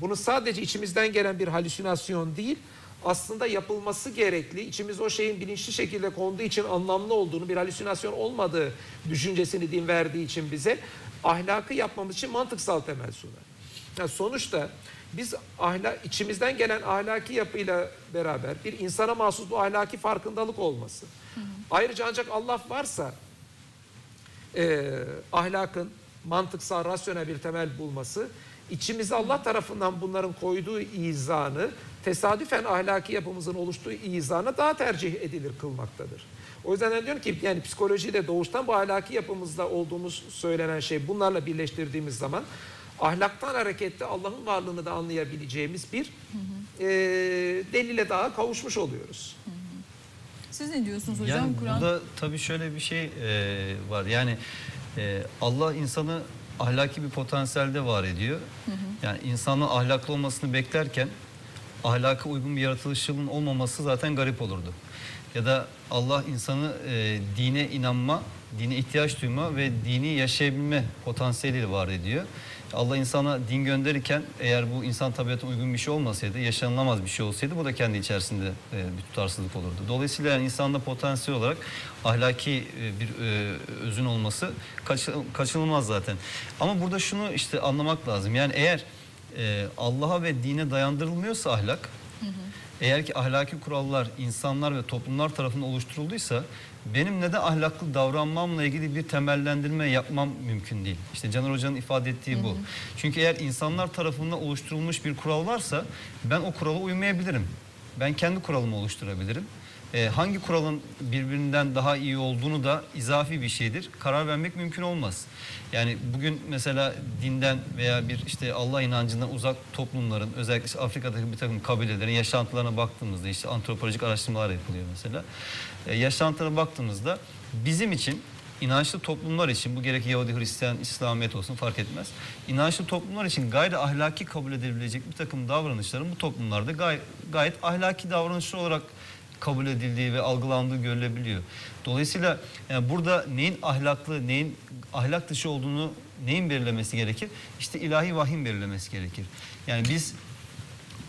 Bunu sadece içimizden gelen bir halüsinasyon değil, aslında yapılması gerekli, içimiz o şeyin bilinçli şekilde konduğu için anlamlı olduğunu, bir halüsinasyon olmadığı düşüncesini din verdiği için bize ahlakı yapmamız için mantıksal temel sunar. Yani sonuçta biz ahlak, içimizden gelen ahlaki yapıyla beraber bir insana mahsus bu ahlaki farkındalık olması. Hı hı. Ayrıca ancak Allah varsa e, ahlakın mantıksal, rasyonel bir temel bulması, İçimize Allah tarafından bunların koyduğu izanı, tesadüfen ahlaki yapımızın oluştuğu izana daha tercih edilir kılmaktadır. O yüzden ben diyorum ki yani psikolojiyle doğuştan bu ahlaki yapımızda olduğumuz söylenen şey, bunlarla birleştirdiğimiz zaman ahlaktan hareketle Allah'ın varlığını da anlayabileceğimiz bir hı hı. E, delile daha kavuşmuş oluyoruz. Hı hı. Siz ne diyorsunuz hocam? Yani Kur'an... Burada tabii şöyle bir şey e, var. Yani e, Allah insanı ahlaki bir potansiyelde var ediyor. Hı hı. Yani insanın ahlaklı olmasını beklerken ahlaka uygun bir yaratılışının olmaması zaten garip olurdu. Ya da Allah insanı e, dine inanma, dine ihtiyaç duyma ve dini yaşayabilme potansiyeli var ediyor. Allah insana din gönderirken eğer bu insan tabiatına uygun bir şey olmasaydı, yaşanılamaz bir şey olsaydı bu da kendi içerisinde e, bir tutarsızlık olurdu. Dolayısıyla yani insanda potansiyel olarak ahlaki e, bir e, özün olması kaç, kaçınılmaz zaten. Ama burada şunu işte anlamak lazım. Yani eğer e, Allah'a ve dine dayandırılmıyorsa ahlak, hı hı. eğer ki ahlaki kurallar insanlar ve toplumlar tarafından oluşturulduysa benim neden ahlaklı davranmamla ilgili bir temellendirme yapmam mümkün değil. İşte Caner Hoca'nın ifade ettiği bu. Hı hı. Çünkü eğer insanlar tarafından oluşturulmuş bir kural varsa ben o kurala uymayabilirim. Ben kendi kuralımı oluşturabilirim. Ee, hangi kuralın birbirinden daha iyi olduğunu da izafi bir şeydir. Karar vermek mümkün olmaz. Yani bugün mesela dinden veya bir işte Allah inancından uzak toplumların, özellikle işte Afrika'daki bir takım kabilelerin yaşantılarına baktığımızda, işte antropolojik araştırmalar yapılıyor mesela. Ee, yaşantılarına baktığımızda bizim için, inançlı toplumlar için, bu gerek Yahudi, Hristiyan, İslamiyet olsun fark etmez. İnançlı toplumlar için gayri ahlaki kabul edilebilecek bir takım davranışların bu toplumlarda gay gayet ahlaki davranışlar olarak kabul edildiği ve algılandığı görülebiliyor. Dolayısıyla yani burada neyin ahlaklı, neyin ahlak dışı olduğunu neyin belirlemesi gerekir? İşte ilahi vahyin belirlemesi gerekir. Yani biz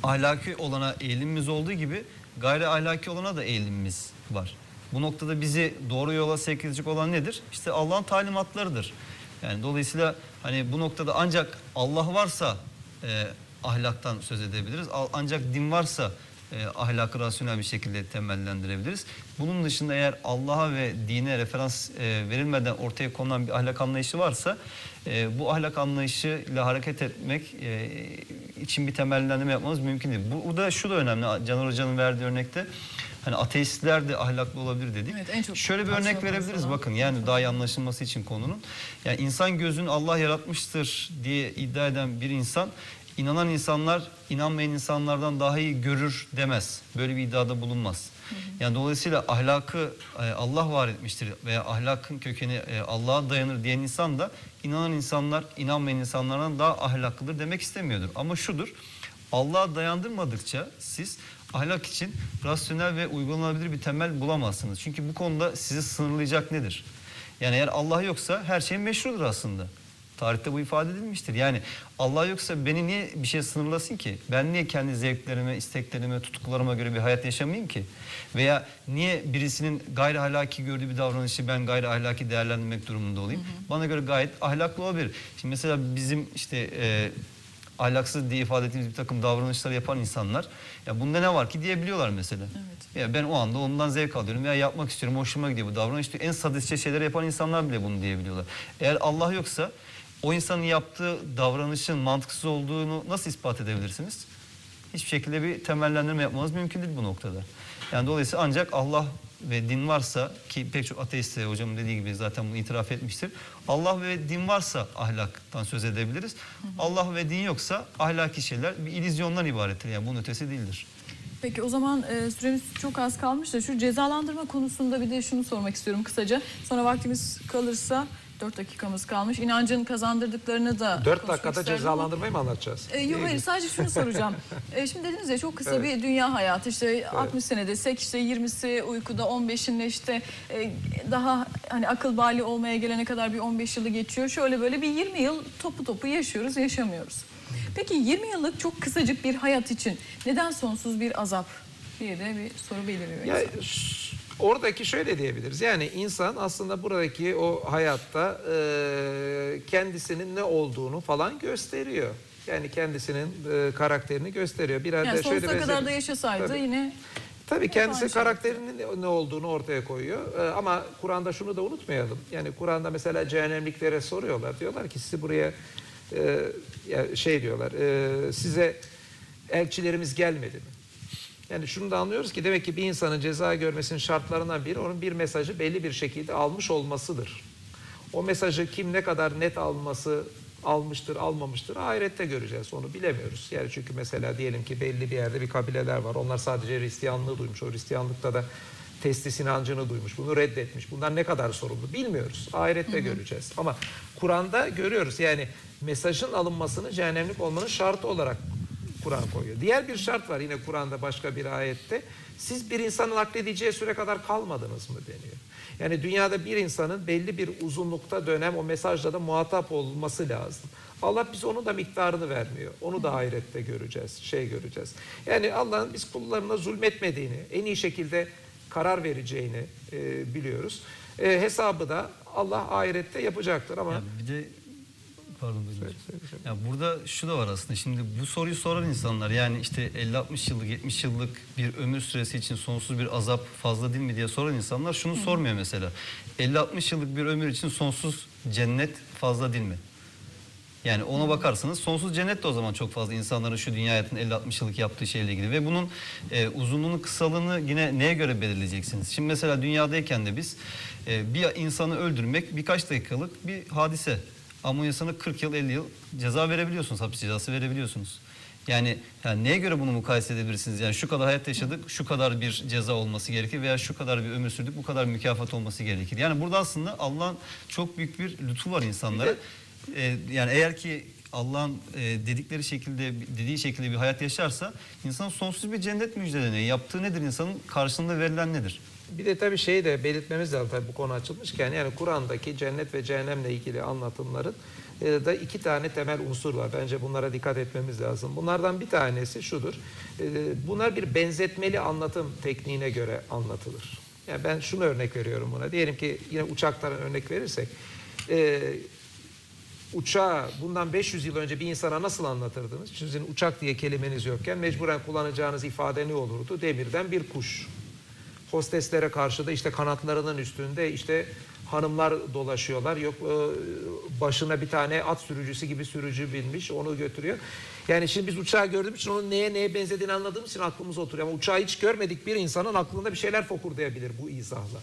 ahlaki olana eğilimimiz olduğu gibi gayri ahlaki olana da eğilimimiz var. Bu noktada bizi doğru yola sevk edecek olan nedir? İşte Allah'ın talimatlarıdır. Yani dolayısıyla hani bu noktada ancak Allah varsa e, ahlaktan söz edebiliriz. Ancak din varsa E, ahlakı rasyonel bir şekilde temellendirebiliriz. Bunun dışında eğer Allah'a ve dine referans e, verilmeden ortaya konulan bir ahlak anlayışı varsa e, bu ahlak anlayışıyla hareket etmek e, için bir temellendirme yapmamız mümkün değil. Burada şu da önemli, Caner Hoca'nın verdiği örnekte hani ateistler de ahlaklı olabilir dedik. Evet, şöyle bir örnek verebiliriz falan. Bakın yani daha iyi anlaşılması için konunun. Yani insan gözünü Allah yaratmıştır diye iddia eden bir insan, İnanan insanlar inanmayan insanlardan daha iyi görür demez. Böyle bir iddiada bulunmaz. Hı hı. Yani dolayısıyla ahlakı Allah var etmiştir veya ahlakın kökeni Allah'a dayanır diyen insan da inanan insanlar inanmayan insanlardan daha ahlaklıdır demek istemiyordur. Ama şudur, Allah'a dayandırmadıkça siz ahlak için rasyonel ve uygulanabilir bir temel bulamazsınız. Çünkü bu konuda sizi sınırlayacak nedir? Yani eğer Allah yoksa her şey meşrudur aslında. Tarihte bu ifade edilmiştir. Yani Allah yoksa beni niye bir şey sınırlasın ki? Ben niye kendi zevklerime, isteklerime, tutkularıma göre bir hayat yaşamayayım ki? Veya niye birisinin gayri ahlaki gördüğü bir davranışı ben gayri ahlaki değerlendirmek durumunda olayım? Hı hı. Bana göre gayet ahlaklı olabilir. Şimdi mesela bizim işte e, ahlaksız diye ifade ettiğimiz bir takım davranışları yapan insanlar, ya bunda ne var ki diyebiliyorlar mesela. Evet. Ya ben o anda ondan zevk alıyorum veya yapmak istiyorum, hoşuma gidiyor bu davranış diyor. En sadistçe şeyleri yapan insanlar bile bunu diyebiliyorlar. Eğer Allah yoksa o insanın yaptığı davranışın mantıksız olduğunu nasıl ispat edebilirsiniz? Hiçbir şekilde bir temellendirme yapmanız mümkün değil bu noktada. Yani dolayısıyla ancak Allah ve din varsa, ki pek çok ateist de hocamın dediği gibi zaten bunu itiraf etmiştir. Allah ve din varsa ahlaktan söz edebiliriz. Hı hı. Allah ve din yoksa ahlaki şeyler bir illüzyondan ibarettir. Yani bunun ötesi değildir. Peki o zaman e, süremiz çok az kalmış da şu cezalandırma konusunda bir de şunu sormak istiyorum kısaca. Sonra vaktimiz kalırsa... Dört dakikamız kalmış. İnancın kazandırdıklarını da... Dört dakikada cezalandırmayı mı anlatacağız? E, yok hayır, sadece şunu soracağım. E, şimdi dediniz ya çok kısa evet. bir dünya hayatı. İşte evet. altmış sene desek, işte yirmisi uykuda, on beşinde işte e, daha hani akıl bali olmaya gelene kadar bir on beş yılı geçiyor. Şöyle böyle bir yirmi yıl topu topu yaşıyoruz, yaşamıyoruz. Peki yirmi yıllık çok kısacık bir hayat için neden sonsuz bir azap diye de bir soru beliriyor. Ya, oradaki şöyle diyebiliriz, yani insan aslında buradaki o hayatta e, kendisinin ne olduğunu falan gösteriyor. Yani kendisinin e, karakterini gösteriyor. Biraz yani da şöyle sonsuza kadar da yaşasaydı tabii. yine... Tabii kendisi karakterinin ne olduğunu ortaya koyuyor. Ee, ama Kur'an'da şunu da unutmayalım. Yani Kur'an'da mesela cehennemliklere soruyorlar. Diyorlar ki sizi buraya e, şey diyorlar, e, size elçilerimiz gelmedi mi? Yani şunu da anlıyoruz ki demek ki bir insanın ceza görmesinin şartlarından biri onun bir mesajı belli bir şekilde almış olmasıdır. O mesajı kim ne kadar net alması almıştır almamıştır ahirette göreceğiz, onu bilemiyoruz. Yani çünkü mesela diyelim ki belli bir yerde bir kabileler var, onlar sadece Hristiyanlığı duymuş, o Hristiyanlıkta da testis inancını duymuş, bunu reddetmiş. Bunlar ne kadar sorumlu bilmiyoruz, ahirette hı hı. göreceğiz. Ama Kur'an'da görüyoruz yani mesajın alınmasını cehennemlik olmanın şartı olarak Kur'an koyuyor. Diğer bir şart var yine Kur'an'da başka bir ayette. Siz bir insanın akledeceği süre kadar kalmadınız mı deniyor. Yani dünyada bir insanın belli bir uzunlukta dönem o mesajla da muhatap olması lazım. Allah bize onun da miktarını vermiyor. Onu da ahirette göreceğiz, şey göreceğiz. Yani Allah'ın biz kullarına zulmetmediğini, en iyi şekilde karar vereceğini e, biliyoruz. E, hesabı da Allah ahirette yapacaktır ama... Ya bir de, pardon, ya burada şu da var aslında, şimdi bu soruyu soran insanlar yani işte elli altmış yıllık, yetmiş yıllık bir ömür süresi için sonsuz bir azap fazla değil mi diye soran insanlar şunu Hı. sormuyor mesela. elli altmış yıllık bir ömür için sonsuz cennet fazla değil mi? Yani ona bakarsanız sonsuz cennet de o zaman çok fazla insanların şu dünya hayatının elli altmış yıllık yaptığı şeyle ilgili. Ve bunun e, uzunluğunu, kısalığını yine neye göre belirleyeceksiniz? Şimdi mesela dünyadayken de biz e, bir insanı öldürmek birkaç dakikalık bir hadise. Amonyasına kırk yıl, elli yıl ceza verebiliyorsunuz, hapis cezası verebiliyorsunuz. Yani, yani neye göre bunu mukayese edebilirsiniz? Yani şu kadar hayat yaşadık, şu kadar bir ceza olması gerekir veya şu kadar bir ömür sürdük, bu kadar mükafat olması gerekir. Yani burada aslında Allah'ın çok büyük bir lütfu var insanlara. Ee, yani eğer ki Allah'ın e, dedikleri şekilde, dediği şekilde bir hayat yaşarsa insan sonsuz bir cennet müjdeleniyor. Yaptığı nedir? İnsanın karşılığında verilen nedir? Bir de tabii şeyi de belirtmemiz lazım, tabii bu konu açılmışken, yani Kur'an'daki cennet ve cehennemle ilgili anlatımların e, da iki tane temel unsur var. Bence bunlara dikkat etmemiz lazım. Bunlardan bir tanesi şudur. E, bunlar bir benzetmeli anlatım tekniğine göre anlatılır. Yani ben şunu örnek veriyorum buna. Diyelim ki yine uçaktan örnek verirsek, e, uçağı bundan beş yüz yıl önce bir insana nasıl anlatırdınız? Sizin uçak diye kelimeniz yokken mecburen kullanacağınız ifade ne olurdu? Demirden bir kuş. Hosteslere karşı da işte kanatlarının üstünde işte hanımlar dolaşıyorlar. Yok başına bir tane at sürücüsü gibi sürücü binmiş, onu götürüyor. Yani şimdi biz uçağı gördüğümüz için onun neye neye benzediğini anladığımız için aklımıza oturuyor. Ama uçağı hiç görmedik bir insanın aklında bir şeyler fokurdayabilir bu izahla.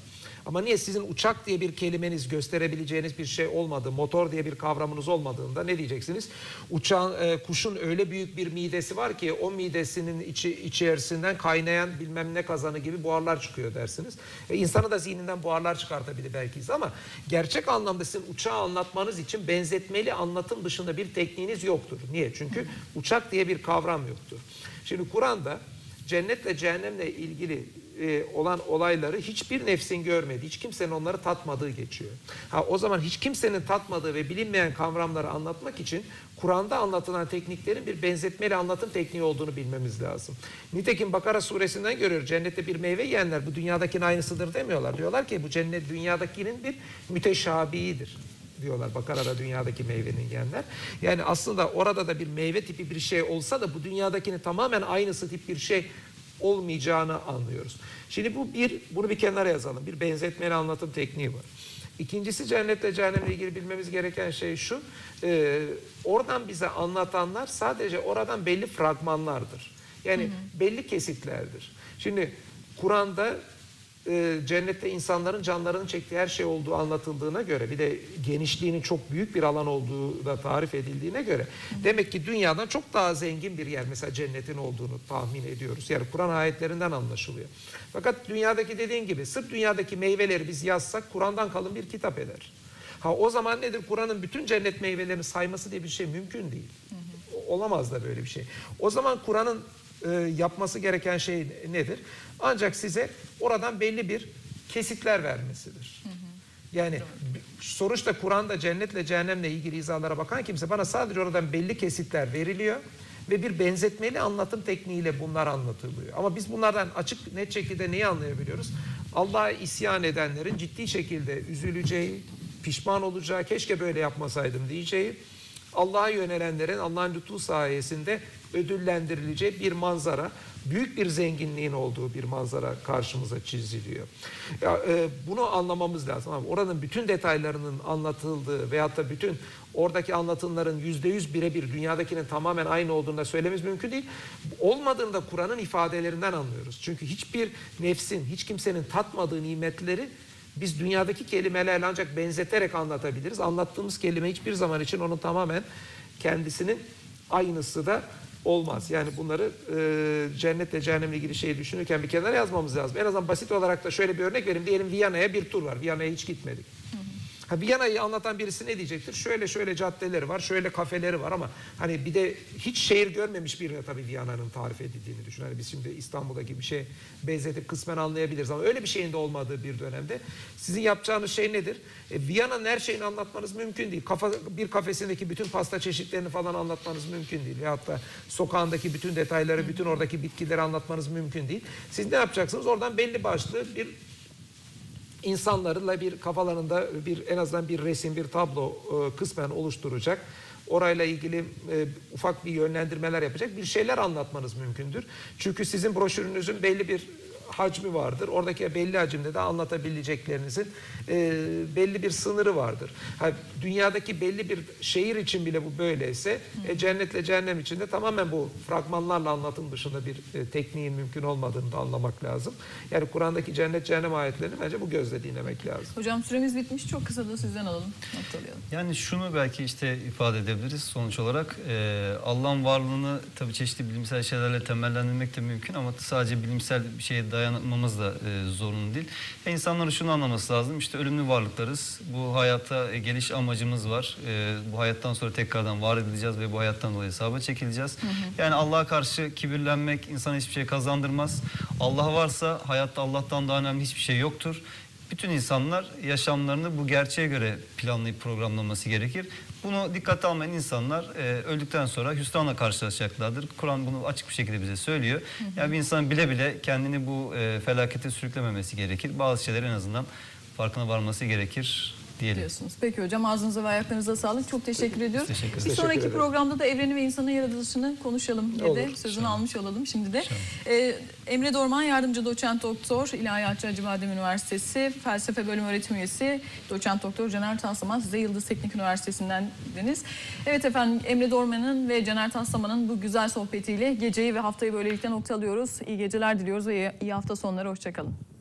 Ama niye sizin uçak diye bir kelimeniz, gösterebileceğiniz bir şey olmadı, motor diye bir kavramınız olmadığında ne diyeceksiniz? Uçağın, e, kuşun öyle büyük bir midesi var ki o midesinin içi, içerisinden kaynayan bilmem ne kazanı gibi buharlar çıkıyor dersiniz. E, insanı da zihninden buharlar çıkartabilir belki ama gerçek anlamda sizin uçağı anlatmanız için benzetmeli anlatım dışında bir tekniğiniz yoktur. Niye? Çünkü uçak diye bir kavram yoktur. Şimdi Kur'an'da cennetle cehennemle ilgili olan olayları hiçbir nefsin görmediği, hiç kimsenin onları tatmadığı geçiyor. Ha, o zaman hiç kimsenin tatmadığı ve bilinmeyen kavramları anlatmak için Kur'an'da anlatılan tekniklerin bir benzetmeli anlatım tekniği olduğunu bilmemiz lazım. Nitekim Bakara suresinden görüyoruz. Cennette bir meyve yiyenler bu dünyadakinin aynısıdır demiyorlar. Diyorlar ki bu cennet dünyadakinin bir müteşabihidir diyorlar. Bakara'da dünyadaki meyvenin yiyenler. Yani aslında orada da bir meyve tipi bir şey olsa da bu dünyadakinin tamamen aynısı tip bir şey olmayacağını anlıyoruz. Şimdi bu bir, bunu bir kenara yazalım. Bir benzetmeli anlatım tekniği var. İkincisi, cennetle cehennemle ilgili bilmemiz gereken şey şu. E, oradan bize anlatanlar sadece oradan belli fragmanlardır. Yani hı hı. belli kesitlerdir. Şimdi Kur'an'da e, cennette insanların canlarının çektiği her şey olduğu anlatıldığına göre, bir de genişliğinin çok büyük bir alan olduğu da tarif edildiğine göre hı hı. demek ki dünyadan çok daha zengin bir yer mesela cennetin olduğunu tahmin ediyoruz. Yani Kur'an ayetlerinden anlaşılıyor. Fakat dünyadaki, dediğin gibi, sırf dünyadaki meyveleri biz yazsak Kur'an'dan kalın bir kitap eder. Ha, o zaman nedir? Kur'an'ın bütün cennet meyvelerini sayması diye bir şey mümkün değil. Hı hı. Olamaz da böyle bir şey. O zaman Kur'an'ın e, yapması gereken şey nedir? Ancak size oradan belli bir kesitler vermesidir. Hı hı. Yani sonuçta Kur'an'da cennetle cehennemle ilgili izahlara bakan kimse bana sadece oradan belli kesitler veriliyor ve bir benzetmeli anlatım tekniğiyle bunlar anlatılıyor. Ama biz bunlardan açık, net şekilde neyi anlayabiliyoruz? Allah'a isyan edenlerin ciddi şekilde üzüleceği, pişman olacağı, keşke böyle yapmasaydım diyeceği, Allah'a yönelenlerin Allah'ın lütfu sayesinde ödüllendirileceği bir manzara, büyük bir zenginliğin olduğu bir manzara karşımıza çiziliyor. Ya, e, bunu anlamamız lazım. Ama oranın bütün detaylarının anlatıldığı veyahut da bütün oradaki anlatımların yüzde yüz birebir dünyadakinin tamamen aynı olduğunu da söylememiz mümkün değil. Olmadığında Kur'an'ın ifadelerinden anlıyoruz. Çünkü hiçbir nefsin, hiç kimsenin tatmadığı nimetleri biz dünyadaki kelimelerle ancak benzeterek anlatabiliriz. Anlattığımız kelime hiçbir zaman için onun tamamen kendisinin aynısı da olmaz. Yani bunları e, cennetle cehennemle ilgili şeyi düşünürken bir kenara yazmamız lazım. En azından basit olarak da şöyle bir örnek vereyim. Diyelim Viyana'ya bir tur var. Viyana'ya hiç gitmedik. Hı hı. Ha, Viyana'yı anlatan birisi ne diyecektir? Şöyle şöyle caddeleri var, şöyle kafeleri var ama hani bir de hiç şehir görmemiş birine tabii Viyana'nın tarif edildiğini düşün. Hani biz şimdi İstanbul'daki bir şey benzetip kısmen anlayabiliriz ama öyle bir şeyin de olmadığı bir dönemde sizin yapacağınız şey nedir? E, Viyana'nın her şeyini anlatmanız mümkün değil. Kafa, bir kafesindeki bütün pasta çeşitlerini falan anlatmanız mümkün değil. Ya hatta sokağındaki bütün detayları, bütün oradaki bitkileri anlatmanız mümkün değil. Siz ne yapacaksınız? Oradan belli başlı bir insanlarla bir kafalarında bir en azından bir resim, bir tablo e, kısmen oluşturacak. Orayla ilgili e, ufak bir yönlendirmeler yapacak. Bir şeyler anlatmanız mümkündür. Çünkü sizin broşürünüzün belli bir hacmi vardır. Oradaki belli hacimde de anlatabileceklerinizin e, belli bir sınırı vardır. Ha, dünyadaki belli bir şehir için bile bu böyleyse e, cennetle cehennem için de tamamen bu fragmanlarla anlatım dışında bir e, tekniğin mümkün olmadığını da anlamak lazım. Yani Kur'an'daki cennet cehennem ayetlerini bence bu gözle dinlemek lazım. Hocam süremiz bitmiş. Çok kısa da sizden alalım. Noktalayalım. Yani şunu belki işte ifade edebiliriz sonuç olarak. E, Allah'ın varlığını tabii çeşitli bilimsel şeylerle temellendirmek de mümkün ama sadece bilimsel bir şeye dayanmamız da e, zorunlu değil. E, insanların şunu anlaması lazım. İşte ölümlü varlıklarız. Bu hayata e, geliş amacımız var. E, bu hayattan sonra tekrardan var edileceğiz ve bu hayattan dolayı hesaba çekileceğiz. Hı hı. Yani Allah'a karşı kibirlenmek insana hiçbir şey kazandırmaz. Allah varsa hayatta Allah'tan daha önemli hiçbir şey yoktur. Bütün insanlar yaşamlarını bu gerçeğe göre planlayıp programlaması gerekir. Bunu dikkate almayan insanlar e, öldükten sonra hüsranla karşılaşacaklardır. Kur'an bunu açık bir şekilde bize söylüyor. Hı hı. Yani bir insan bile bile kendini bu e, felakete sürüklememesi gerekir. Bazı şeylerin en azından farkına varması gerekir diyelim. Diyorsunuz. Peki hocam, ağzınıza ve ayaklarınıza sağlık. Çok teşekkür ediyoruz. Teşekkür bir sonraki teşekkür programda da evreni ve insanın yaratılışını konuşalım diye de sözünü Şanlı. almış olalım şimdi de. Ee, Emre Dorman, yardımcı doçent doktor, İlahiyatçı Acıbadem Üniversitesi Felsefe Bölüm Öğretim Üyesi doçent doktor Caner Taslaman, size Yıldız Teknik Üniversitesi'nden dediniz. Evet efendim, Emre Dorman'ın ve Caner Taslaman'ın bu güzel sohbetiyle geceyi ve haftayı böylelikle noktalıyoruz. İyi geceler diliyoruz ve iyi hafta sonları. Hoşçakalın.